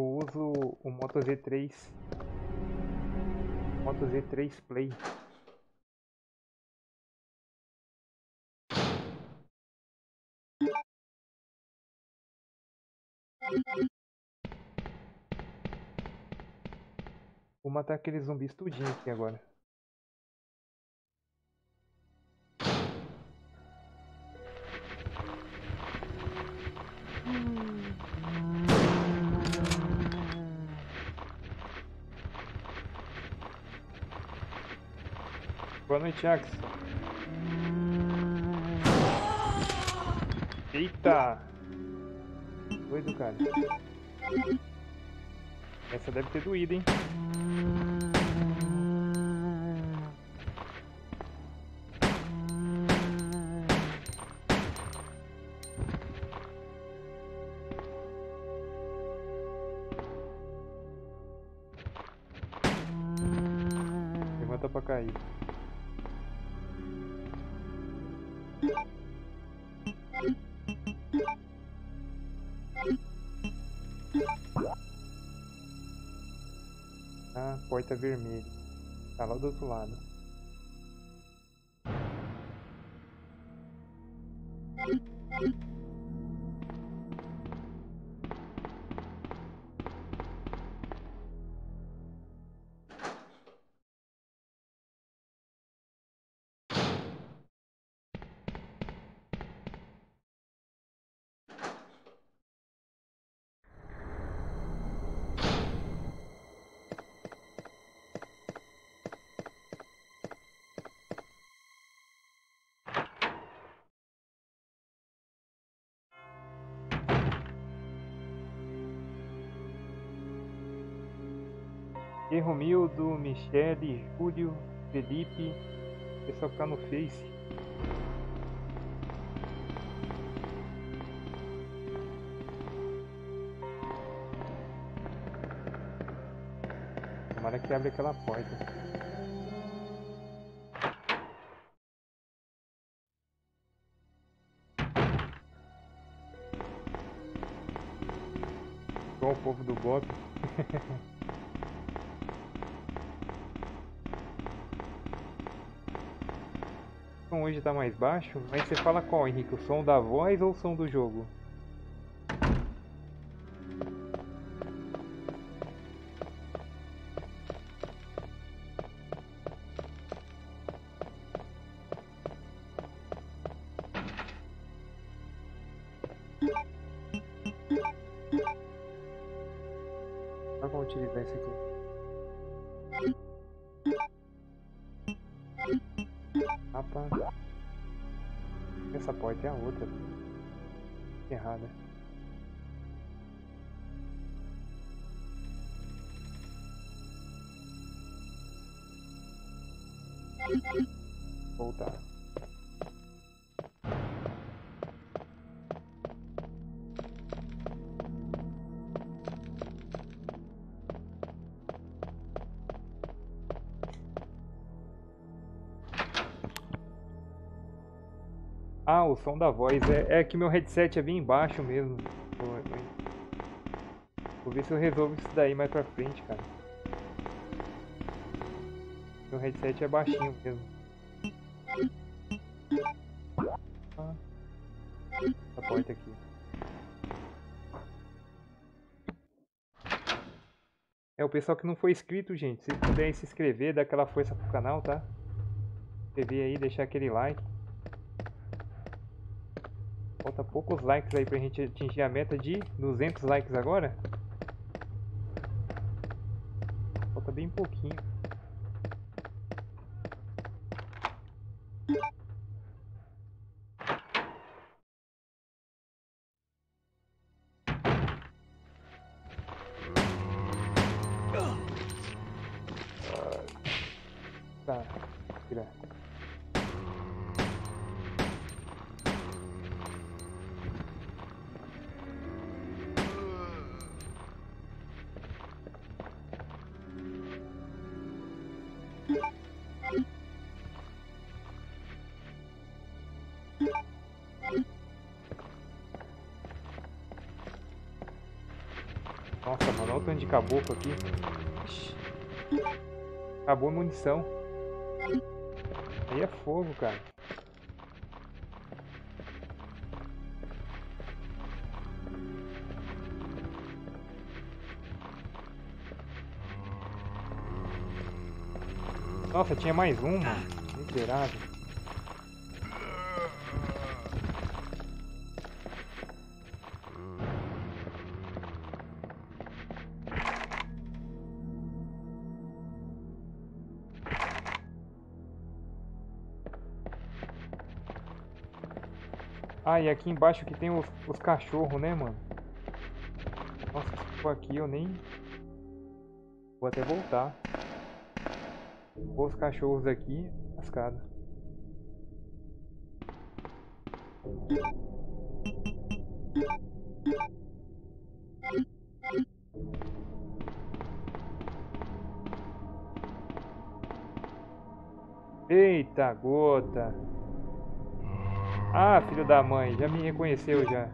eu uso o Moto Z três, Moto Z três Play. Vou matar aqueles zumbis tudinho aqui agora. Boa noite, Axel. Eita! Doido, cara. Essa deve ter doído, hein? Levanta pra cair. Ah, porta vermelha. Tá lá do outro lado. Romildo, Michele, Júlio, Felipe, pessoal que tá no Face. Tomara que abre aquela porta. Igual o povo do Bob. Hoje tá mais baixo, mas você fala qual, Henrique? O som da voz ou o som do jogo? Vamos utilizar isso aqui. Essa porta é a outra. Errada. Voltar. Ah, o som da voz. É, é que meu headset é bem embaixo mesmo. Vou, vou ver se eu resolvo isso daí mais pra frente, cara. Meu headset é baixinho mesmo. Ah, essa porta aqui. É, o pessoal que não foi inscrito, gente, se puder se inscrever, dar aquela força pro canal, tá? Se inscrever aí, deixar aquele like. Falta poucos likes aí pra gente atingir a meta de duzentos likes agora. Falta bem pouquinho. Tá, tira. de caboclo aqui. Acabou a munição. Aí é fogo, cara. Nossa, tinha mais um, mano. Miserável. Ah, e aqui embaixo que tem os, os cachorros, né, mano? Nossa, se for aqui eu nem... Vou até voltar. Vou os cachorros aqui, cascada. Eita gota! Ah, filho da mãe, já me reconheceu já.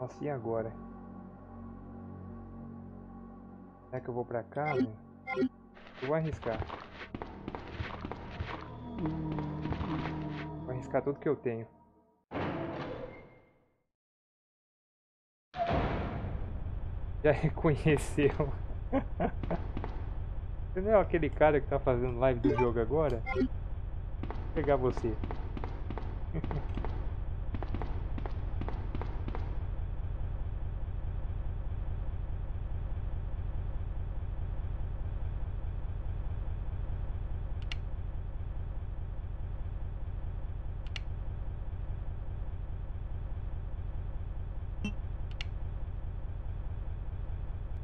Nossa, e agora? Será que eu vou pra cá, mano? Eu vou arriscar. Vou arriscar tudo que eu tenho. Já reconheceu. Você não é aquele cara que tá fazendo live do jogo agora? Vou pegar você.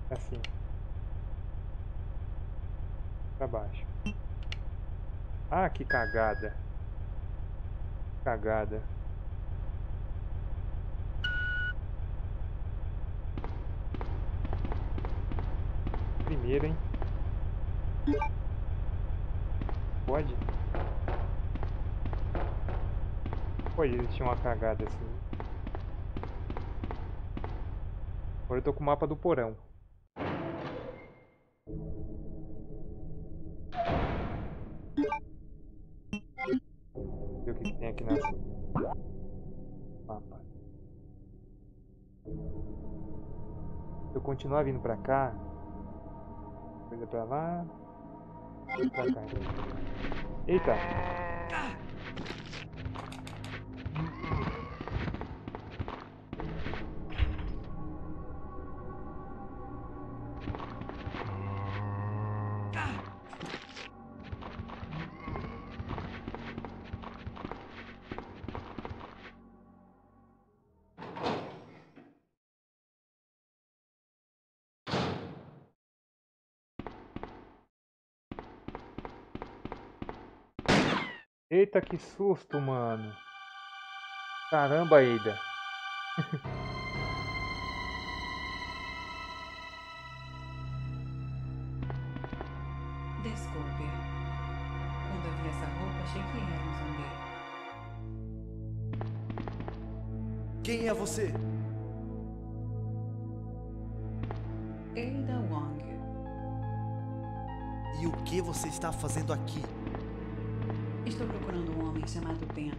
Assim, pra baixo. Ah, que cagada. Cagada. Primeiro, hein? Pode? Pode existir uma cagada assim. Agora eu tô com o mapa do porão. Ver o que, que tem aqui nessa mapa. Se eu continuar vindo pra cá, coisa pra lá, coisa pra cá. Eita! Eita, que susto, mano. Caramba, Ada. Desculpe. Quando eu vi essa roupa, achei que era um zumbi. Quem é você? Ada Wong. E o que você está fazendo aqui? Estou procurando um homem chamado Ben.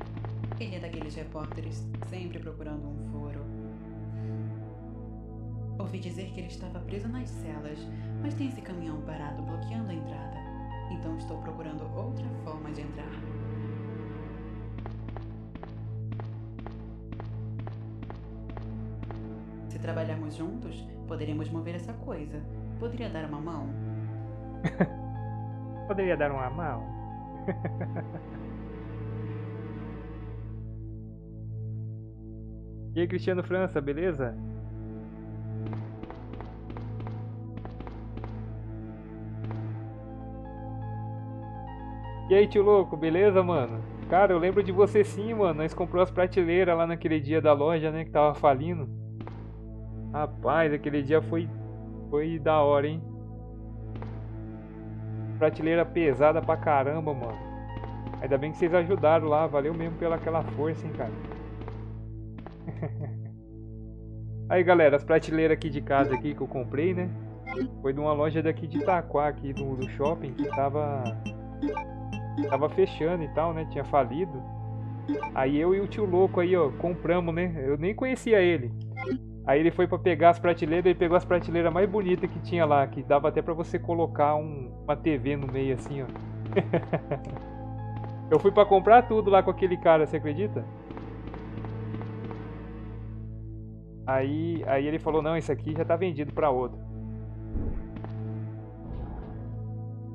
Ele é daqueles repórteres sempre procurando um furo. Ouvi dizer que ele estava preso nas celas, mas tem esse caminhão parado bloqueando a entrada. Então estou procurando outra forma de entrar. Se trabalharmos juntos, poderemos mover essa coisa. Poderia dar uma mão? Poderia dar uma mão? E aí, Cristiano França, beleza? E aí, tio louco, beleza, mano? Cara, eu lembro de você sim, mano. Nós compramos as prateleiras lá naquele dia da loja, né? Que tava falindo. Rapaz, aquele dia foi, foi da hora, hein? Prateleira pesada pra caramba, mano. Ainda bem que vocês ajudaram lá, valeu mesmo pela aquela força, hein, cara. Aí, galera, as prateleiras aqui de casa aqui que eu comprei, né? Foi de uma loja daqui de Itaquá, aqui do, do shopping, que tava... Tava fechando e tal, né? Tinha falido. Aí eu e o tio louco aí, ó, compramos, né? Eu nem conhecia ele. Aí ele foi pra pegar as prateleiras, ele pegou as prateleiras mais bonitas que tinha lá, que dava até pra você colocar um, uma T V no meio, assim, ó. Eu fui pra comprar tudo lá com aquele cara, você acredita? Aí, aí ele falou, não, isso aqui já tá vendido pra outro.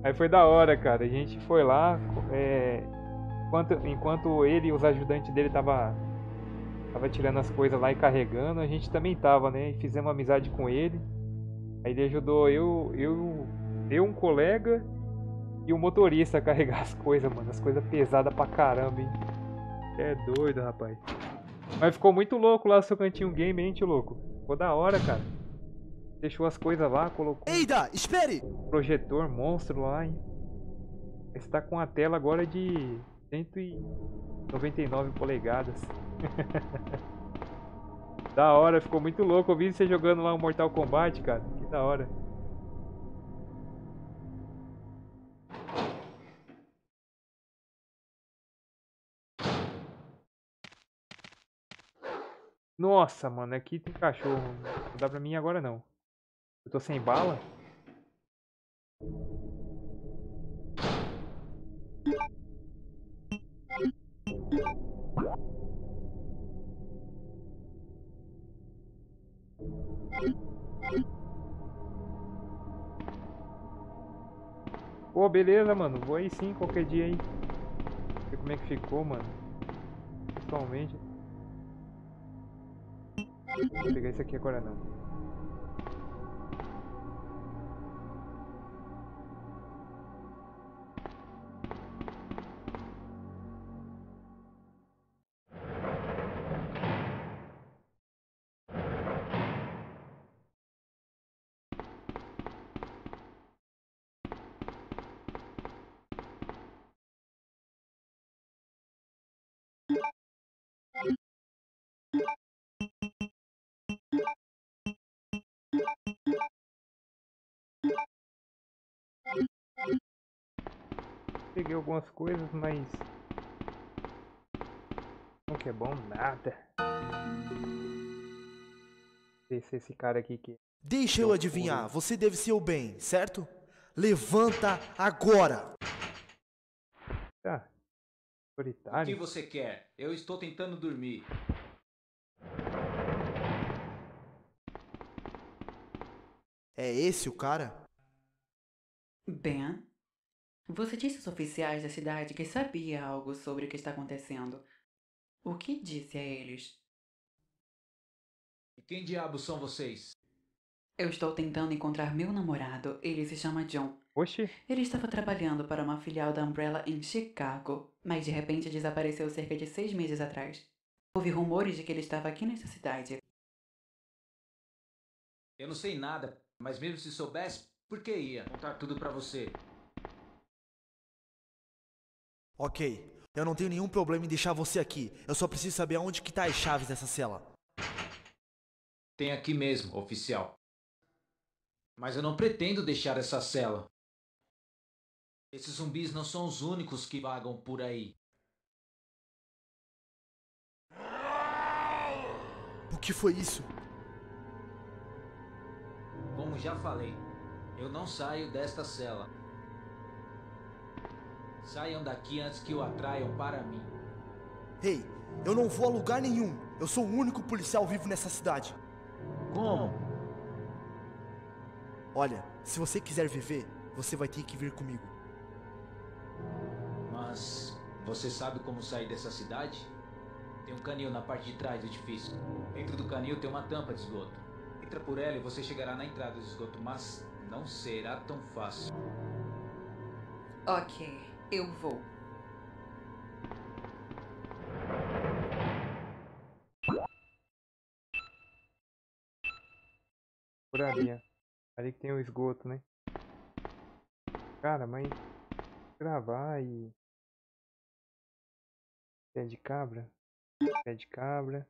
Aí foi da hora, cara. A gente foi lá, é, enquanto, enquanto ele e os ajudantes dele tava, tava tirando as coisas lá e carregando, a gente também tava, né? E fizemos uma amizade com ele. Aí ele ajudou eu, eu, eu um colega e o um motorista a carregar as coisas, mano. As coisas pesadas pra caramba, hein? É doido, rapaz. Mas ficou muito louco lá o seu cantinho game, hein, tio louco? Ficou da hora, cara. Deixou as coisas lá, colocou... Eita, espere! Projetor monstro lá, hein? Esse tá com a tela agora de cento e noventa e nove polegadas. Da hora, ficou muito louco. Eu vi você jogando lá o Mortal Kombat, cara. Que da hora. Nossa, mano, aqui tem cachorro. Não dá pra mim agora, não. Eu tô sem bala? Pô, beleza, mano. Vou aí sim, qualquer dia aí. Ver como é que ficou, mano. Totalmente. Não vou pegar isso aqui agora, não. Peguei algumas coisas, mas não que é bom nada. Esse, esse cara aqui que... Deixa eu adivinhar, você deve ser o bem, certo? Levanta agora! Tá. O que você quer? Eu estou tentando dormir. É esse o cara? Ben... Você disse aos oficiais da cidade que sabia algo sobre o que está acontecendo. O que disse a eles? E quem diabos são vocês? Eu estou tentando encontrar meu namorado. Ele se chama John. Oxi. Ele estava trabalhando para uma filial da Umbrella em Chicago, mas de repente desapareceu cerca de seis meses atrás. Houve rumores de que ele estava aqui nessa cidade. Eu não sei nada, mas mesmo se soubesse, por que ia contar tudo para você? Ok, eu não tenho nenhum problema em deixar você aqui. Eu só preciso saber aonde que tá as chaves dessa cela. Tem aqui mesmo, oficial. Mas eu não pretendo deixar essa cela. Esses zumbis não são os únicos que vagam por aí. O que foi isso? Como já falei, eu não saio desta cela. Saiam daqui antes que o atraiam para mim. Ei, eu não vou a lugar nenhum. Eu sou o único policial vivo nessa cidade. Como? Olha, se você quiser viver, você vai ter que vir comigo. Mas você sabe como sair dessa cidade? Tem um canil na parte de trás do edifício. Dentro do canil tem uma tampa de esgoto. Entra por ela e você chegará na entrada do esgoto, mas não será tão fácil. Ok. Eu vou. Por ali, ali que tem o esgoto, né? Cara, mas gravar e Pé de cabra. Pé de cabra.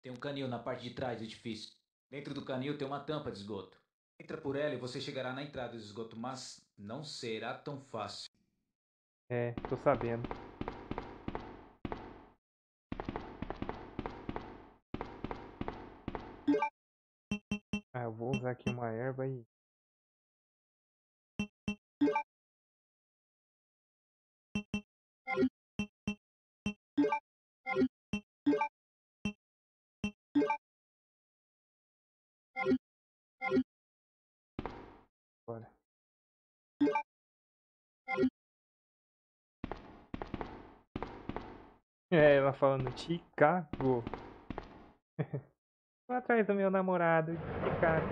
Tem um canil na parte de trás do edifício. Dentro do canil tem uma tampa de esgoto. Entra por ela e você chegará na entrada do esgoto, mas não será tão fácil. É, tô sabendo. Ah, eu vou usar aqui uma erva e... Bora. É, ela falando Chicago. Vou atrás do meu namorado de Chicago.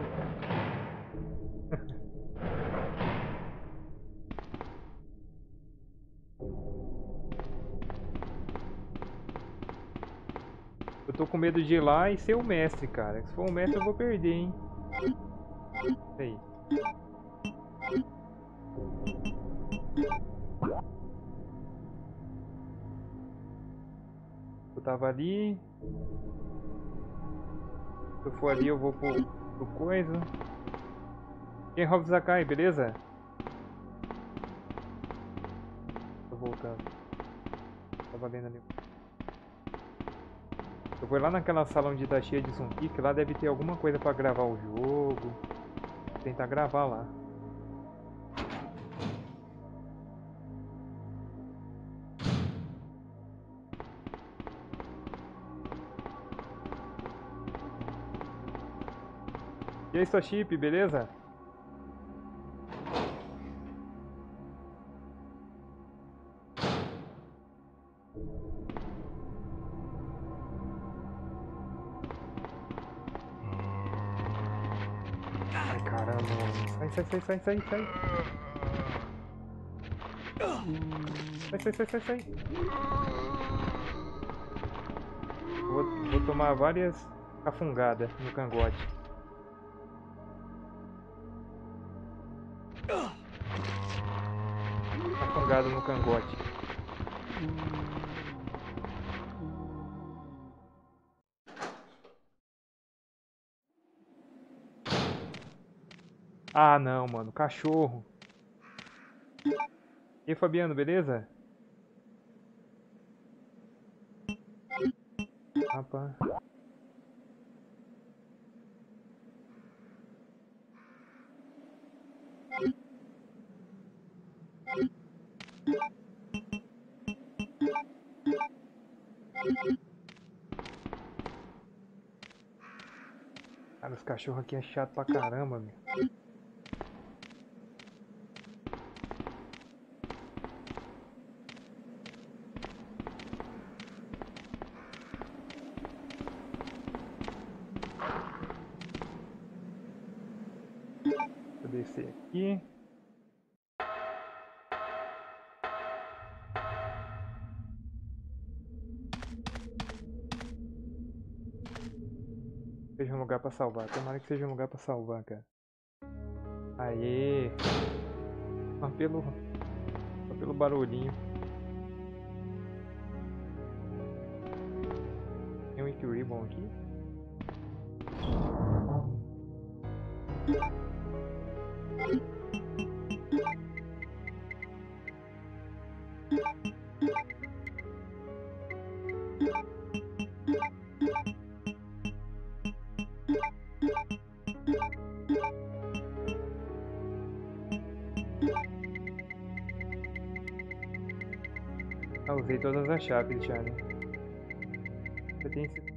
Eu tô com medo de ir lá e ser o mestre, cara. Se for o mestre eu vou perder, hein. Isso aí. Eu tava ali. Se eu for ali eu vou pro, pro coisa. Quem Rob Zakai, beleza? Tô voltando. Tava lendo ali. Eu vou lá naquela sala onde tá cheia de zumbi, que lá deve ter alguma coisa pra gravar o jogo. Vou tentar gravar lá. E aí, sua chip, beleza? Ai, caramba. Sai, sai, sai, sai, sai, sai. Sai, sai, sai, sai, sai. Vou, vou tomar várias cafungadas no cangote. Afungado no cangote. Ah, não, mano, cachorro. E aí, Fabiano, beleza? Rapaz. Cara, os cachorros aqui é chato pra caramba, meu. Vou descer aqui. Seja um lugar pra salvar. Tomara que seja um lugar pra salvar, cara. Aê! Só pelo... Só pelo barulhinho. Tem um Wiki Ribbon aqui? Ah, usei todas as chaves já, né? Eu tenho esse...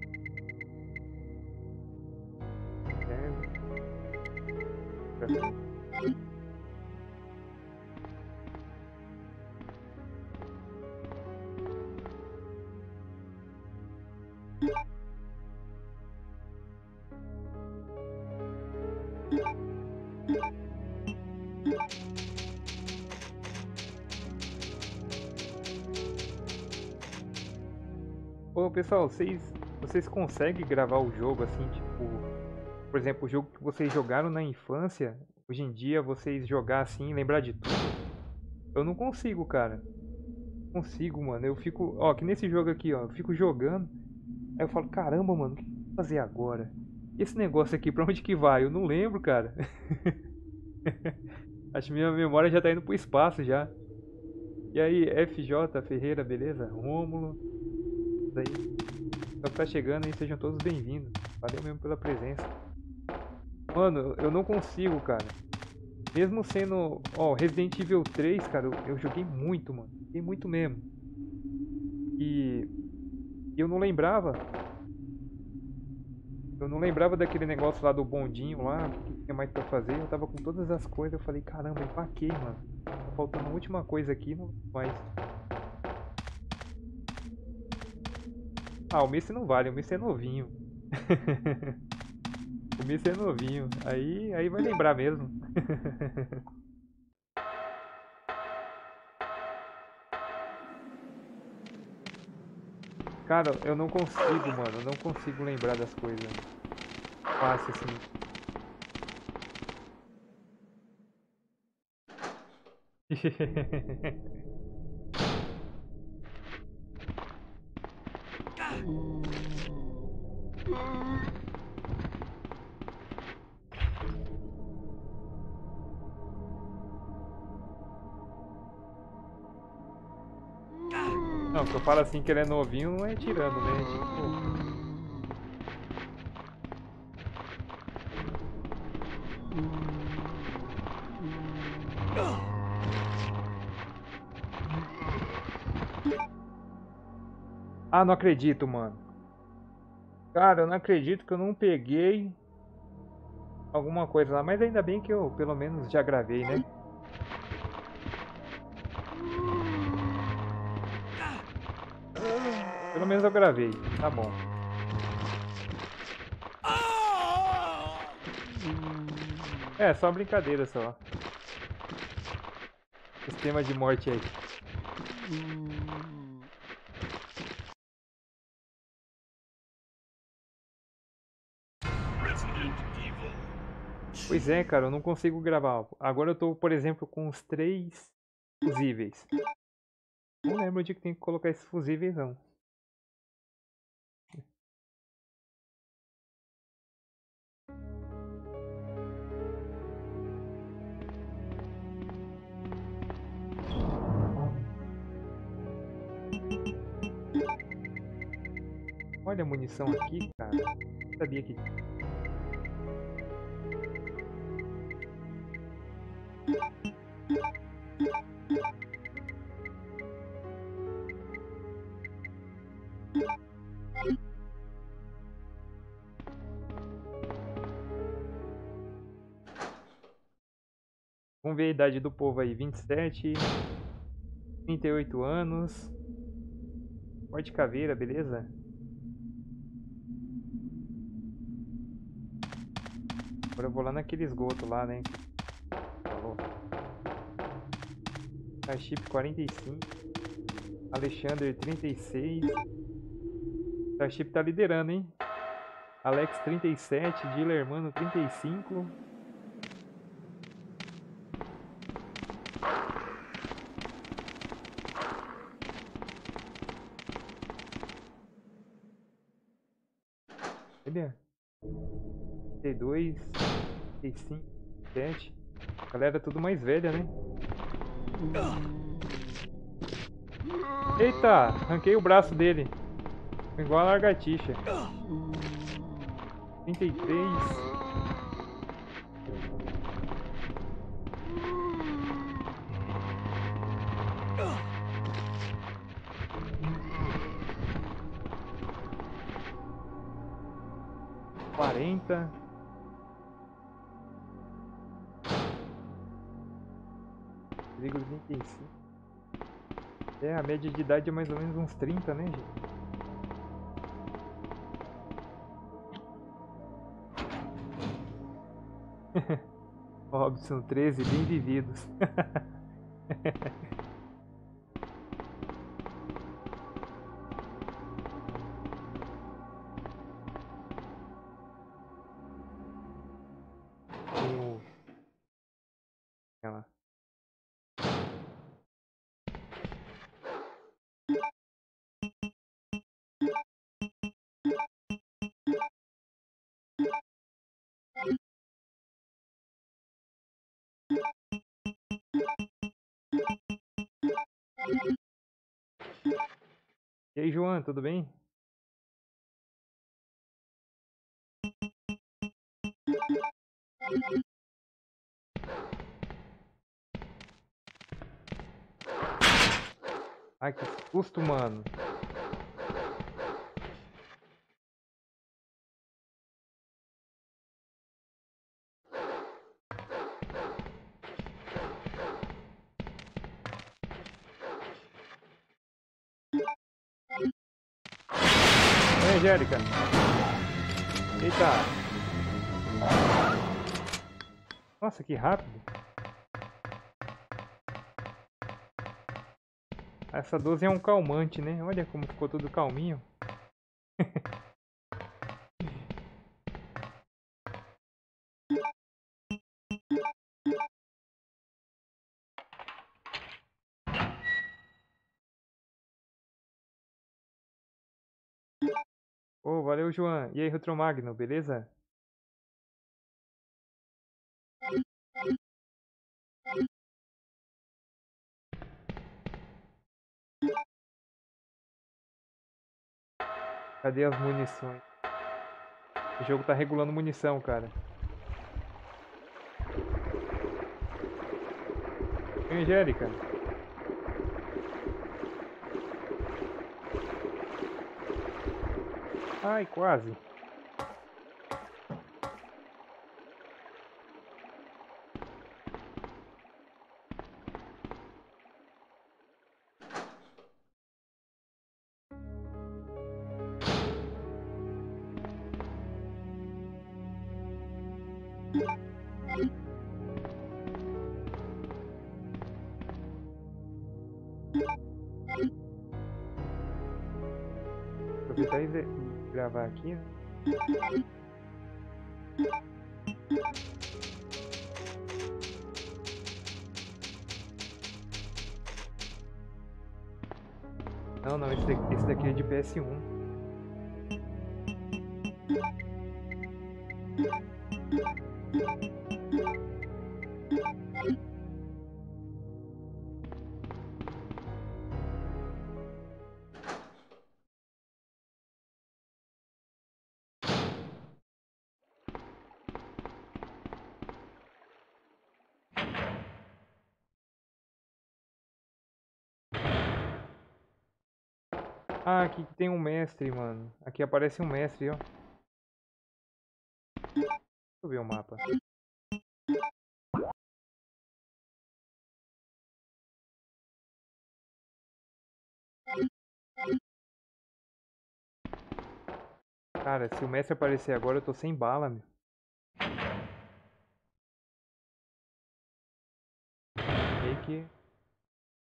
Pessoal, vocês, vocês conseguem gravar o jogo assim, tipo... Por exemplo, o jogo que vocês jogaram na infância, Hoje em dia, vocês jogar assim e lembrar de tudo, eu não consigo, cara. Não consigo, mano. Eu fico, ó, que nesse jogo aqui, ó, eu fico jogando. Aí eu falo, caramba, mano, o que eu vou fazer agora? Esse negócio aqui, pra onde que vai? Eu não lembro, cara. Acho que minha memória já tá indo pro espaço já. E aí, F J Ferreira, beleza? Rômulo. Então, tá chegando aí, sejam todos bem-vindos. Valeu mesmo pela presença. Mano, eu não consigo, cara. Mesmo sendo... Ó, Resident Evil três, cara, eu, eu joguei muito, mano. Joguei muito mesmo. E... eu não lembrava. Eu não lembrava daquele negócio lá do bondinho lá. O que tinha mais pra fazer. Eu tava com todas as coisas. Eu falei, caramba, eu empaquei, mano. Tá faltando a última coisa aqui, não mais. Ah, o Messi não vale. O Messi é novinho. O Messi é novinho. Aí, aí vai lembrar mesmo. Cara, eu não consigo, mano. Eu não consigo lembrar das coisas. Fácil, assim. Não, se eu falo assim que ele é novinho, não é tirando, né? Tipo... Ah, não acredito, mano. Cara, eu não acredito que eu não peguei alguma coisa lá. Mas ainda bem que eu, pelo menos, já gravei, né? Pelo menos eu gravei. Tá bom. É, só brincadeira, só. Sistema de morte aí. Pois é, cara, eu não consigo gravar. Agora eu tô, por exemplo, com os três fusíveis. Não lembro onde que tem que colocar esses fusíveis, não. Olha a munição aqui, cara. Eu sabia que... Vamos ver a idade do povo aí, vinte e sete, trinta e oito anos, morte caveira, beleza? Agora eu vou lá naquele esgoto lá, né? A Chip quarenta e cinco, Alexandre trinta e seis, a Chip tá liderando, hein? Alex trinta e sete, Dealer Mano trinta e cinco. Cadê? trinta e dois, trinta e cinco, sete. Galera, tudo mais velha, né? Eita, arranquei o braço dele. Igual a lagartixa. trinta e três. quarenta. vinte e cinco. É, a média de idade é mais ou menos uns trinta, né, gente? Robson, treze, bem vividos. E aí, João, tudo bem? Ai, que susto, mano. Oi, Angélica. Eita. Nossa, que rápido. Essa doze é um calmante, né? Olha como ficou tudo calminho. Oh, valeu, João. E aí, Retromagno, beleza? Cadê as munições? O jogo tá regulando munição, cara. Angélica. Ai, quase. Gravar aqui. Não, não, esse daqui, esse daqui é de P S um. Ah, aqui tem um mestre, mano. Aqui aparece um mestre, ó. Deixa eu ver o mapa. Cara, se o mestre aparecer agora, eu tô sem bala, meu. Tem que...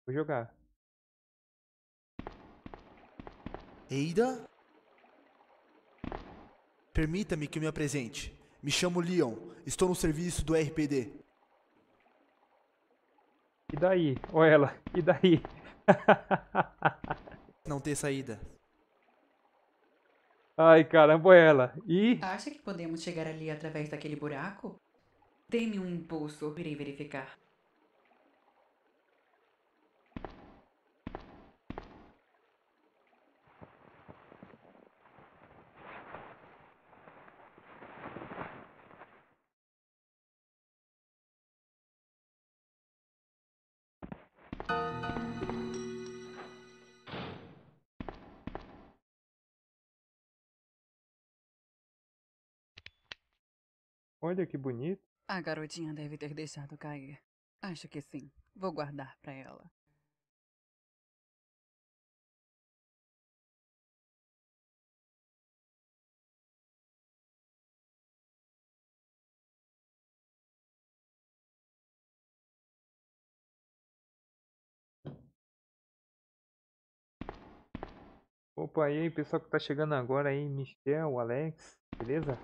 Vou jogar. Ada? Permita-me que me apresente. Me chamo Leon. Estou no serviço do R P D. E daí? Ou ela? E daí? Não ter saída. Ai, caramba, ela. E? Acha que podemos chegar ali através daquele buraco? Dê-me um impulso. Irei verificar. Olha que bonito. A garotinha deve ter deixado cair. Acho que sim. Vou guardar pra ela. Opa, e aí, pessoal que tá chegando agora aí, Michel, Alex, beleza?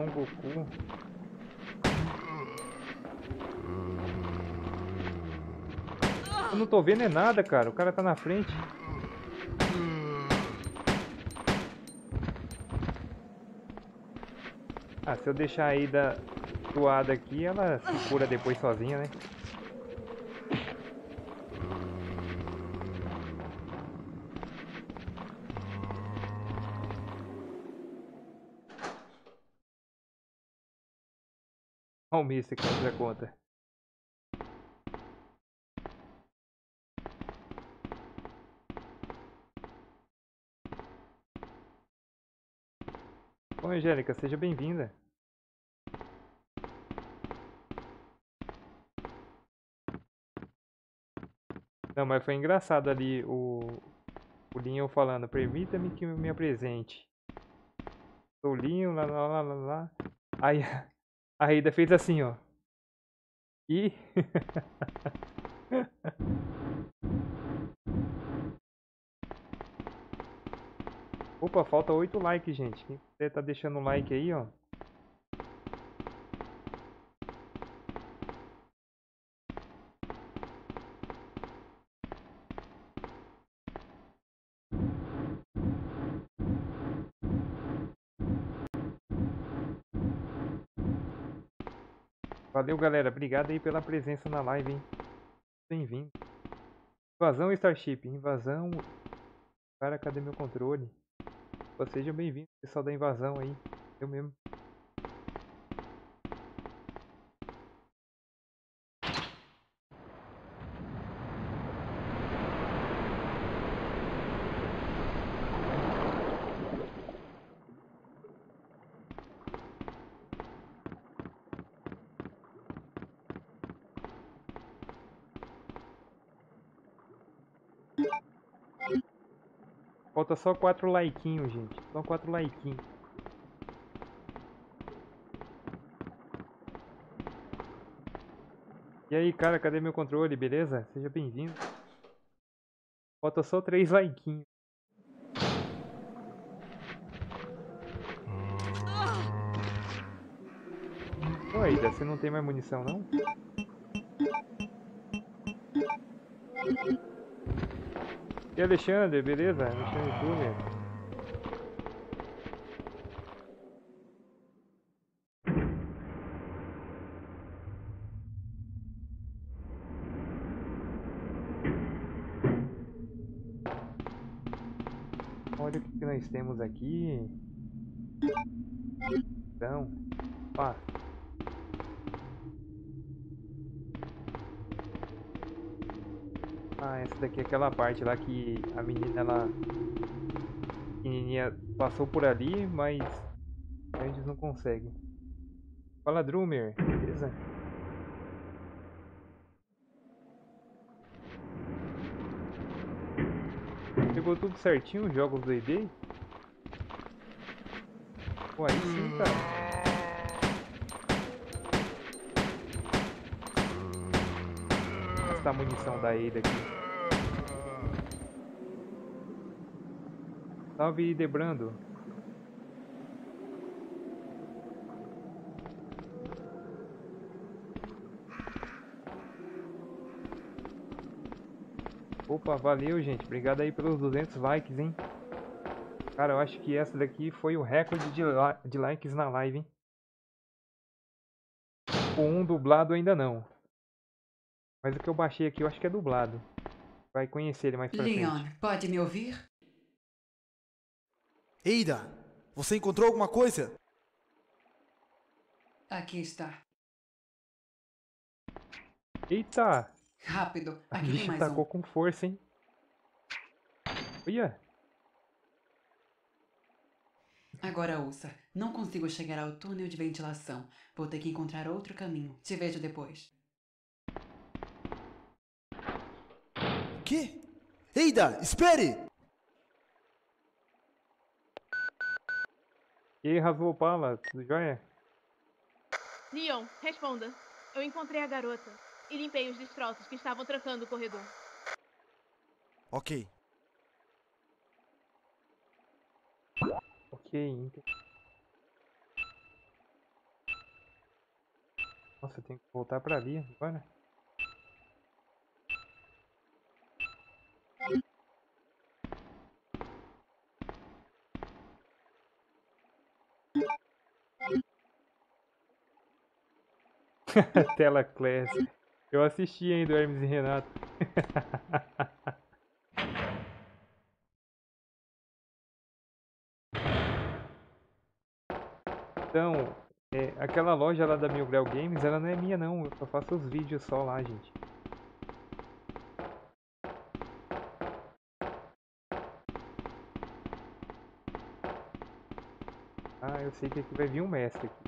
com o Goku. Eu não tô vendo é nada, cara. O cara tá na frente. Ah, se eu deixar aí da toada aqui, ela se cura depois sozinha, né? Olha o míssil que já conta. Oi, Angélica, seja bem-vinda. Não, mas foi engraçado ali o, o Leon falando: permita-me que me apresente. Sou Leon, lá, lá, lá, lá, lá. Aí a Ada fez assim, ó. E... Opa, falta oito likes, gente. Quem puder tá deixando o like aí, ó. Valeu, galera. Obrigado aí pela presença na live, hein. Bem-vindo. Invasão, Starship. Invasão. Cara, cadê meu controle? Sejam bem-vindos, pessoal da invasão aí. Eu mesmo. Falta só quatro likeinhos, gente. Só quatro likeinhos. E aí, cara, cadê meu controle? Beleza? Seja bem-vindo. Falta só três likeinhos. Ô, Aida, você não tem mais munição, não? E Alexandre, beleza? Alexandre Júnior. Olha o que nós temos aqui. Então, ó. Ah, essa daqui é aquela parte lá que a menina, ela... A menininha passou por ali, mas... Eles não conseguem. Fala, Drummer. Beleza? Pegou tudo certinho os jogos do E D? Pô, aí sim, cara. A munição da Ada aqui. Salve, Debrando. Opa, valeu, gente. Obrigado aí pelos duzentos likes, hein. Cara, eu acho que essa daqui foi o recorde de, li de likes na live, hein. O um dublado ainda não. Mas o que eu baixei aqui, eu acho que é dublado. Vai conhecer ele mais pra frente. Leon, pode me ouvir? Ada, você encontrou alguma coisa? Aqui está. Eita! Rápido, aqui tem mais um. A bicha tacou com força, hein? Olha! Agora ouça, não consigo chegar ao túnel de ventilação. Vou ter que encontrar outro caminho. Te vejo depois. Que? Ada, espere! E aí, Razopala, tudo jóia? Leon, responda. Eu encontrei a garota e limpei os destroços que estavam trancando o corredor. Ok. Ok, entendi. Nossa, tem que voltar pra ali agora. Tela classe. Eu assisti ainda o Hermes e Renato. Então, é, aquela loja lá da Mil Grau Games, ela não é minha não, eu só faço os vídeos só lá, gente. Ah, eu sei que aqui vai vir um mestre aqui.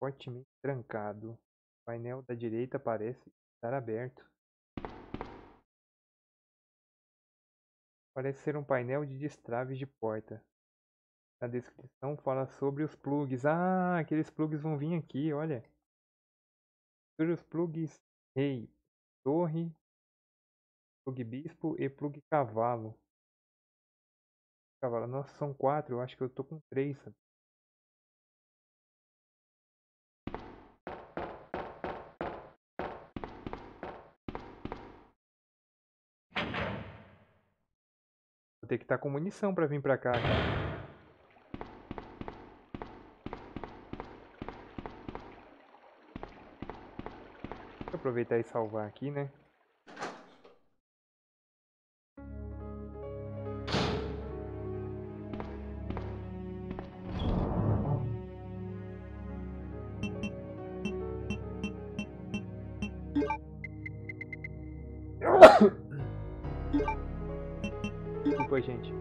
Fortemente trancado. O painel da direita parece estar aberto. Parece ser um painel de destraves de porta. Na descrição fala sobre os plugs. Ah, aqueles plugs vão vir aqui, olha. Sobre os plugs rei, torre, plug bispo e plug cavalo. Cavalo, nossa, são quatro. Eu acho que eu tô com três, sabe? Vou ter que estar com munição pra vir pra cá, cara. Deixa eu aproveitar e salvar aqui, né? Gente,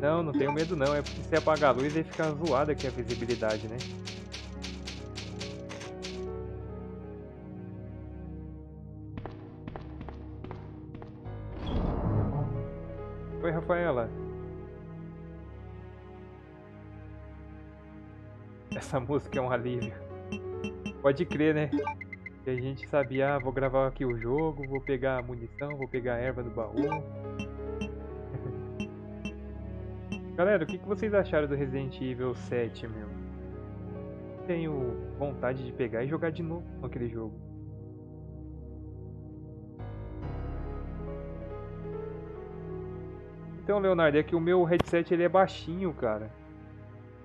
não, não tenho medo não, é porque se apagar a luz aí fica zoada aqui a visibilidade, né? Oi, Rafaela. Essa música é um alívio. Pode crer, né? Que a gente sabia, ah, vou gravar aqui o jogo, vou pegar a munição, vou pegar a erva do baú. Galera, o que vocês acharam do Resident Evil sete, meu? Tenho vontade de pegar e jogar de novo aquele jogo. Então, Leonardo, é que o meu headset ele é baixinho, cara.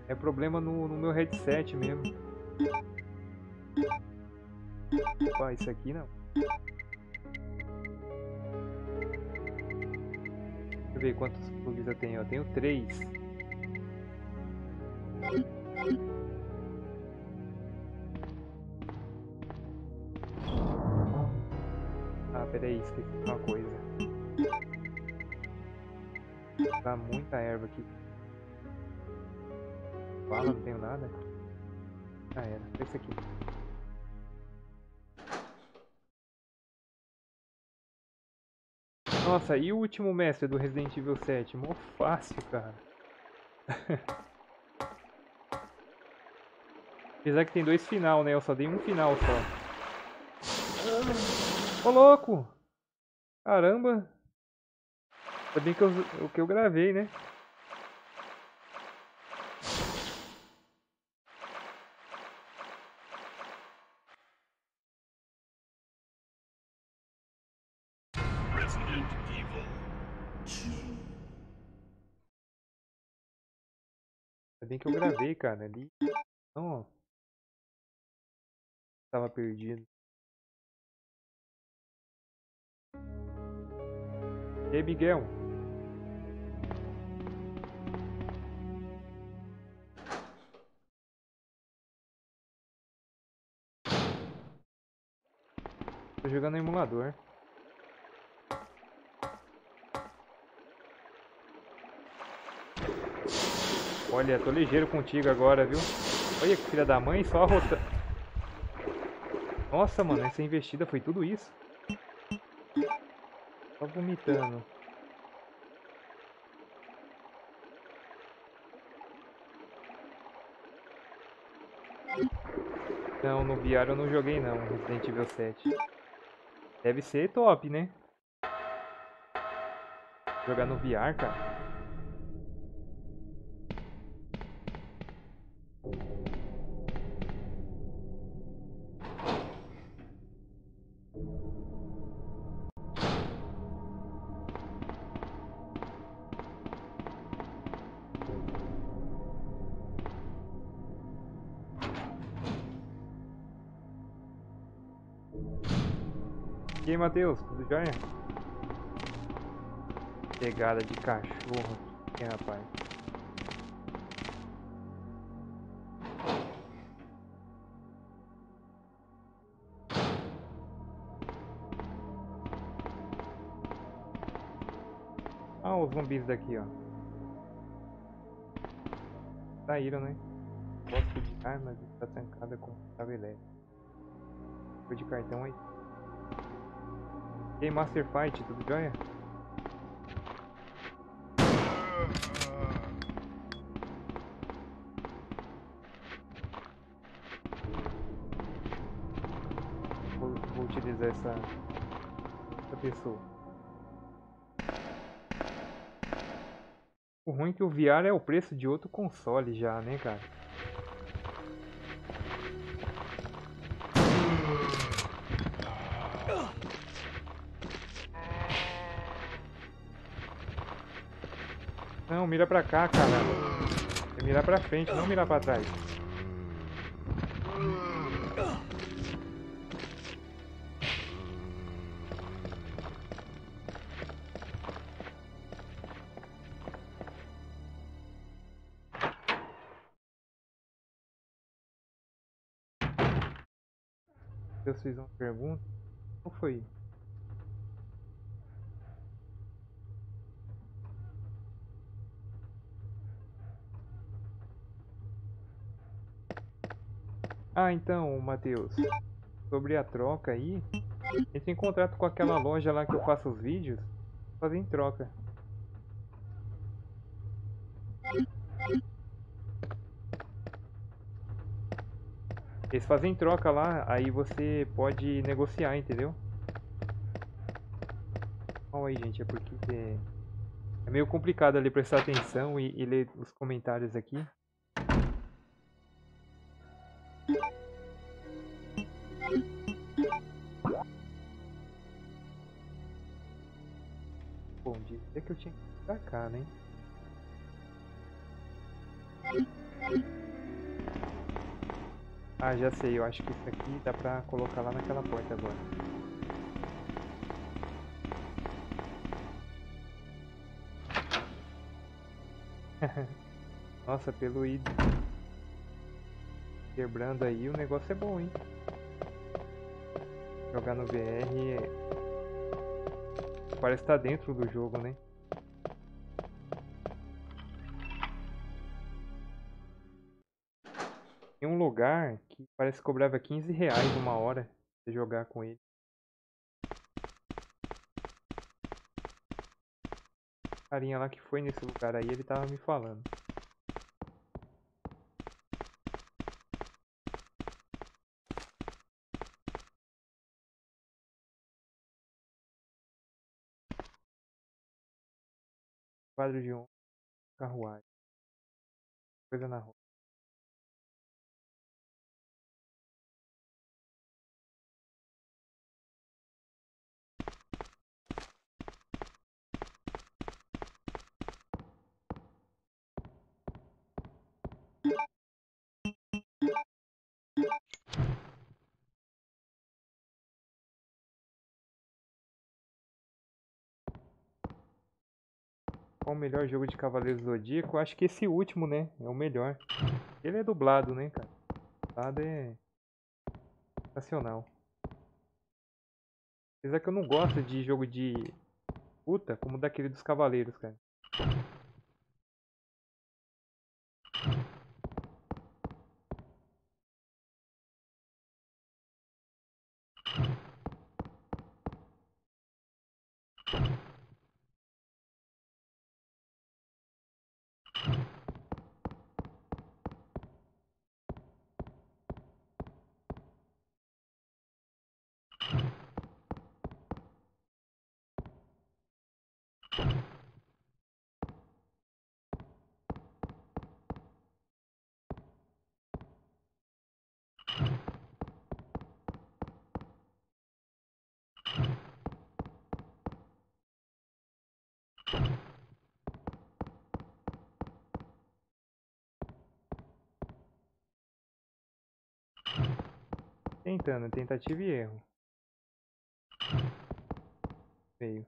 É problema no, no meu headset mesmo. Opa, isso aqui não. Deixa eu ver quantos plugs eu tenho. Eu tenho três. Ah, peraí, esqueci uma coisa. Tá muita erva aqui. Bala, não tenho nada. Ah, era. É esse aqui. Nossa, e o último mestre do Resident Evil sete? Mó fácil, cara. Apesar que tem dois final, né? Eu só dei um final só. Ô, louco! Caramba! Ainda bem que eu, que eu gravei, né? Bem que eu gravei, cara, ali não tava perdido. E aí, Miguel? Tô jogando no emulador. Olha, tô ligeiro contigo agora, viu? Olha que filha da mãe, só rota. Nossa, mano, essa investida foi tudo isso. Só vomitando. Não, no V R eu não joguei não, Resident Evil sete. Deve ser top, né? Jogar no V R, cara. E aí, Matheus, tudo jóia? Pegada de cachorro aqui, rapaz. Ah, os zumbis daqui, ó. Saíram, né? Gosto de arma, mas tá trancada com tabelete. Foi de cartão aí. E aí, Master Fight, tudo jóia? Vou, vou utilizar essa, essa pessoa. O ruim é que o V R é o preço de outro console já, né, cara? Não, mira pra cá, caramba. É mirar pra frente, não mirar pra trás. Eu fiz uma pergunta. Qual foi? Ah, então, Matheus, sobre a troca aí, eu tenho contrato com aquela loja lá que eu faço os vídeos, fazer em troca. Eles fazem troca lá, aí você pode negociar, entendeu? Calma aí, gente, é porque é, é meio complicado ali prestar atenção e, e ler os comentários aqui. Bom, dizia que eu tinha que pra cá, né? Ah, já sei, eu acho que isso aqui dá pra colocar lá naquela porta agora. Nossa, pelo I D. Quebrando aí, o negócio é bom, hein? Jogar no V R é... parece estar dentro do jogo, né? Tem um lugar que parece que cobrava quinze reais uma hora pra jogar com ele. O carinha lá que foi nesse lugar aí, ele tava me falando. Quadro de um carruagem, coisa na rua. Qual o melhor jogo de Cavaleiros do Zodíaco? Acho que esse último, né? É o melhor. Ele é dublado, né, cara? Dublado é... sensacional. Apesar que eu não gosto de jogo de luta como daquele dos Cavaleiros, cara. Tentando, tentativa e erro. Veio.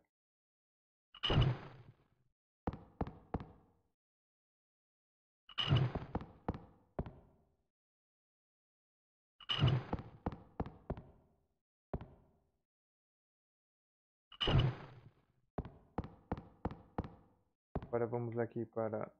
Agora vamos aqui para...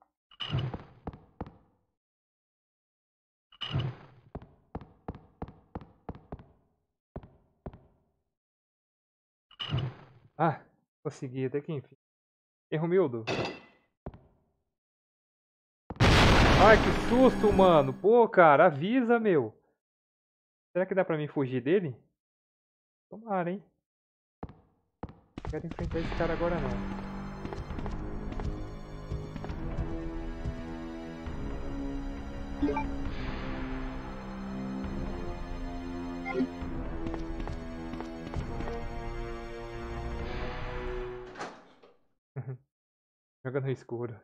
Ah, consegui até que enfim. Erro miúdo. Ai, que susto, mano. Pô, cara, avisa, meu. Será que dá pra mim fugir dele? Tomara, hein. Não quero enfrentar esse cara agora, não. Joga no escuro.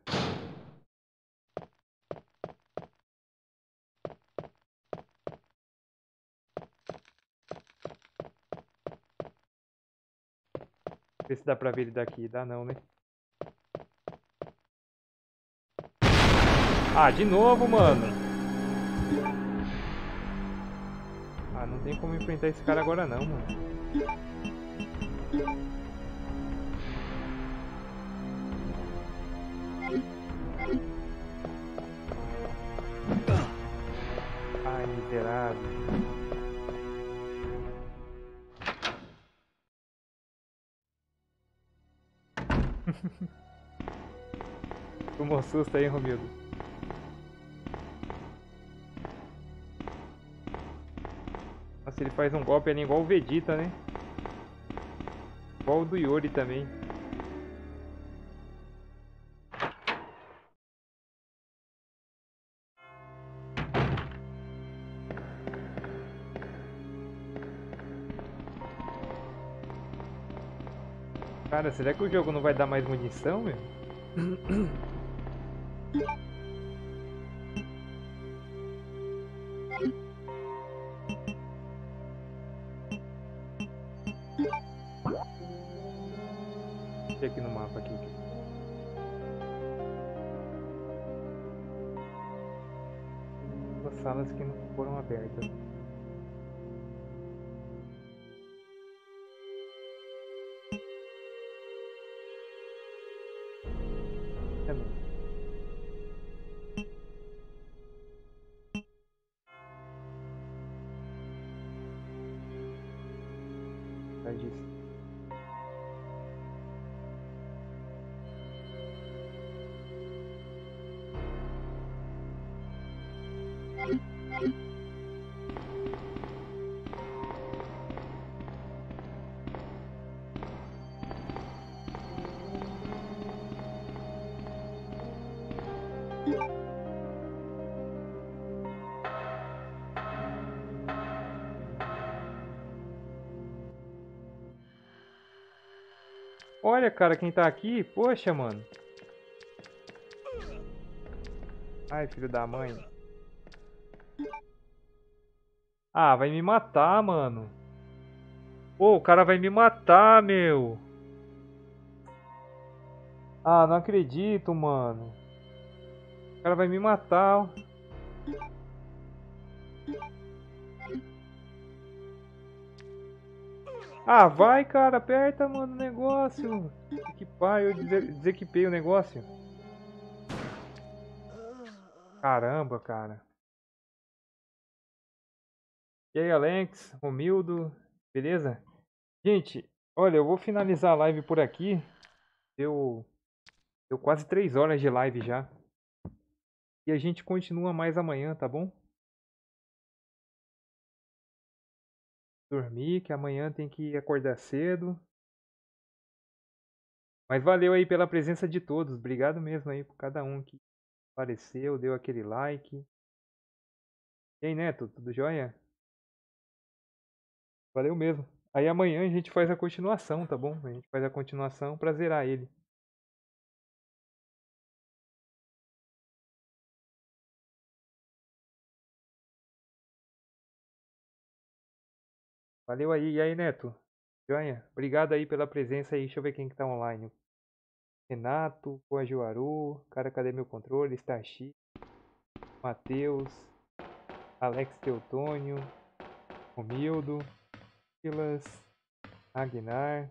Vê se dá pra ver ele daqui. Dá não, né? Ah, de novo, mano. Ah, não tem como enfrentar esse cara agora não, mano. Ai, miserável. Tomou um susto aí, Romildo. Ele faz um golpe ali igual o Vegeta, né? Igual o do Yori também. Cara, será que o jogo não vai dar mais munição, meu? Aqui no mapa aqui. As salas que não foram abertas. Olha, cara, quem tá aqui, poxa, mano. Ai, filho da mãe. Ah, vai me matar, mano. Pô, o cara vai me matar, meu. Ah, não acredito, mano. O cara vai me matar, ó. Ah, vai, cara, aperta, mano, o negócio. Equipar, eu desequipei o negócio. Caramba, cara. E aí, Alex, Romildo, beleza? Gente, olha, eu vou finalizar a live por aqui. Deu, deu quase três horas de live já. E a gente continua mais amanhã, tá bom? Dormir, que amanhã tem que acordar cedo. Mas valeu aí pela presença de todos. Obrigado mesmo aí por cada um que apareceu, deu aquele like. E aí, Neto, tudo jóia? Valeu mesmo. Aí amanhã a gente faz a continuação, tá bom? A gente faz a continuação pra zerar ele. Valeu aí. E aí, Neto? Joinha? Obrigado aí pela presença aí. Deixa eu ver quem que tá online. Renato, Coajuaru, cara, cadê meu controle? Starship, Matheus, Alex Teutônio, Romildo, Silas, Agnar,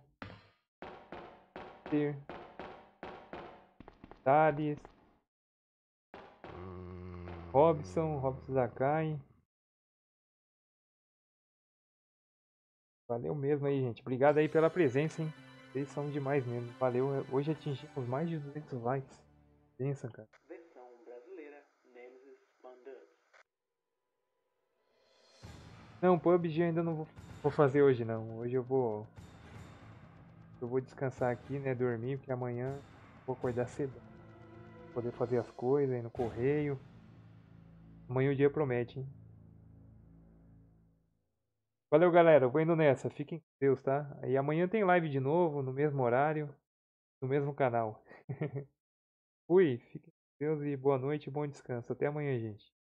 Ter, Thales, Robson, Robson Zakai. Valeu mesmo aí, gente. Obrigado aí pela presença, hein? Vocês são demais mesmo. Valeu. Hoje atingimos mais de duzentos likes. Pensa, cara. Versão brasileira, Nemesis Bandana. Não, P U B G eu ainda não vou, vou fazer hoje, não. Hoje eu vou... Eu vou descansar aqui, né? Dormir, porque amanhã vou acordar cedo. Vou poder fazer as coisas aí no correio. Amanhã o dia promete, hein? Valeu, galera. Eu vou indo nessa. Fiquem com Deus, tá? E amanhã tem live de novo, no mesmo horário, no mesmo canal. Fui. Fiquem com Deus e boa noite e bom descanso. Até amanhã, gente.